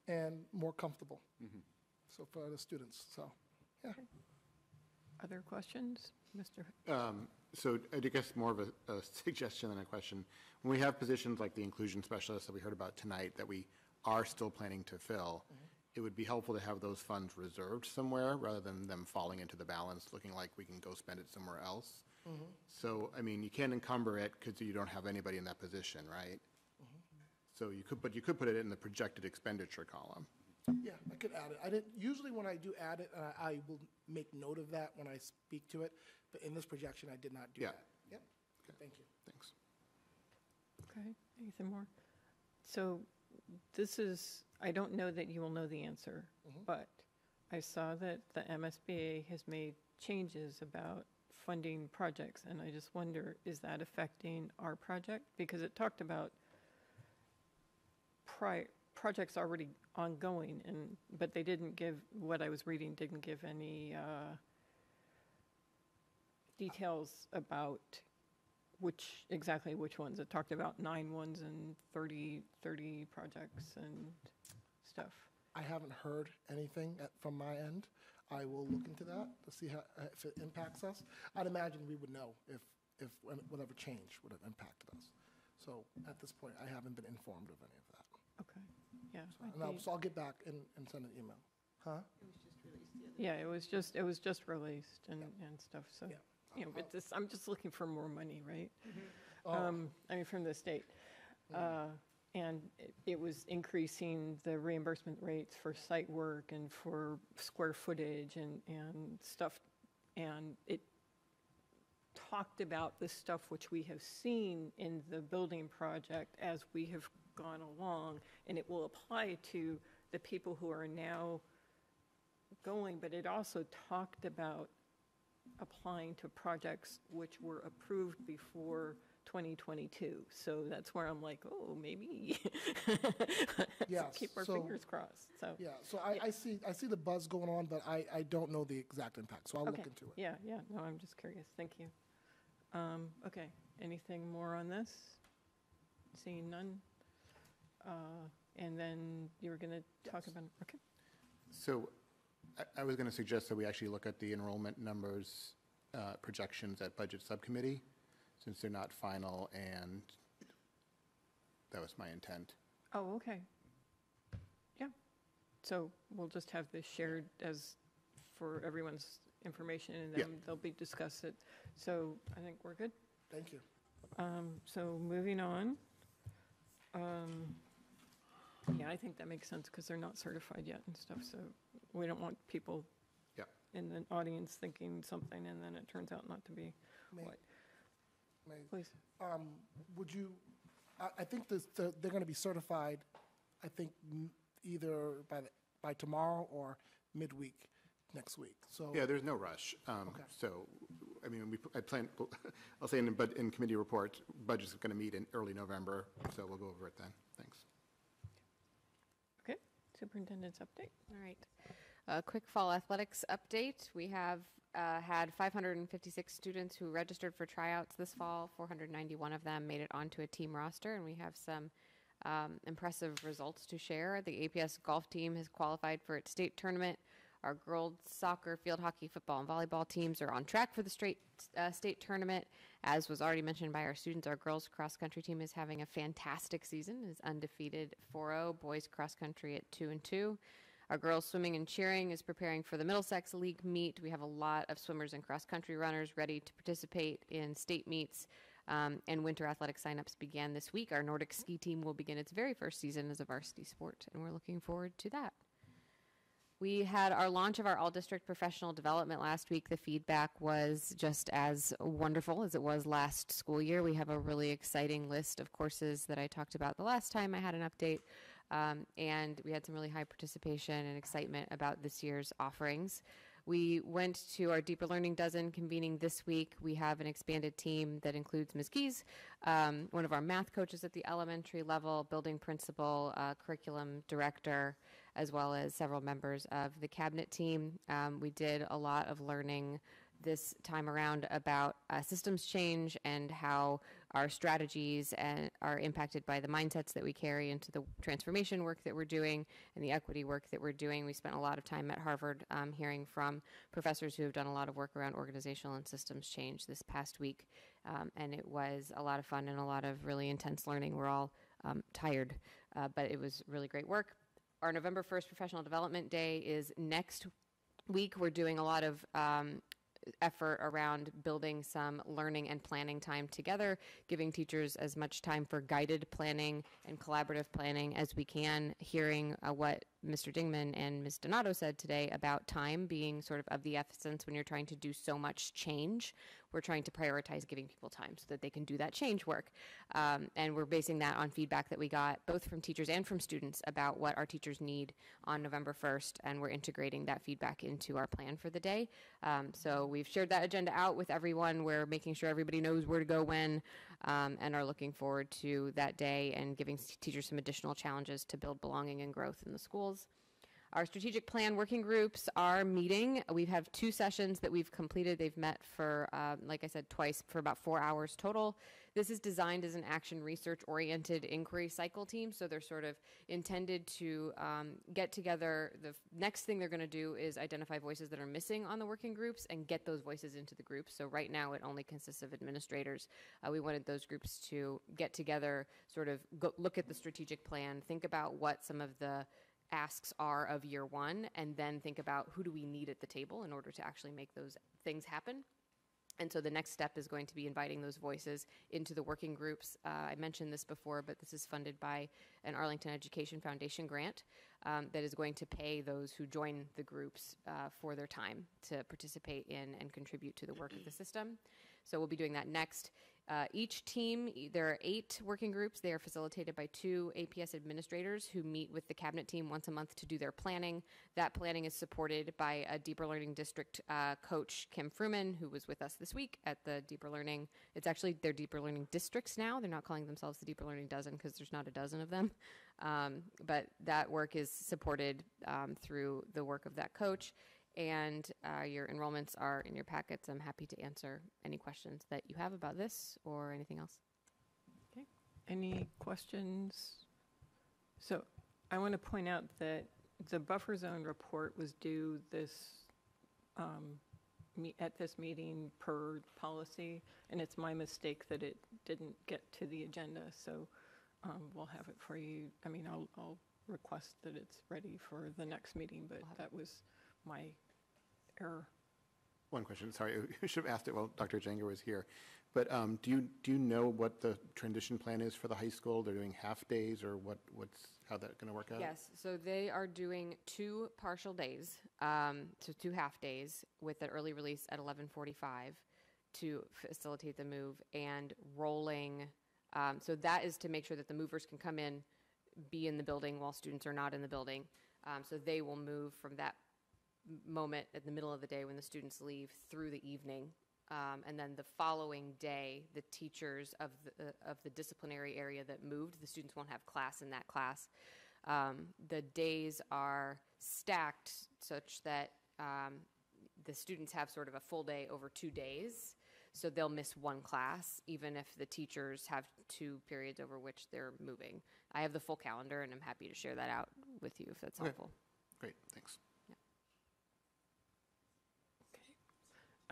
and more comfortable. So for the students, so yeah. Other questions, Mr.? So I guess more of a suggestion than a question. When we have positions like the inclusion specialist that we heard about tonight that we are still planning to fill, it would be helpful to have those funds reserved somewhere rather than them falling into the balance, looking like we can go spend it somewhere else. So, I mean, you can't encumber it because you don't have anybody in that position, right? So you could, but you could put it in the projected expenditure column. Yeah, I could add it. I didn't usually when I do add it, I will make note of that when I speak to it. But in this projection, I did not do that. Yep. Okay. Thank you. Thanks. Okay. Anything more? So this is, I don't know that you will know the answer, but I saw that the MSBA has made changes about funding projects. And I just wonder, is that affecting our project? Because it talked about projects already ongoing, but they didn't give, what I was reading didn't give any details about exactly which ones. It talked about 9 ones and 30 projects and stuff. I haven't heard anything from my end. I will look into that to see how, if it impacts us. I'd imagine we would know if whatever change would have impacted us. So at this point, I haven't been informed of any of that. Okay. Yeah. So I'll get back and send an email. It was just released the other day. It was just released and stuff. So you know, but this, I'm just looking for more money, right? I mean, from the state, and it was increasing the reimbursement rates for site work and for square footage and stuff, and it talked about the stuff which we have seen in the building project as we have gone along, and it will apply to the people who are now going, but it also talked about applying to projects which were approved before 2022. So that's where I'm like, oh, maybe. So keep our fingers crossed. So I see the buzz going on, but I don't know the exact impact, so I'll look into it. No, I'm just curious. Thank you. Okay, anything more on this? Seeing none. And then you were going to talk about, So I was going to suggest that we actually look at the enrollment numbers projections at budget subcommittee, since they're not final, and that was my intent. Oh, okay. Yeah. So we'll just have this shared as for everyone's information, and then they'll be discussed. So I think we're good. Thank you. So moving on. Yeah, I think that makes sense because they're not certified yet and stuff. So we don't want people in the audience thinking something and then it turns out not to be what. Please. Would you, I think this, they're going to be certified, I think, either by tomorrow or midweek next week. So yeah, there's no rush. Okay. So, I mean, I plan, I'll say in committee report, budget's going to meet in early November, so we'll go over it then. Thanks. Okay, superintendent's update. All right. A quick fall athletics update. We have had 556 students who registered for tryouts this fall. 491 of them made it onto a team roster, and we have some impressive results to share. The APS golf team has qualified for its state tournament. Our girls soccer, field hockey, football, and volleyball teams are on track for the state tournament. As was already mentioned by our students, our girls cross-country team is having a fantastic season, is undefeated 4-0, boys cross-country at 2-2. Our girls swimming and cheering is preparing for the Middlesex League meet. We have a lot of swimmers and cross-country runners ready to participate in state meets, and winter athletic signups began this week. Our Nordic ski team will begin its very first season as a varsity sport, and we're looking forward to that. We had our launch of our all-district professional development last week. The feedback was just as wonderful as it was last school year. We have a really exciting list of courses that I talked about the last time I had an update. And we had some really high participation and excitement about this year's offerings. We went to our Deeper Learning Dozen convening this week. We have an expanded team that includes Ms. Keys, one of our math coaches at the elementary level, building principal, curriculum director, as well as several members of the cabinet team. We did a lot of learning this time around about systems change and how our strategies are impacted by the mindsets that we carry into the transformation work that we're doing and the equity work that we're doing. We spent a lot of time at Harvard hearing from professors who have done a lot of work around organizational and systems change this past week, and it was a lot of fun and a lot of really intense learning. We're all tired, but it was really great work. Our November 1st Professional Development Day is next week. We're doing a lot of effort around building some learning and planning time together, giving teachers as much time for guided planning and collaborative planning as we can, hearing what Mr. Dingman and Ms. Donato said today about time being sort of the essence when you're trying to do so much change. We're trying to prioritize giving people time so that they can do that change work. And we're basing that on feedback that we got both from teachers and from students about what our teachers need on November 1st. And we're integrating that feedback into our plan for the day. So we've shared that agenda out with everyone. We're making sure everybody knows where to go when, and are looking forward to that day and giving teachers some additional challenges to build belonging and growth in the schools. Our strategic plan working groups are meeting. We have 2 sessions that we've completed. They've met for, like I said, twice for about 4 hours total. This is designed as an action research-oriented inquiry cycle team, so they're sort of intended to get together. The next thing they're going to do is identify voices that are missing on the working groups and get those voices into the groups. So right now it only consists of administrators. We wanted those groups to get together, sort of go look at the strategic plan, think about what some of the asks are of year one, and then think about who do we need at the table in order to actually make those things happen. And so the next step is going to be inviting those voices into the working groups. I mentioned this before, but this is funded by an Arlington Education Foundation grant that is going to pay those who join the groups for their time to participate in and contribute to the work of the system. So we'll be doing that next. Each team, there are 8 working groups. They are facilitated by 2 APS administrators who meet with the cabinet team once a month to do their planning. That planning is supported by a Deeper Learning District coach, Kim Fruman, who was with us this week at the Deeper Learning. It's actually their Deeper Learning Districts now. They're not calling themselves the Deeper Learning Dozen because there's not a dozen of them. But that work is supported through the work of that coach. And your enrollments are in your packets. I'm happy to answer any questions that you have about this or anything else. Okay. Any questions? So I want to point out that the buffer zone report was due this at this meeting per policy, and it's my mistake that it didn't get to the agenda. So we'll have it for you. I mean, I'll request that it's ready for the next meeting, but that was my error. One question, sorry, I should have asked it while Dr. Jenger was here, But do you know what the transition plan is for the high school? They're doing half days, or how that's going to work out? Yes, so they are doing 2 partial days, so 2 half days with an early release at 11:45 to facilitate the move and rolling. So that is to make sure that the movers can come in, be in the building while students are not in the building. So they will move from that moment at the middle of the day when the students leave through the evening. And then the following day, the teachers of the disciplinary area that moved, the students won't have class in that class. The days are stacked such that the students have sort of a full day over 2 days. So they'll miss 1 class, even if the teachers have 2 periods over which they're moving. I have the full calendar, and I'm happy to share that out with you if that's helpful. Great, thanks. Yeah.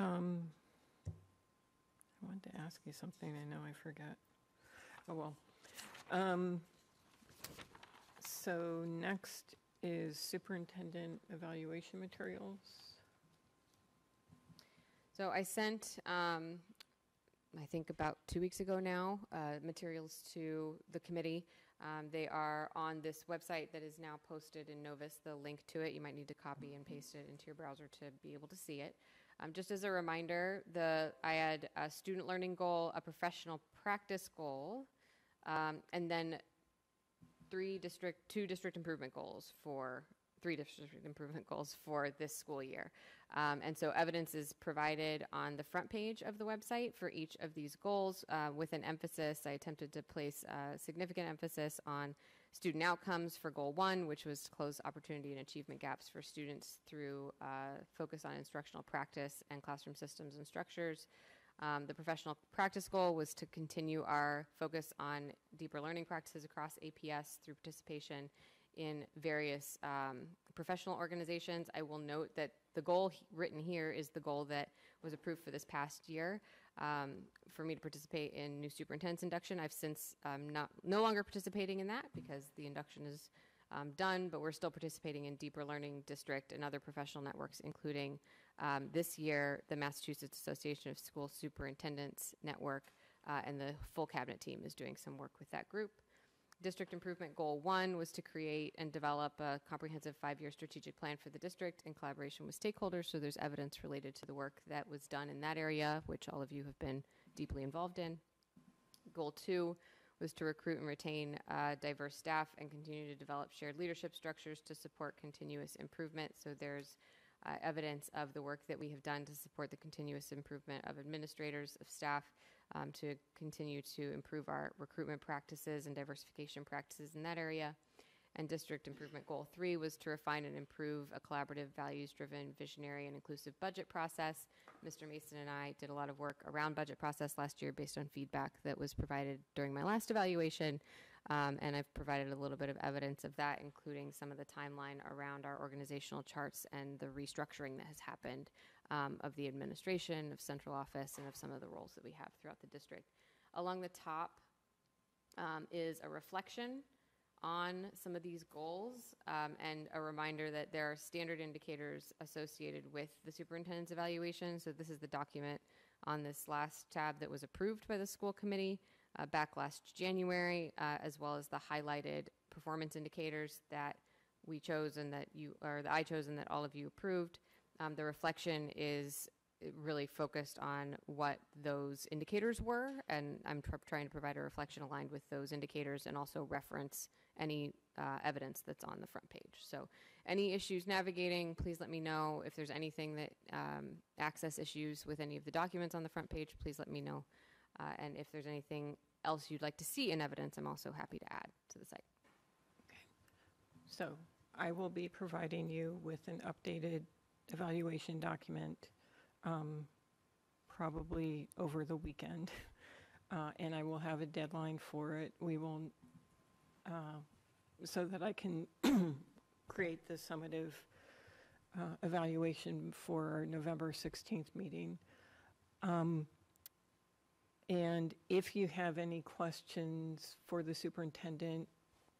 Okay. I wanted to ask you something. I know I forgot. Oh, well. So next is superintendent evaluation materials. So I sent, I think about 2 weeks ago now, materials to the committee. They are on this website that is now posted in Novus, the link to it. You might need to copy and paste it into your browser to be able to see it. Just as a reminder, I had a student learning goal, a professional practice goal, and then 2 district improvement goals for 3 district improvement goals for this school year. And so evidence is provided on the front page of the website for each of these goals with an emphasis. I attempted to place a significant emphasis on student outcomes for goal 1, which was to close opportunity and achievement gaps for students through focus on instructional practice and classroom systems and structures. The professional practice goal was to continue our focus on deeper learning practices across APS through participation in various professional organizations. I will note that the goal written here is the goal that was approved for this past year. For me to participate in new superintendent's induction. I've since no longer participating in that because the induction is done, but we're still participating in Deeper Learning District and other professional networks, including this year, the Massachusetts Association of School Superintendents Network, and the full cabinet team is doing some work with that group. District Improvement Goal 1 was to create and develop a comprehensive 5-year strategic plan for the district in collaboration with stakeholders, so there's evidence related to the work that was done in that area, which all of you have been deeply involved in. Goal 2 was to recruit and retain diverse staff and continue to develop shared leadership structures to support continuous improvement, so there's evidence of the work that we have done to support the continuous improvement of administrators, of staff, to continue to improve our recruitment practices and diversification practices in that area. And District Improvement Goal 3 was to refine and improve a collaborative, values-driven, visionary, and inclusive budget process. Mr. Mason and I did a lot of work around budget process last year based on feedback that was provided during my last evaluation, and I've provided a little bit of evidence of that, including some of the timeline around our organizational charts and the restructuring that has happened. Of the administration, of central office, and of some of the roles that we have throughout the district. Along the top is a reflection on some of these goals and a reminder that there are standard indicators associated with the superintendent's evaluation. So this is the document on this last tab that was approved by the school committee back last January, as well as the highlighted performance indicators that we chose and that you, or that I chose and that all of you approved. The reflection is really focused on what those indicators were, and I'm trying to provide a reflection aligned with those indicators and also reference any evidence that's on the front page. So any issues navigating, please let me know. If there's anything that access issues with any of the documents on the front page, please let me know. And if there's anything else you'd like to see in evidence, I'm also happy to add to the site. Okay. So I will be providing you with an updated evaluation document probably over the weekend, and I will have a deadline for it. We will, so that I can create the summative evaluation for our November 16th meeting. And if you have any questions for the superintendent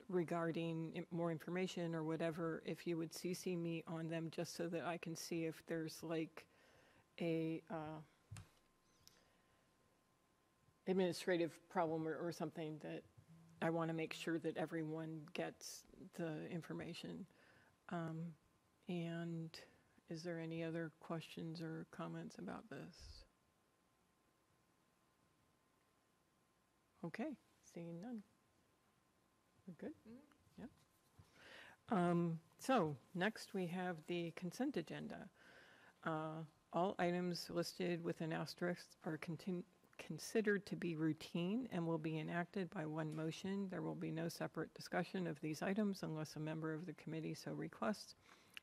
regarding more information or whatever, if you would CC me on them just so that I can see if there's like a administrative problem or something that I want to make sure that everyone gets the information. And is there any other questions or comments about this? Okay, seeing none. We're good? Mm-hmm. Yeah. So next we have the consent agenda. All items listed with an asterisk are considered to be routine and will be enacted by one motion. There will be no separate discussion of these items unless a member of the committee so requests,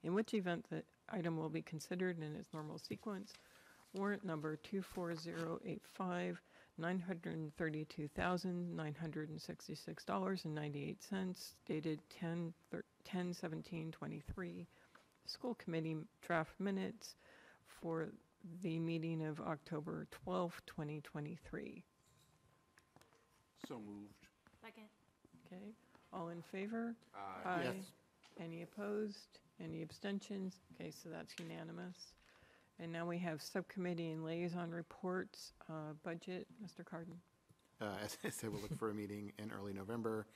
in which event the item will be considered in its normal sequence. Warrant number 24085, $932,966.98, dated 10/17/23. School committee draft minutes for the meeting of October 12, 2023. So moved. Second. Okay. All in favor? Aye. Yes. Any opposed? Any abstentions? Okay, so that's unanimous. And now we have subcommittee and liaison reports. Budget, Mr. Cardin. As I said, we'll look for a meeting in early November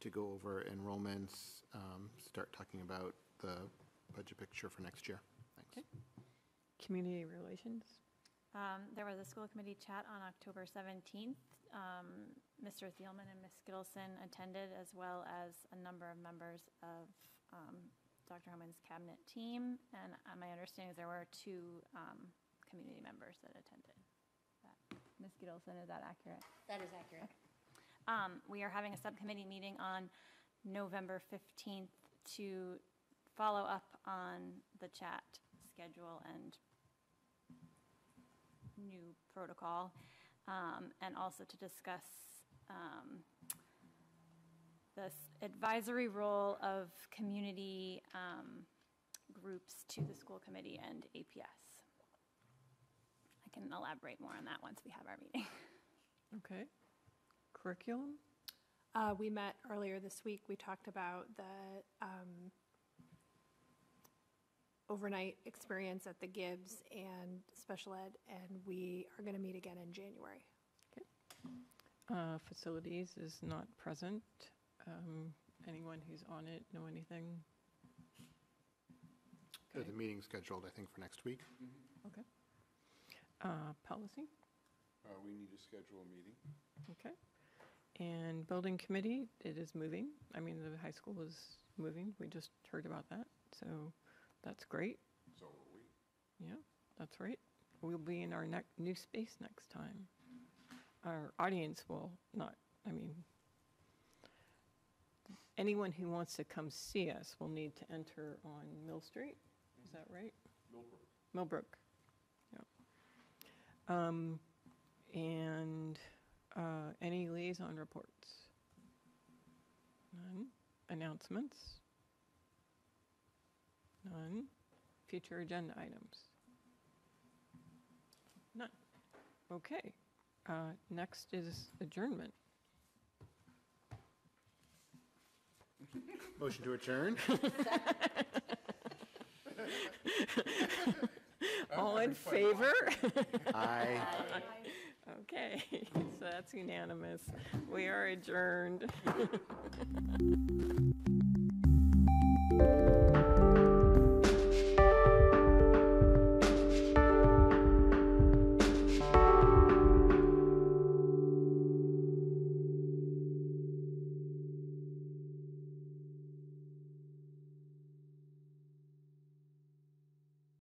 to go over enrollments, start talking about the budget picture for next year. Thanks. Okay. Community relations. There was a school committee chat on October 17th. Mr. Thielman and Ms. Gittleson attended, as well as a number of members of Dr. Homan's cabinet team. And my understanding is there were two community members that attended. Ms. Gittleson, is that accurate? That is accurate. Okay. We are having a subcommittee meeting on November 15th to follow up on the chat schedule and new protocol, and also to discuss this advisory role of community groups to the school committee and APS. I can elaborate more on that once we have our meeting. Okay. Curriculum? We met earlier this week. We talked about the overnight experience at the Gibbs and special ed, and we are going to meet again in January. Okay. Facilities is not present. Anyone who's on it know anything? Okay. So the meeting's scheduled, I think, for next week. Mm-hmm. Okay. Policy? We need to schedule a meeting. Okay. And building committee, it is moving. I mean, the high school is moving. We just heard about that. So that's great. So are we. Yeah, that's right. We'll be in our new space next time. Our audience will not, I mean, anyone who wants to come see us will need to enter on Mill Street. Mm-hmm. Is that right? Millbrook. Yeah. Any liaison reports? None. Announcements? None. Future agenda items? None. Okay. Next is adjournment. Motion to adjourn. All in favor? Aye. Aye. Okay. So that's unanimous. We are adjourned.